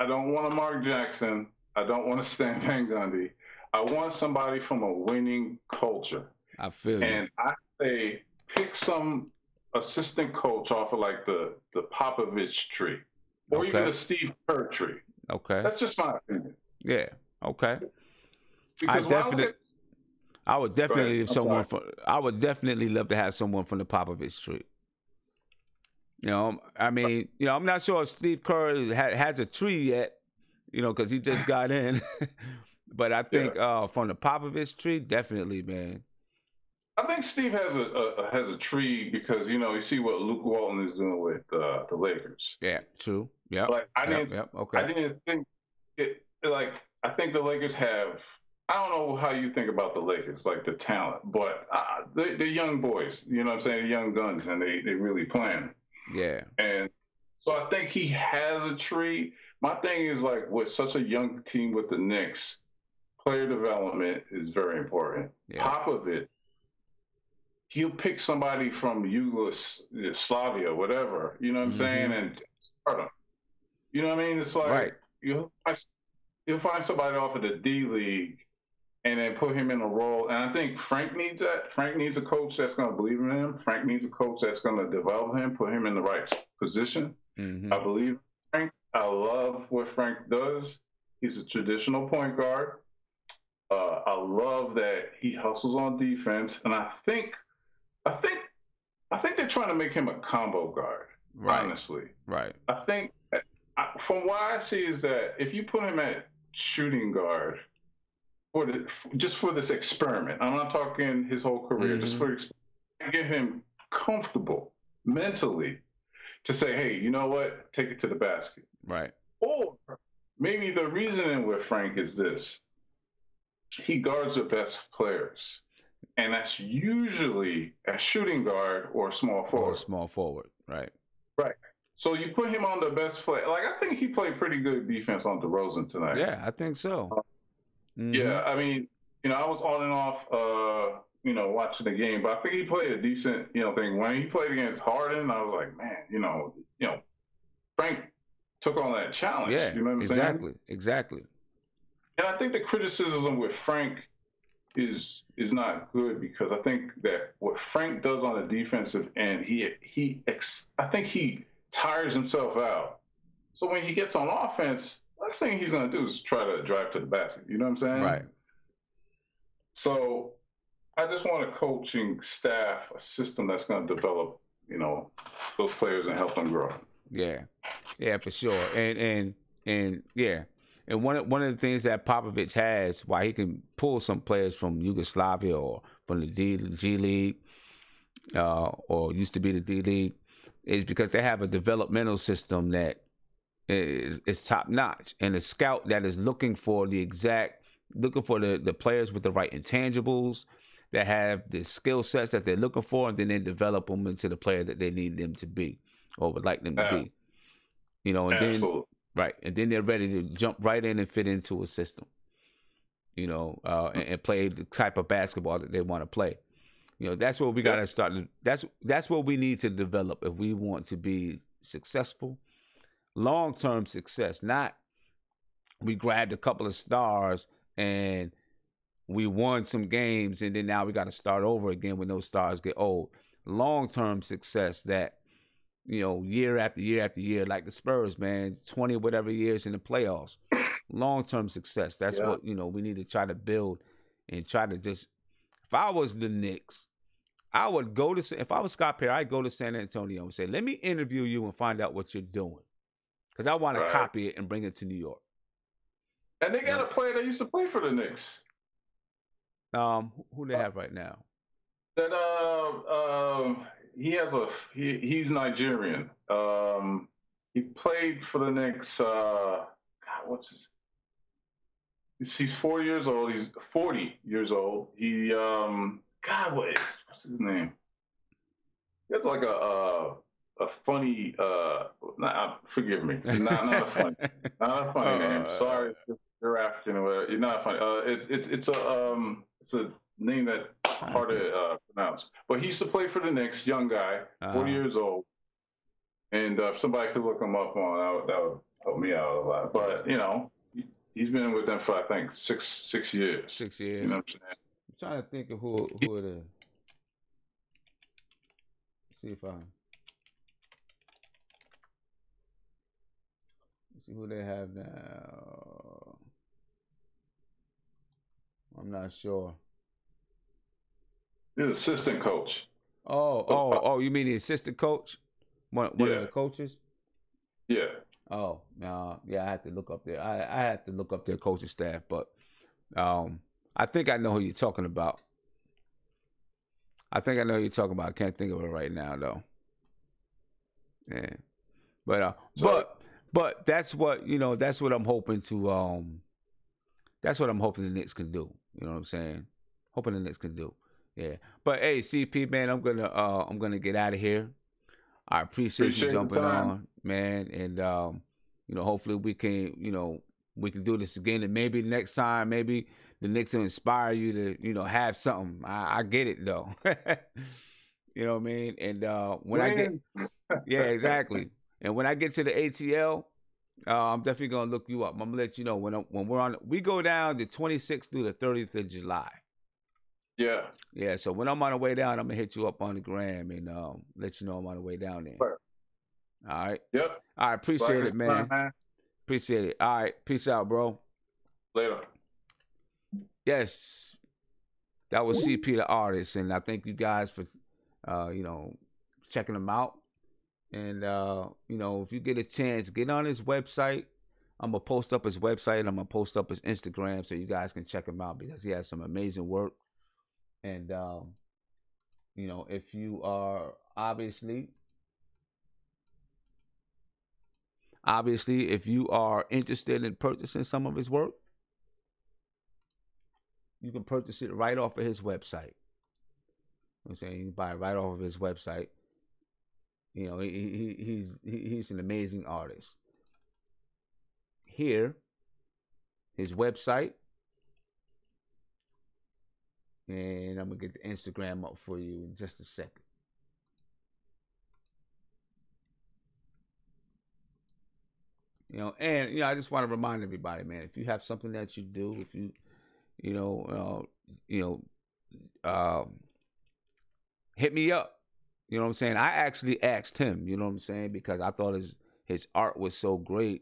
I don't want a Mark Jackson. I don't want to Stan Van Gundy. I want somebody from a winning culture. I feel. And you. I say pick some assistant coach off of like the the Popovich tree, or okay. even the Steve Kerr tree. Okay, that's just my opinion. Yeah. Okay. Because I definitely. I would definitely if someone from, I would definitely love to have someone from the Popovich Street. You know, I mean, you know, I'm not sure if Steve Kerr ha- has a tree yet, you know, because he just got in. But I think yeah. uh, from the Popovich Street, definitely, man. I think Steve has a, a has a tree because you know you see what Luke Walton is doing with uh, the Lakers. Yeah, true. Yeah, like I yep, didn't. Yep, okay. I didn't think it. Like I think the Lakers have. I don't know how you think about the Lakers, like the talent, but uh, they're, they're young boys, you know what I'm saying? They're young guns, and they, they really playing. Yeah. And so I think he has a tree. My thing is, like, with such a young team with the Knicks, player development is very important. Yeah. Popovich, he'll pick somebody from Yugoslavia, whatever, you know what I'm mm-hmm. saying, and start them. You know what I mean? It's like right. you'll, you'll find somebody off of the D-League, and then put him in a role. And I think Frank needs that. Frank needs a coach that's going to believe in him. Frank needs a coach that's going to develop him, put him in the right position. Mm-hmm. I believe Frank. I love what Frank does. He's a traditional point guard. Uh, I love that he hustles on defense. And I think, I think, I think they're trying to make him a combo guard, right. honestly. Right. I think, I, from what I see is that if you put him at shooting guard, For the, just for this experiment. I'm not talking his whole career. Mm-hmm. Just for get him comfortable mentally to say, hey, you know what? Take it to the basket. Right. Or maybe the reasoning with Frank is this. He guards the best players. And that's usually a shooting guard or a small forward. Or a small forward. Right. Right. So you put him on the best player. Like, I think he played pretty good defense on DeRozan tonight. Yeah, I think so. Uh, Mm-hmm. Yeah, I mean, you know, I was on and off, uh, you know, watching the game, but I think he played a decent, you know, thing. When he played against Harden, I was like, man, you know, you know, Frank took on that challenge. Yeah, you know what I'm exactly, saying? exactly. And I think the criticism with Frank is is not good because I think that what Frank does on the defensive end, he he, ex- I think he tires himself out. So when he gets on offense. Last thing he's going to do is try to drive to the basket. You know what I'm saying? Right. So I just want a coaching staff, a system that's going to develop, you know, those players and help them grow. Yeah. Yeah, for sure. And, and, and yeah. And one of, one of the things that Popovich has, why he can pull some players from Yugoslavia or from the D, G League uh, or used to be the D League is because they have a developmental system that, Is, is top notch, and a scout that is looking for the exact, looking for the, the players with the right intangibles that have the skill sets that they're looking for, and then they develop them into the player that they need them to be or would like them to yeah. be. You know, and Absolutely. then right, and then they're ready to jump right in and fit into a system. You know, uh, and, and play the type of basketball that they want to play. You know, that's what we yeah. got to start. That's that's what we need to develop if we want to be successful. Long-term success, not we grabbed a couple of stars and we won some games and then now we got to start over again when those stars get old. Long-term success that, you know, year after year after year, like the Spurs, man, twenty whatever years in the playoffs. Long-term success. That's yeah. what, you know, we need to try to build and try to just, if I was the Knicks, I would go to, if I was Scott Perry, I'd go to San Antonio and say, let me interview you and find out what you're doing. Because I want right. to copy it and bring it to New York. And they got yeah. a player that used to play for the Knicks. Um, who they have right now? That uh, um, he has a he, he's Nigerian. Um, he played for the Knicks. Uh, God, what's his? He's, he's four years old. He's forty years old. He um, God, what is, what's his name? He has like a a, a funny. Uh, nah, forgive me. Not not funny. Not a funny uh, name. Sorry, you're African or whatever. You're not funny. Uh, it, it it's a um, it's a name that. Hard to uh, pronounce, but he used to play for the Knicks. Young guy, uh-huh. forty years old, and uh, if somebody could look him up on that would, that would help me out a lot. But you know, he's been with them for I think six six years. Six years. You know what I'm saying? I'm trying to think of who who it is. Let's see if I Let's see who they have now. I'm not sure. The assistant coach. Oh, oh, oh! You mean the assistant coach? One, one yeah. of the coaches. Yeah. Oh no, yeah. I had to look up their. I I had to look up their coaching staff, but um, I think I know who you're talking about. I think I know who you're talking about. I can't think of it right now though. Yeah, but uh, so, but but that's what you know. That's what I'm hoping to. Um, that's what I'm hoping the Knicks can do. You know what I'm saying? Hoping the Knicks can do. Yeah, but hey, C P, man, I'm gonna uh, I'm gonna get out of here. I appreciate, appreciate you jumping on, man, and um, you know, hopefully we can, you know, we can do this again, and maybe next time, maybe the Knicks will inspire you to, you know, have something. I, I get it though, you know what I mean. And uh, when Win. I get, yeah, exactly. And when I get to the A T L, uh, I'm definitely gonna look you up. I'm gonna let you know when I'm, when we're on. We go down the twenty-sixth through the thirtieth of July. Yeah. Yeah. So when I'm on the way down, I'm gonna hit you up on the gram and um, let you know I'm on the way down there. Sure. All right. Yep. I appreciate it, man. Fun, man. Appreciate it. All right. Peace out, bro. Later. Yes. That was C P the Artist, and I thank you guys for, uh, you know, checking him out. And uh, you know, if you get a chance, get on his website. I'm gonna post up his website. I'm gonna post up his Instagram so you guys can check him out because he has some amazing work. And, um, you know, if you are obviously, obviously, if you are interested in purchasing some of his work, you can purchase it right off of his website. I'm saying you can buy it right off of his website. You know, he, he, he's, he, he's an amazing artist. Here, his website. And I'm going to get the Instagram up for you in just a second. You know, and, you know, I just want to remind everybody, man, if you have something that you do, if you, you know, uh, you know, uh, hit me up. You know what I'm saying? I actually asked him, you know what I'm saying? Because I thought his, his art was so great.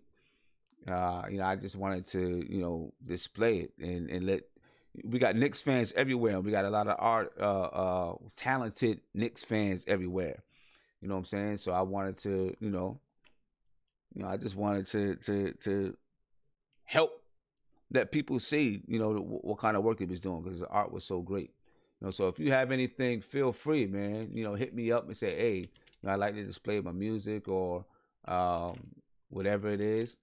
Uh, you know, I just wanted to, you know, display it and, and let, we got Knicks fans everywhere. We got a lot of art, uh, uh, talented Knicks fans everywhere. You know what I'm saying? So I wanted to, you know, you know, I just wanted to to to help that people see, you know, what, what kind of work he was doing because the art was so great. You know, so if you have anything, feel free, man. You know, hit me up and say, hey, you know, I like to display my music or um, whatever it is,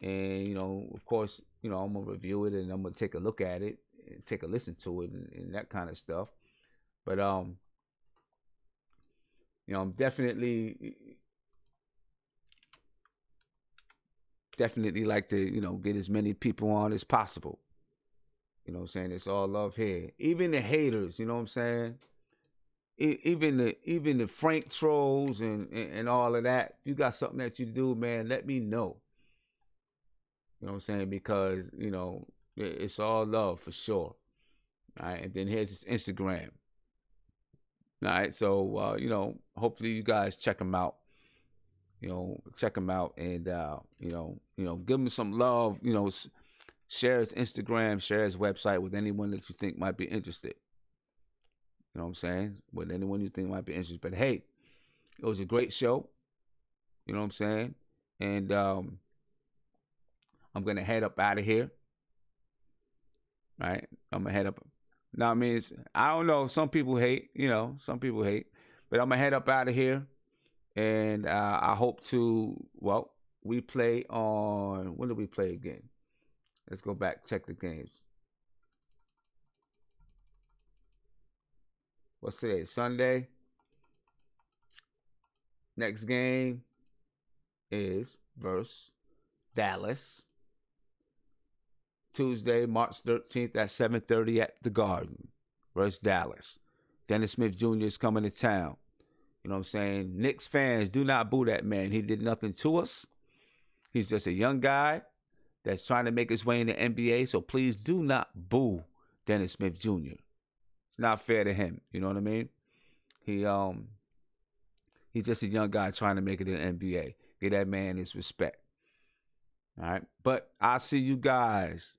and you know, of course, you know, I'm gonna review it and I'm gonna take a look at it. Take a listen to it and, and that kind of stuff, but um, you know, I'm definitely, definitely like to, you know, get as many people on as possible. You know what I'm saying? It's all love here, even the haters. You know what I'm saying? E even the even the Frank trolls and, and and all of that. If you got something that you do, man, let me know. You know what I'm saying? Because you know. It's all love for sure. All right, and then here's his Instagram. All right, so uh, you know, hopefully you guys check him out. You know, check him out, and uh, you know, you know, give him some love. You know, share his Instagram, share his website with anyone that you think might be interested. You know what I'm saying? With anyone you think might be interested. But hey, it was a great show. You know what I'm saying? And um, I'm gonna head up out of here. All right, I'm gonna head up. Now, I mean, it's, I don't know. Some people hate, you know. Some people hate, But I'm going to head up out of here. And uh, I hope to, well, we play on, when do we play again? Let's go back, check the games. What's today? Sunday. Next game is versus Dallas. Tuesday, March thirteenth at seven thirty at the Garden versus Dallas. Dennis Smith Junior is coming to town. You know what I'm saying? Knicks fans, do not boo that man. He did nothing to us. He's just a young guy that's trying to make his way in the N B A. So please do not boo Dennis Smith Junior It's not fair to him. You know what I mean? He um he's just a young guy trying to make it in the N B A. Give that man his respect. All right. But I'll see you guys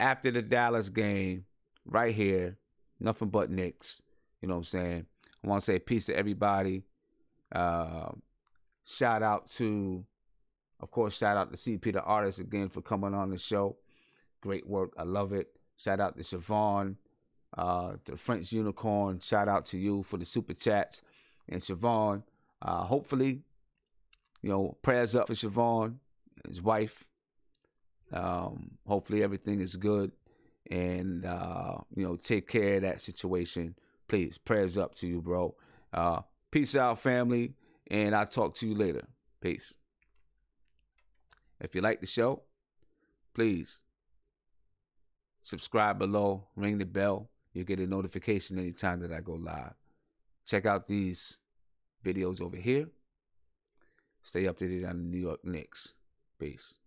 after the Dallas game right here. Nothing but Knicks. You know what I'm saying? I want to say peace to everybody. Uh, shout out to, of course, shout out to C P The Artist again for coming on the show. Great work. I love it. Shout out to Siobhan, uh, to the French Unicorn. Shout out to you for the super chats. And Siobhan, uh, hopefully, you know, prayers up for Siobhan and his wife. Um, hopefully everything is good. And, uh, you know, take care of that situation. Please, prayers up to you, bro. Uh, peace out, family, and I'll talk to you later. Peace. If you like the show, please subscribe below, ring the bell. You'll get a notification anytime that I go live. Check out these videos over here. Stay updated on the New York Knicks. Peace.